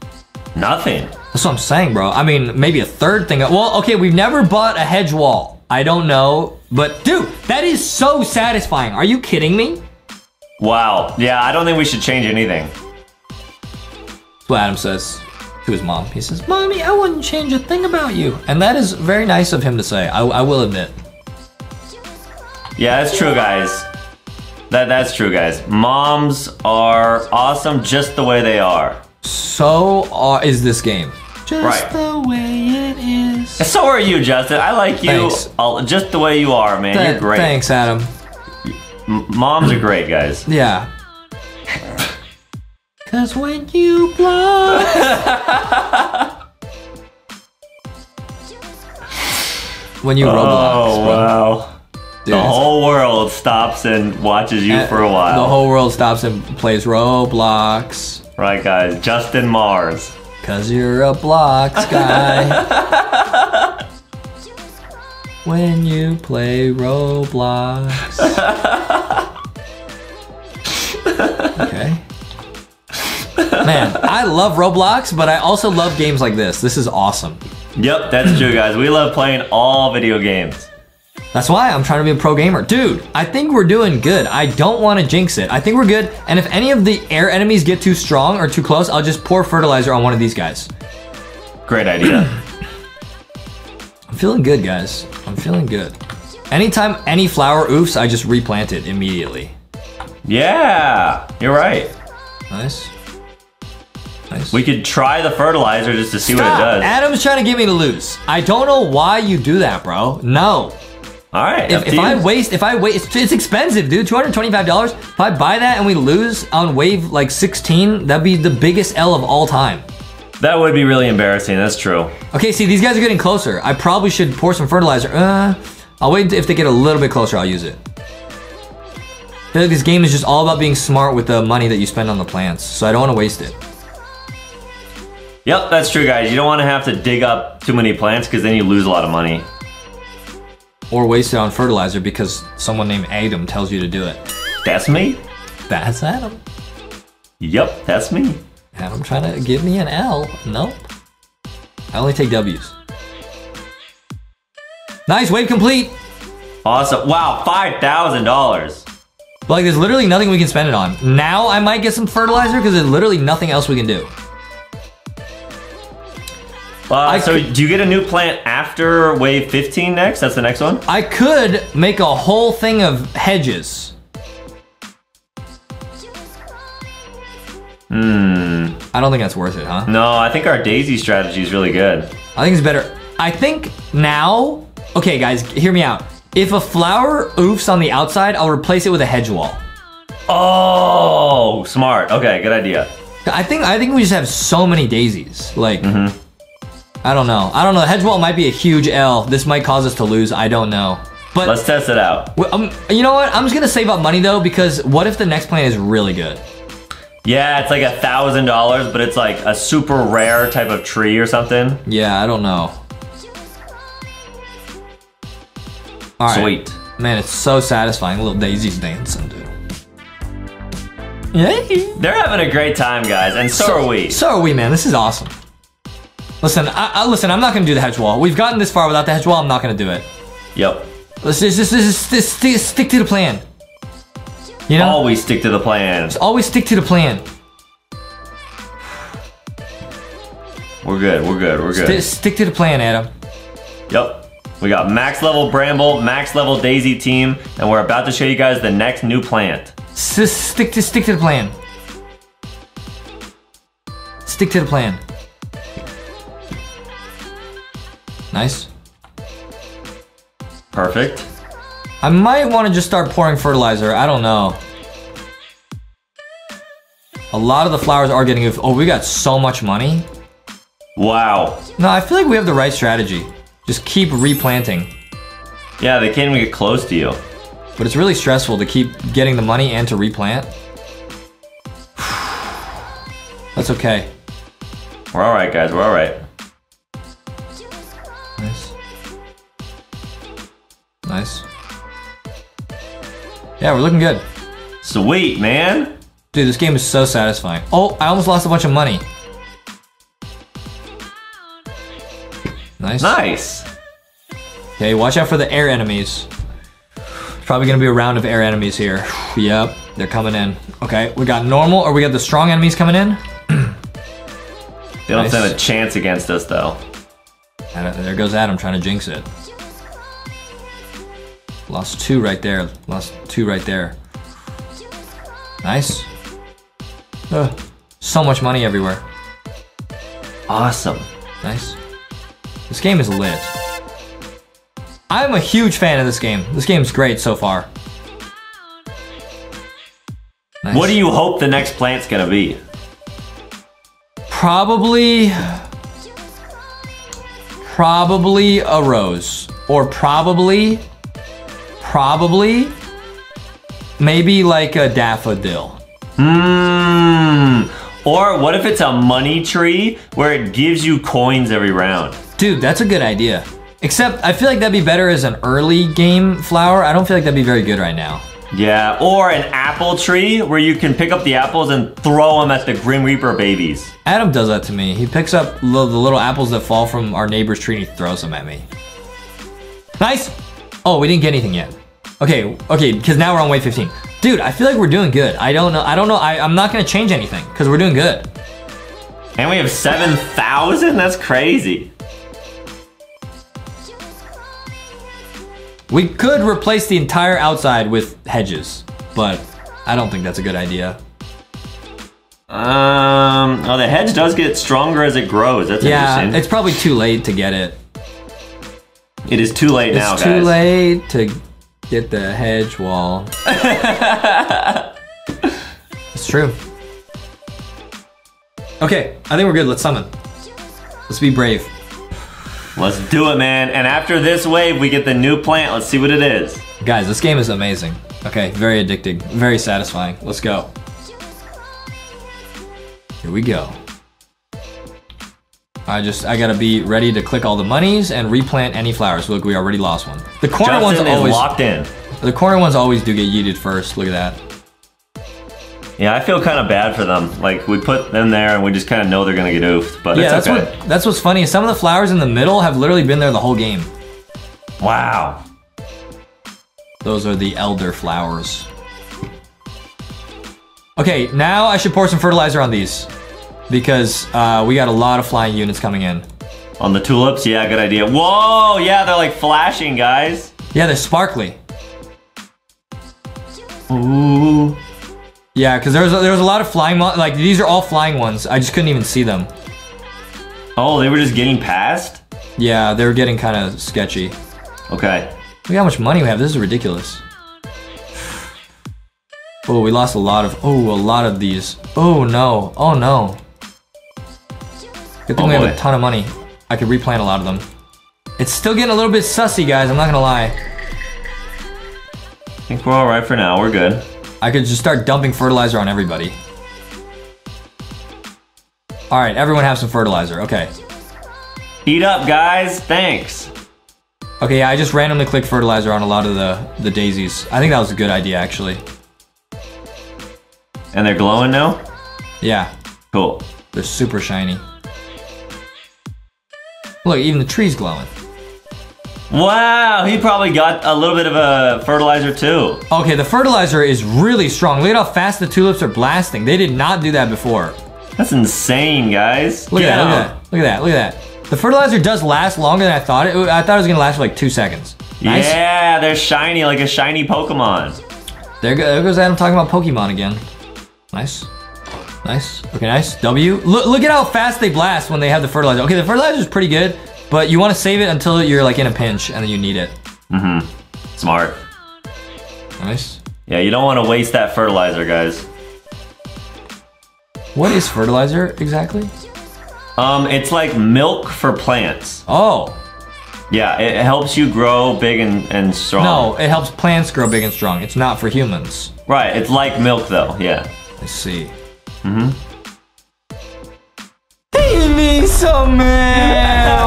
Nothing. That's what I'm saying, bro. I mean, maybe a third thing. Well, okay, we've never bought a hedge wall. I don't know, but dude, that is so satisfying. Are you kidding me? Wow. Yeah, I don't think we should change anything. That's what Adam says to his mom. He says, Mommy, I wouldn't change a thing about you. And that is very nice of him to say, I will admit. Yeah, that's true, guys. That's true, guys. Moms are awesome just the way they are. So is this game. Just right. The way it is. So are you, Justin. I like you just the way you are, man. You're great. Thanks, Adam. Moms are great, guys. Yeah. Cause when you blow. When you Roblox, bro. Wow. Dude, the whole world stops and watches you for a while. The whole world stops and plays Roblox. Right, guys. Justin Mars. Cause you're a Blox guy. When you play Roblox. Okay. Man, I love Roblox, but I also love games like this. This is awesome. Yep, that's true, guys. We love playing all video games. That's why I'm trying to be a pro gamer. Dude, I think we're doing good. I don't want to jinx it. I think we're good. And if any of the air enemies get too strong or too close, I'll just pour fertilizer on one of these guys. Great idea. I'm feeling good, guys. I'm feeling good. Anytime any flower oofs, I just replant it immediately. Yeah, you're right. Nice. Nice. We could try the fertilizer just to see what it does. Adam's trying to get me to lose. I don't know why you do that, bro. No. All right. If I waste, it's expensive, dude. $225. If I buy that and we lose on wave like 16, that'd be the biggest L of all time. That would be really embarrassing. That's true. Okay, see, these guys are getting closer. I probably should pour some fertilizer. I'll wait if they get a little bit closer. I'll use it. I feel like this game is just all about being smart with the money that you spend on the plants, so I don't want to waste it. Yep, that's true, guys. You don't want to have to dig up too many plants because then you lose a lot of money. Or waste it on fertilizer because someone named Adam tells you to do it. That's me? That's Adam. Yep, that's me. Adam trying to give me an L. Nope. I only take W's. Nice, wave complete. Awesome. Wow, $5,000. Like, there's literally nothing we can spend it on. Now I might get some fertilizer because there's literally nothing else we can do. So do you get a new plant after wave 15 next? That's the next one? I could make a whole thing of hedges. Hmm. I don't think that's worth it, huh? No, I think our daisy strategy is really good. I think it's better. I think now... Okay, guys, hear me out. If a flower oofs on the outside, I'll replace it with a hedge wall. Oh, smart. Okay, good idea. I think we just have so many daisies. Like... Mm-hmm. I don't know. I don't know. Hedge wall might be a huge L. This might cause us to lose. I don't know. But let's test it out. You know what? I'm just gonna save up money though, because what if the next plant is really good? Yeah, it's like $1,000, but it's like a super rare type of tree or something. Yeah, I don't know. All right. Sweet. Man, it's so satisfying. Little Daisy's dancing, dude. Yay! They're having a great time, guys, and so are we. So are we, man. This is awesome. Listen, I'm not gonna do the hedge wall. We've gotten this far without the hedge wall. I'm not gonna do it. Yep. Let's just stick to the plan. You know. Always stick to the plan. Just always stick to the plan. We're good. We're good. We're good. Stick to the plan, Adam. Yep. We got max level bramble, max level daisy team, and we're about to show you guys the next new plant. Stick to the plan. Stick to the plan. Nice. Perfect. I might want to just start pouring fertilizer. I don't know. A lot of the flowers are getting oofed. Oh, we got so much money. Wow. No, I feel like we have the right strategy. Just keep replanting. Yeah, they can't even get close to you. But it's really stressful to keep getting the money and to replant. That's okay. We're all right, guys. We're all right. Nice. Nice. Yeah, we're looking good. Sweet, man. Dude, this game is so satisfying. Oh, I almost lost a bunch of money. Nice. Nice. Okay, watch out for the air enemies. Probably gonna be a round of air enemies here. Yep, they're coming in. Okay, we got normal, or we got the strong enemies coming in. They don't stand a chance against us, though. And there goes Adam trying to jinx it. Lost two right there. Lost two right there. Nice. So much money everywhere. Awesome. Nice. This game is lit. I'm a huge fan of this game. This game's great so far. Nice. What do you hope the next plant's gonna be? Probably a rose, or probably maybe like a daffodil. Or what if it's a money tree where it gives you coins every round? Dude, that's a good idea. Except I feel like that'd be better as an early game flower. I don't feel like that'd be very good right now. Yeah, or an apple tree where you can pick up the apples and throw them at the Grim Reaper babies. Adam does that to me. He picks up the little apples that fall from our neighbor's tree and he throws them at me. Nice! Oh, we didn't get anything yet. Okay, because now we're on wave 15. Dude, I feel like we're doing good. I don't know. I'm not going to change anything because we're doing good. And we have 7,000? That's crazy. We could replace the entire outside with hedges, but I don't think that's a good idea. Oh, the hedge does get stronger as it grows. That's interesting. Yeah, it's probably too late to get it. It is too late now, guys. It's too late to get the hedge wall. It's true. Okay, I think we're good. Let's summon. Let's be brave. Let's do it, man. And after this wave, we get the new plant. Let's see what it is. Guys, this game is amazing. Okay, very addicting, very satisfying. Let's go. Here we go. I gotta be ready to click all the monies and replant any flowers. Look, we already lost one. The corner ones always locked in. The corner ones always do get yeeted first. Look at that. Yeah, I feel kind of bad for them. Like, we put them there and we just kind of know they're gonna get oofed, but yeah, it's okay. That's what's funny. Some of the flowers in the middle have literally been there the whole game. Wow. Those are the elder flowers. Okay, now I should pour some fertilizer on these because we got a lot of flying units coming in. On the tulips? Yeah, good idea. Whoa, yeah, they're like flashing, guys. Yeah, they're sparkly. Ooh. Yeah, because there was a lot of flying, like these are all flying ones. I just couldn't even see them. Oh, they were just getting past? Yeah, they were getting kind of sketchy. Okay. Look how much money we have. This is ridiculous. Oh, we lost a lot of these. Oh no, oh no. Good thing we have a ton of money. I could replant a lot of them. It's still getting a little bit sussy, guys, I'm not gonna lie. I think we're all right for now, we're good. I could just start dumping fertilizer on everybody. All right, everyone have some fertilizer, okay. Eat up, guys, thanks. Okay, yeah, I just randomly clicked fertilizer on a lot of the daisies. I think that was a good idea, actually. And they're glowing now? Yeah. Cool. They're super shiny. Look, even the tree's glowing. Wow, he probably got a little bit of a fertilizer too. Okay, the fertilizer is really strong. Look at how fast the tulips are blasting. They did not do that before. That's insane, guys. Look at that, look at that, look at that. The fertilizer does last longer than I thought. I thought it was gonna last for like 2 seconds. Nice. Yeah, they're shiny, like a shiny Pokemon. There goes Adam talking about Pokemon again. Nice, nice, okay, nice, W. Look at how fast they blast when they have the fertilizer. Okay, the fertilizer is pretty good, but you want to save it until you're like in a pinch and then you need it. Mm-hmm, smart. Nice. Yeah, you don't want to waste that fertilizer, guys. What is fertilizer exactly? It's like milk for plants. Oh. Yeah, it helps you grow big and strong. No, it helps plants grow big and strong. It's not for humans. Right, it's like milk though, yeah. Let's see. Mm-hmm. Give me some milk.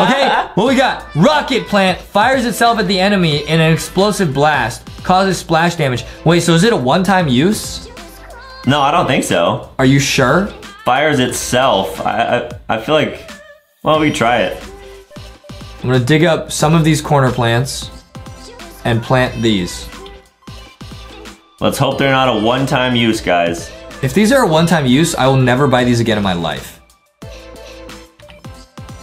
Okay, what we got? Rocket plant fires itself at the enemy in an explosive blast, causes splash damage. Wait, so is it a one-time use? No, I don't think so. Are you sure? Fires itself. I feel like, well, we can try it. I'm gonna dig up some of these corner plants and plant these. Let's hope they're not a one-time use, guys. If these are a one-time use, I will never buy these again in my life.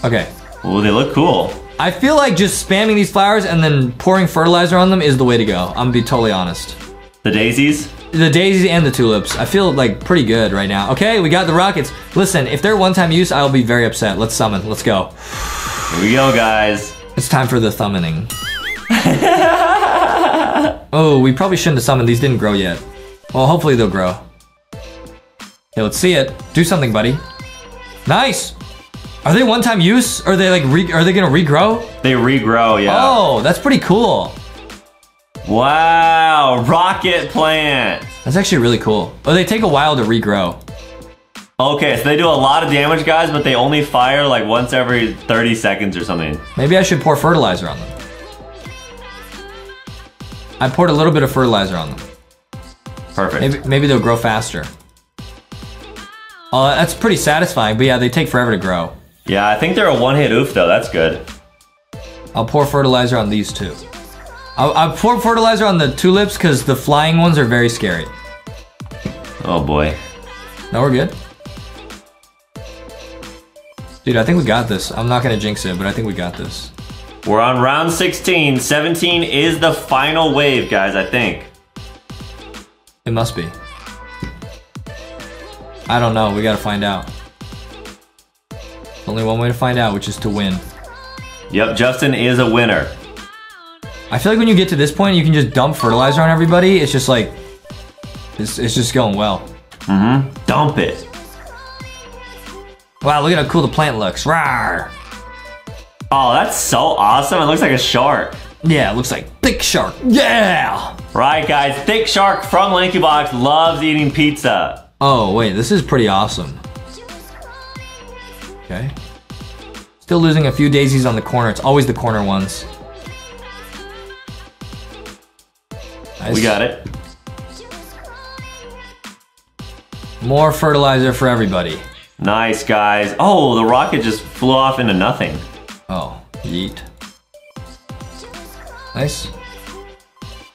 Okay. Ooh, they look cool. I feel like just spamming these flowers and then pouring fertilizer on them is the way to go. I'm gonna be totally honest. The daisies? The daisies and the tulips. I feel like pretty good right now. Okay, we got the rockets. Listen, if they're one-time use, I'll be very upset. Let's summon. Let's go. Here we go, guys. It's time for the summoning. Oh, we probably shouldn't have summoned. These didn't grow yet. Well, hopefully they'll grow. Okay, let's see it. Do something, buddy. Nice! Are they one-time use? Are they like are they gonna regrow? They regrow, yeah. Oh, that's pretty cool. Wow, rocket plant. That's actually really cool. Oh, they take a while to regrow. Okay, so they do a lot of damage, guys, but they only fire like once every 30 seconds or something. Maybe I should pour fertilizer on them. I poured a little bit of fertilizer on them. Perfect. Maybe they'll grow faster. That's pretty satisfying, but yeah, they take forever to grow. Yeah, I think they're a one-hit oof, though. That's good. I'll pour fertilizer on these two. I pour fertilizer on the tulips because the flying ones are very scary. Oh boy. No, we're good. Dude, I think we got this. I'm not gonna jinx it, but I think we got this. We're on round 16. 17 is the final wave, guys, I think. It must be. I don't know, we gotta find out. There's only one way to find out, which is to win. Yep, Justin is a winner. I feel like when you get to this point, you can just dump fertilizer on everybody. It's just like, it's just going well. Mm-hmm. Dump it. Wow, look at how cool the plant looks. Rawr. Oh, that's so awesome. It looks like a shark. Yeah, it looks like thick shark. Yeah. Right, guys. Thick shark from Lanky Box loves eating pizza. Oh, wait. This is pretty awesome. Okay. Still losing a few daisies on the corner. It's always the corner ones. Nice. We got it. More fertilizer for everybody. Nice, guys. Oh, the rocket just flew off into nothing. Oh, yeet. Nice.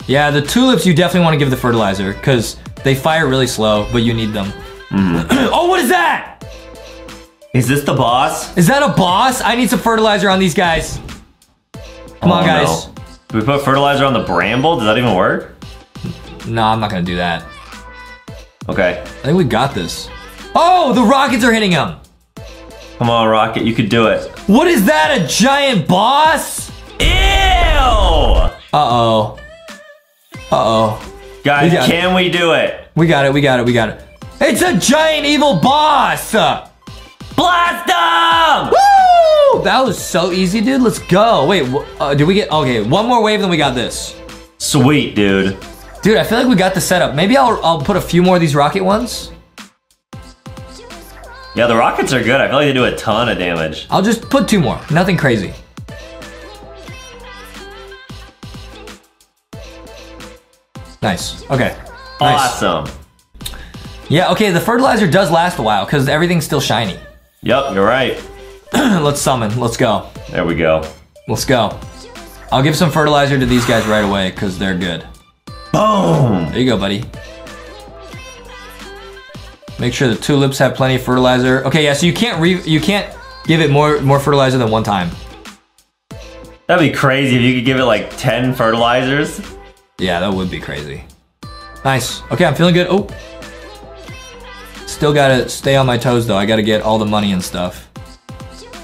Yeah, the tulips you definitely want to give the fertilizer because they fire really slow, but you need them. Mm. Oh, what is that? Is this the boss? Is that a boss? I need some fertilizer on these guys. Come on, guys. No. Do we put fertilizer on the bramble? Does that even work? No, I'm not gonna do that. Okay. I think we got this. Oh, the rockets are hitting him. Come on, Rocket, you could do it. What is that, a giant boss? Ew! Uh-oh. Uh-oh. Guys, can we do it? We got it, we got it, we got it. It's a giant evil boss! Blast him! Woo! That was so easy, dude. Let's go. Wait, did we get... Okay, one more wave, then we got this. Sweet, dude. Dude, I feel like we got the setup. Maybe I'll put a few more of these rocket ones. Yeah, the rockets are good. I feel like they do a ton of damage. I'll just put two more. Nothing crazy. Nice. Okay. Nice. Awesome. Yeah, okay, the fertilizer does last a while because everything's still shiny. Yep, you're right. Let's summon. Let's go. There we go. Let's go. I'll give some fertilizer to these guys right away because they're good. Boom! There you go, buddy. Make sure the tulips have plenty of fertilizer. Okay, yeah, so you can't give it more fertilizer than one time. That'd be crazy if you could give it like 10 fertilizers. Yeah, that would be crazy. Nice. Okay, I'm feeling good. Oh. Still gotta stay on my toes though. I gotta get all the money and stuff.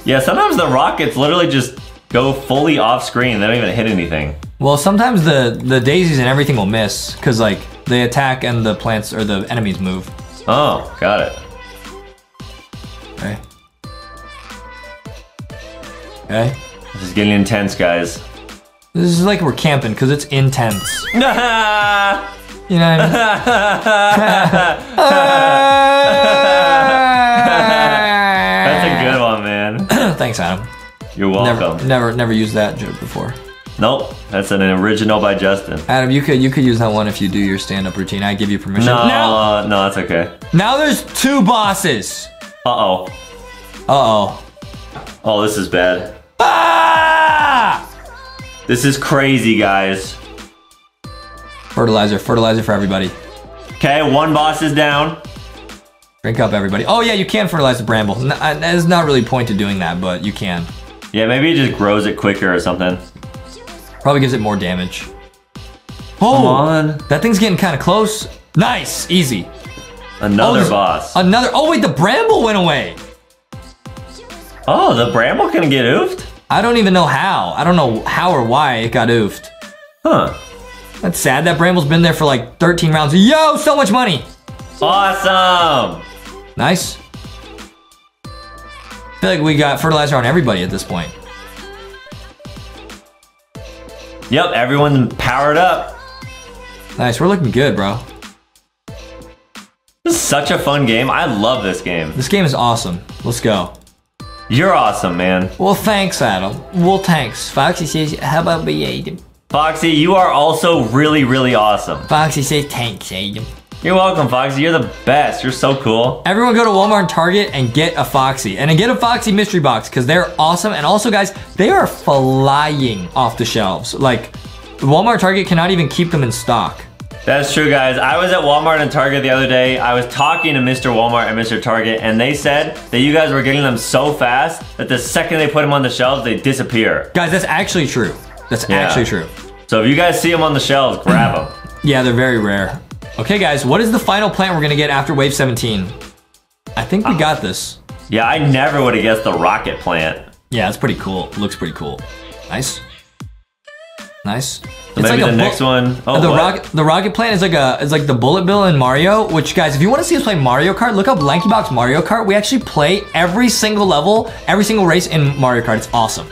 Yeah, sometimes the rockets literally just go fully off screen. They don't even hit anything. Well, sometimes the daisies and everything will miss because like they attack and the plants or the enemies move. Oh, got it. Okay. Okay. This is getting intense, guys. This is like we're camping because it's intense. You know what I mean? That's a good one, man. Thanks, Adam. You're welcome. Never used that joke before. Nope, that's an original by Justin. Adam, you could use that one if you do your stand-up routine. I give you permission. No, no, that's okay. Now there's two bosses. Uh-oh. Uh-oh. Oh, this is bad. Ah! Yeah! This is crazy, guys. Fertilizer, fertilizer for everybody. Okay, one boss is down. Drink up, everybody. Oh yeah, you can fertilize the brambles. There's not really a point to doing that, but you can. Yeah, maybe it just grows it quicker or something. Probably gives it more damage. Oh, come on. That thing's getting kind of close. Nice, easy. Another boss. Another, oh wait, the bramble went away. Oh, the bramble can get oofed? I don't even know how. I don't know how or why it got oofed. Huh. That's sad. That bramble's been there for like 13 rounds. Yo, so much money. Awesome. Nice. I feel like we got fertilizer on everybody at this point. Yep, everyone's powered up. Nice, we're looking good, bro. This is such a fun game. I love this game. This game is awesome. Let's go. You're awesome, man. Well, thanks, Adam. Well, thanks. Foxy says, how about me, Adam? Foxy, you are also really, really awesome. Foxy says, thanks, Adam. You're welcome, Foxy. You're the best. You're so cool. Everyone go to Walmart and Target and get a Foxy. And get a Foxy mystery box because they're awesome. And also, guys, they are flying off the shelves. Like, Walmart and Target cannot even keep them in stock. That's true, guys. I was at Walmart and Target the other day. I was talking to Mr. Walmart and Mr. Target, and they said that you guys were getting them so fast that the second they put them on the shelves, they disappear. Guys, that's actually true. That's actually true. So if you guys see them on the shelves, grab them. Yeah, they're very rare. Okay, guys, what is the final plant we're gonna get after wave 17? I think we got this. Yeah, I never would have guessed the rocket plant. Yeah, that's pretty cool. Looks pretty cool. Nice. Nice. So it's maybe like the next one. Oh, the rocket plant is like it's like the Bullet Bill in Mario. Which, guys, if you want to see us play Mario Kart, look up Lanky Box Mario Kart. We actually play every single level, every single race in Mario Kart. It's awesome.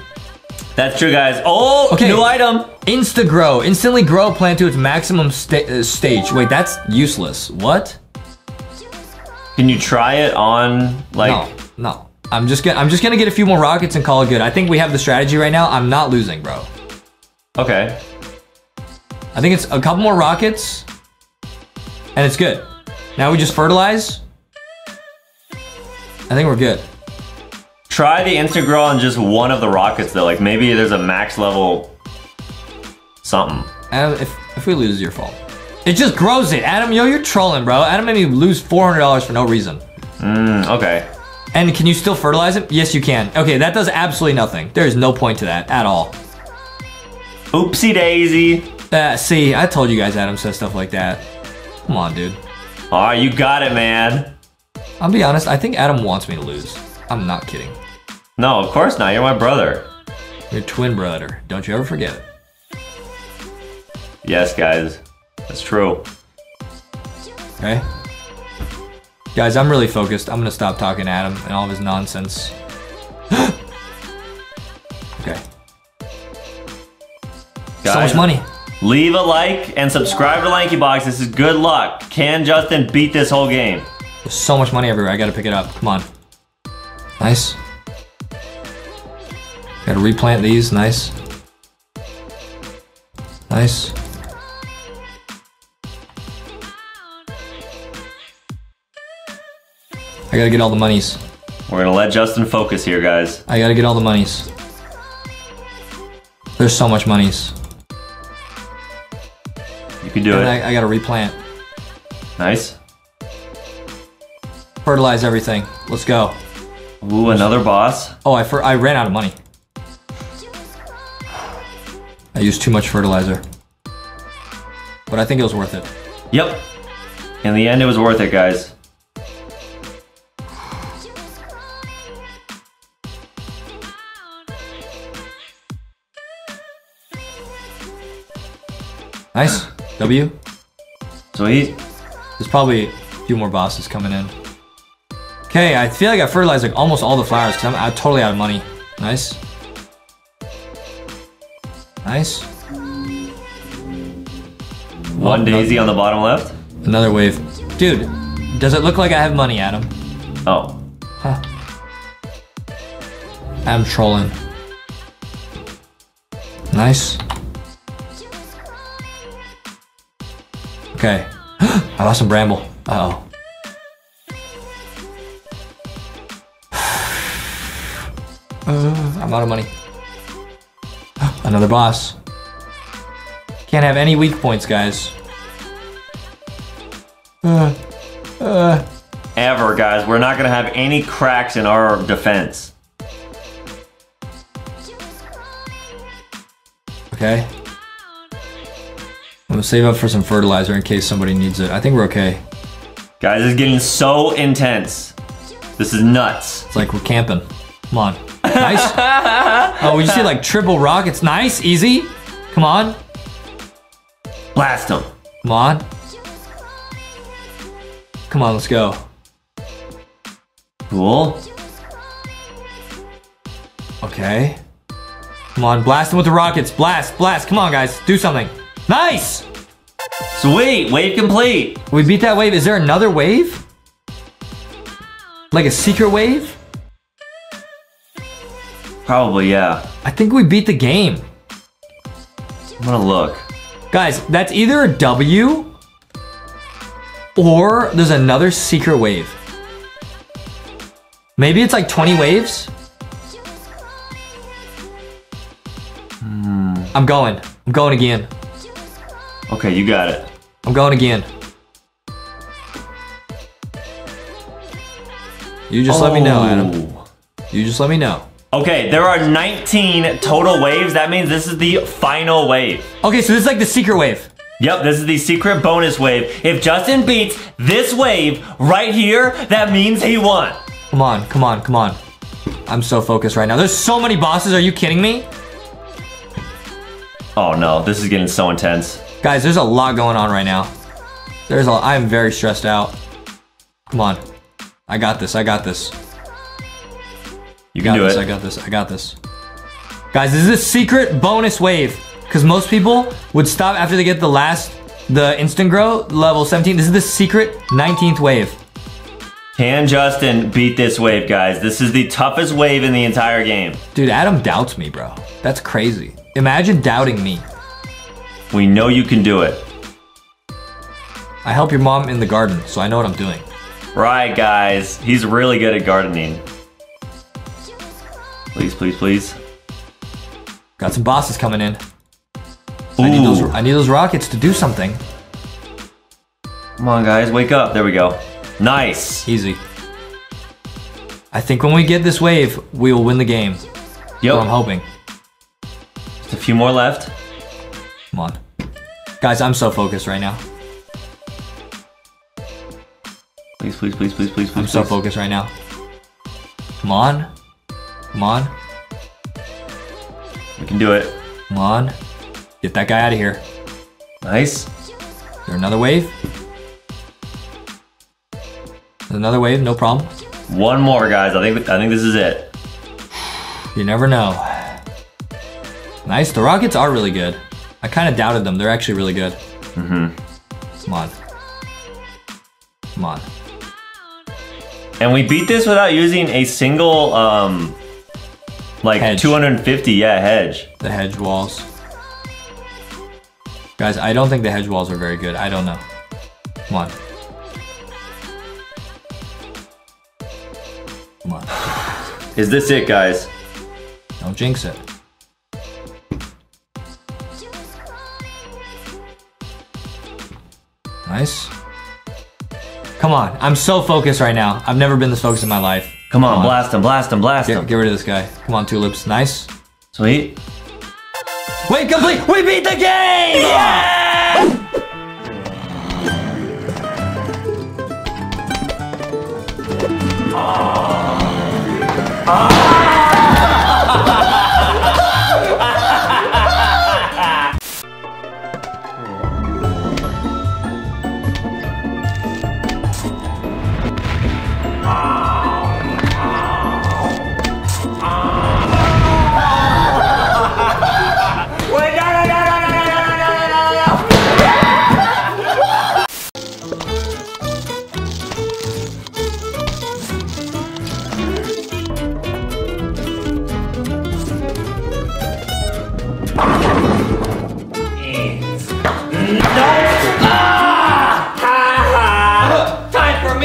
That's true, guys. Oh, okay. New item. Insta-grow. Instantly grow a plant to its maximum stage. Wait, that's useless. What? Can you try it on, like... No, no. I'm just gonna get a few more rockets and call it good. I think we have the strategy right now. I'm not losing, bro. Okay. I think it's a couple more rockets. And it's good. Now we just fertilize. I think we're good. Try the Instagrow on just one of the rockets though. Like maybe there's a max level something. Adam, if we lose, it's your fault. It just grows it. Adam, yo, you're trolling, bro. Adam made me lose $400 for no reason. Okay. And can you still fertilize it? Yes, you can. Okay, that does absolutely nothing. There is no point to that at all. Oopsie daisy. See, I told you guys Adam said stuff like that. Come on, dude. Aw, you got it, man. I'll be honest, I think Adam wants me to lose. I'm not kidding. No, of course not. You're my brother. Your twin brother. Don't you ever forget it. Yes, guys. That's true. Okay. Guys, I'm really focused. I'm going to stop talking to Adam and all of his nonsense. Okay. Guys, so much money. Leave a like and subscribe to Lanky Box. This is good luck. Can Justin beat this whole game? There's so much money everywhere. I got to pick it up. Come on. Nice. Gotta replant these, nice. Nice. I gotta get all the monies. We're gonna let Justin focus here, guys. I gotta get all the monies. There's so much monies. You can do it. I gotta replant. Nice. Fertilize everything. Let's go. Ooh, another boss. Oh, I ran out of money. I used too much fertilizer. But I think it was worth it. Yep. In the end, it was worth it, guys. Nice. W. Sweet. There's probably a few more bosses coming in. Okay, I feel like I fertilized like almost all the flowers because I'm totally out of money. Nice. Nice. One daisy on the bottom left. Another wave. Dude, does it look like I have money, Adam? Oh. Huh. I'm trolling. Nice. Okay. I lost some bramble. Uh-oh. I'm out of money. Another boss. Can't have any weak points, guys. Ever, guys. We're not gonna have any cracks in our defense. Okay. I'm gonna save up for some fertilizer in case somebody needs it. I think we're okay. Guys, this is getting so intense. This is nuts. It's like we're camping. Come on. Nice. Oh, we just hit like triple rockets. Nice, easy. Come on. Blast them. Come on. Come on, let's go. Cool. Okay. Come on, blast them with the rockets. Blast, blast. Come on, guys. Do something. Nice. Sweet. Wave complete. We beat that wave. Is there another wave? Like a secret wave? Probably, yeah. I think we beat the game. I'm gonna look. Guys, that's either a W or there's another secret wave. Maybe it's like 20 waves. I'm going. I'm going again. Okay, you got it. I'm going again. You just let me know, Adam. You just let me know. Okay, there are 19 total waves. That means this is the final wave. Okay, so this is like the secret wave. Yep, this is the secret bonus wave. If Justin beats this wave right here, that means he won. Come on, come on, come on. I'm so focused right now. There's so many bosses. Are you kidding me? Oh no, this is getting so intense. Guys, there's a lot going on right now. I'm very stressed out. Come on. I got this, I got this. You can do it. I got this, I got this. Guys, this is a secret bonus wave. Because most people would stop after they get the instant grow, level 17. This is the secret 19th wave. Can Justin beat this wave, guys? This is the toughest wave in the entire game. Dude, Adam doubts me, bro. That's crazy. Imagine doubting me. We know you can do it. I help your mom in the garden, so I know what I'm doing. Right, guys. He's really good at gardening. Please, please, please. Got some bosses coming in. I need those rockets to do something. Come on, guys. Wake up. There we go. Nice. Easy. I think when we get this wave, we will win the game. Yep. So I'm hoping. Just a few more left. Come on. Guys, I'm so focused right now. Please, please, please, please, please, please. I'm so focused right now. Come on. Come on. We can do it. Come on. Get that guy out of here. Nice. Is there another wave? There's another wave, no problem. One more, guys. I think this is it. You never know. Nice. The rockets are really good. I kind of doubted them. They're actually really good. Mm-hmm. Come on. Come on. And we beat this without using a single like hedge. 250, yeah, hedge. The hedge walls. Guys, I don't think the hedge walls are very good. I don't know. Come on. Come on. Is this it, guys? Don't jinx it. Nice. Come on. I'm so focused right now. I've never been this focused in my life. Come on, blast him, blast him, blast him. Get rid of this guy. Come on, tulips. Nice. Sweet. Wait, complete! We beat the game! Yeah!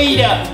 Yeah.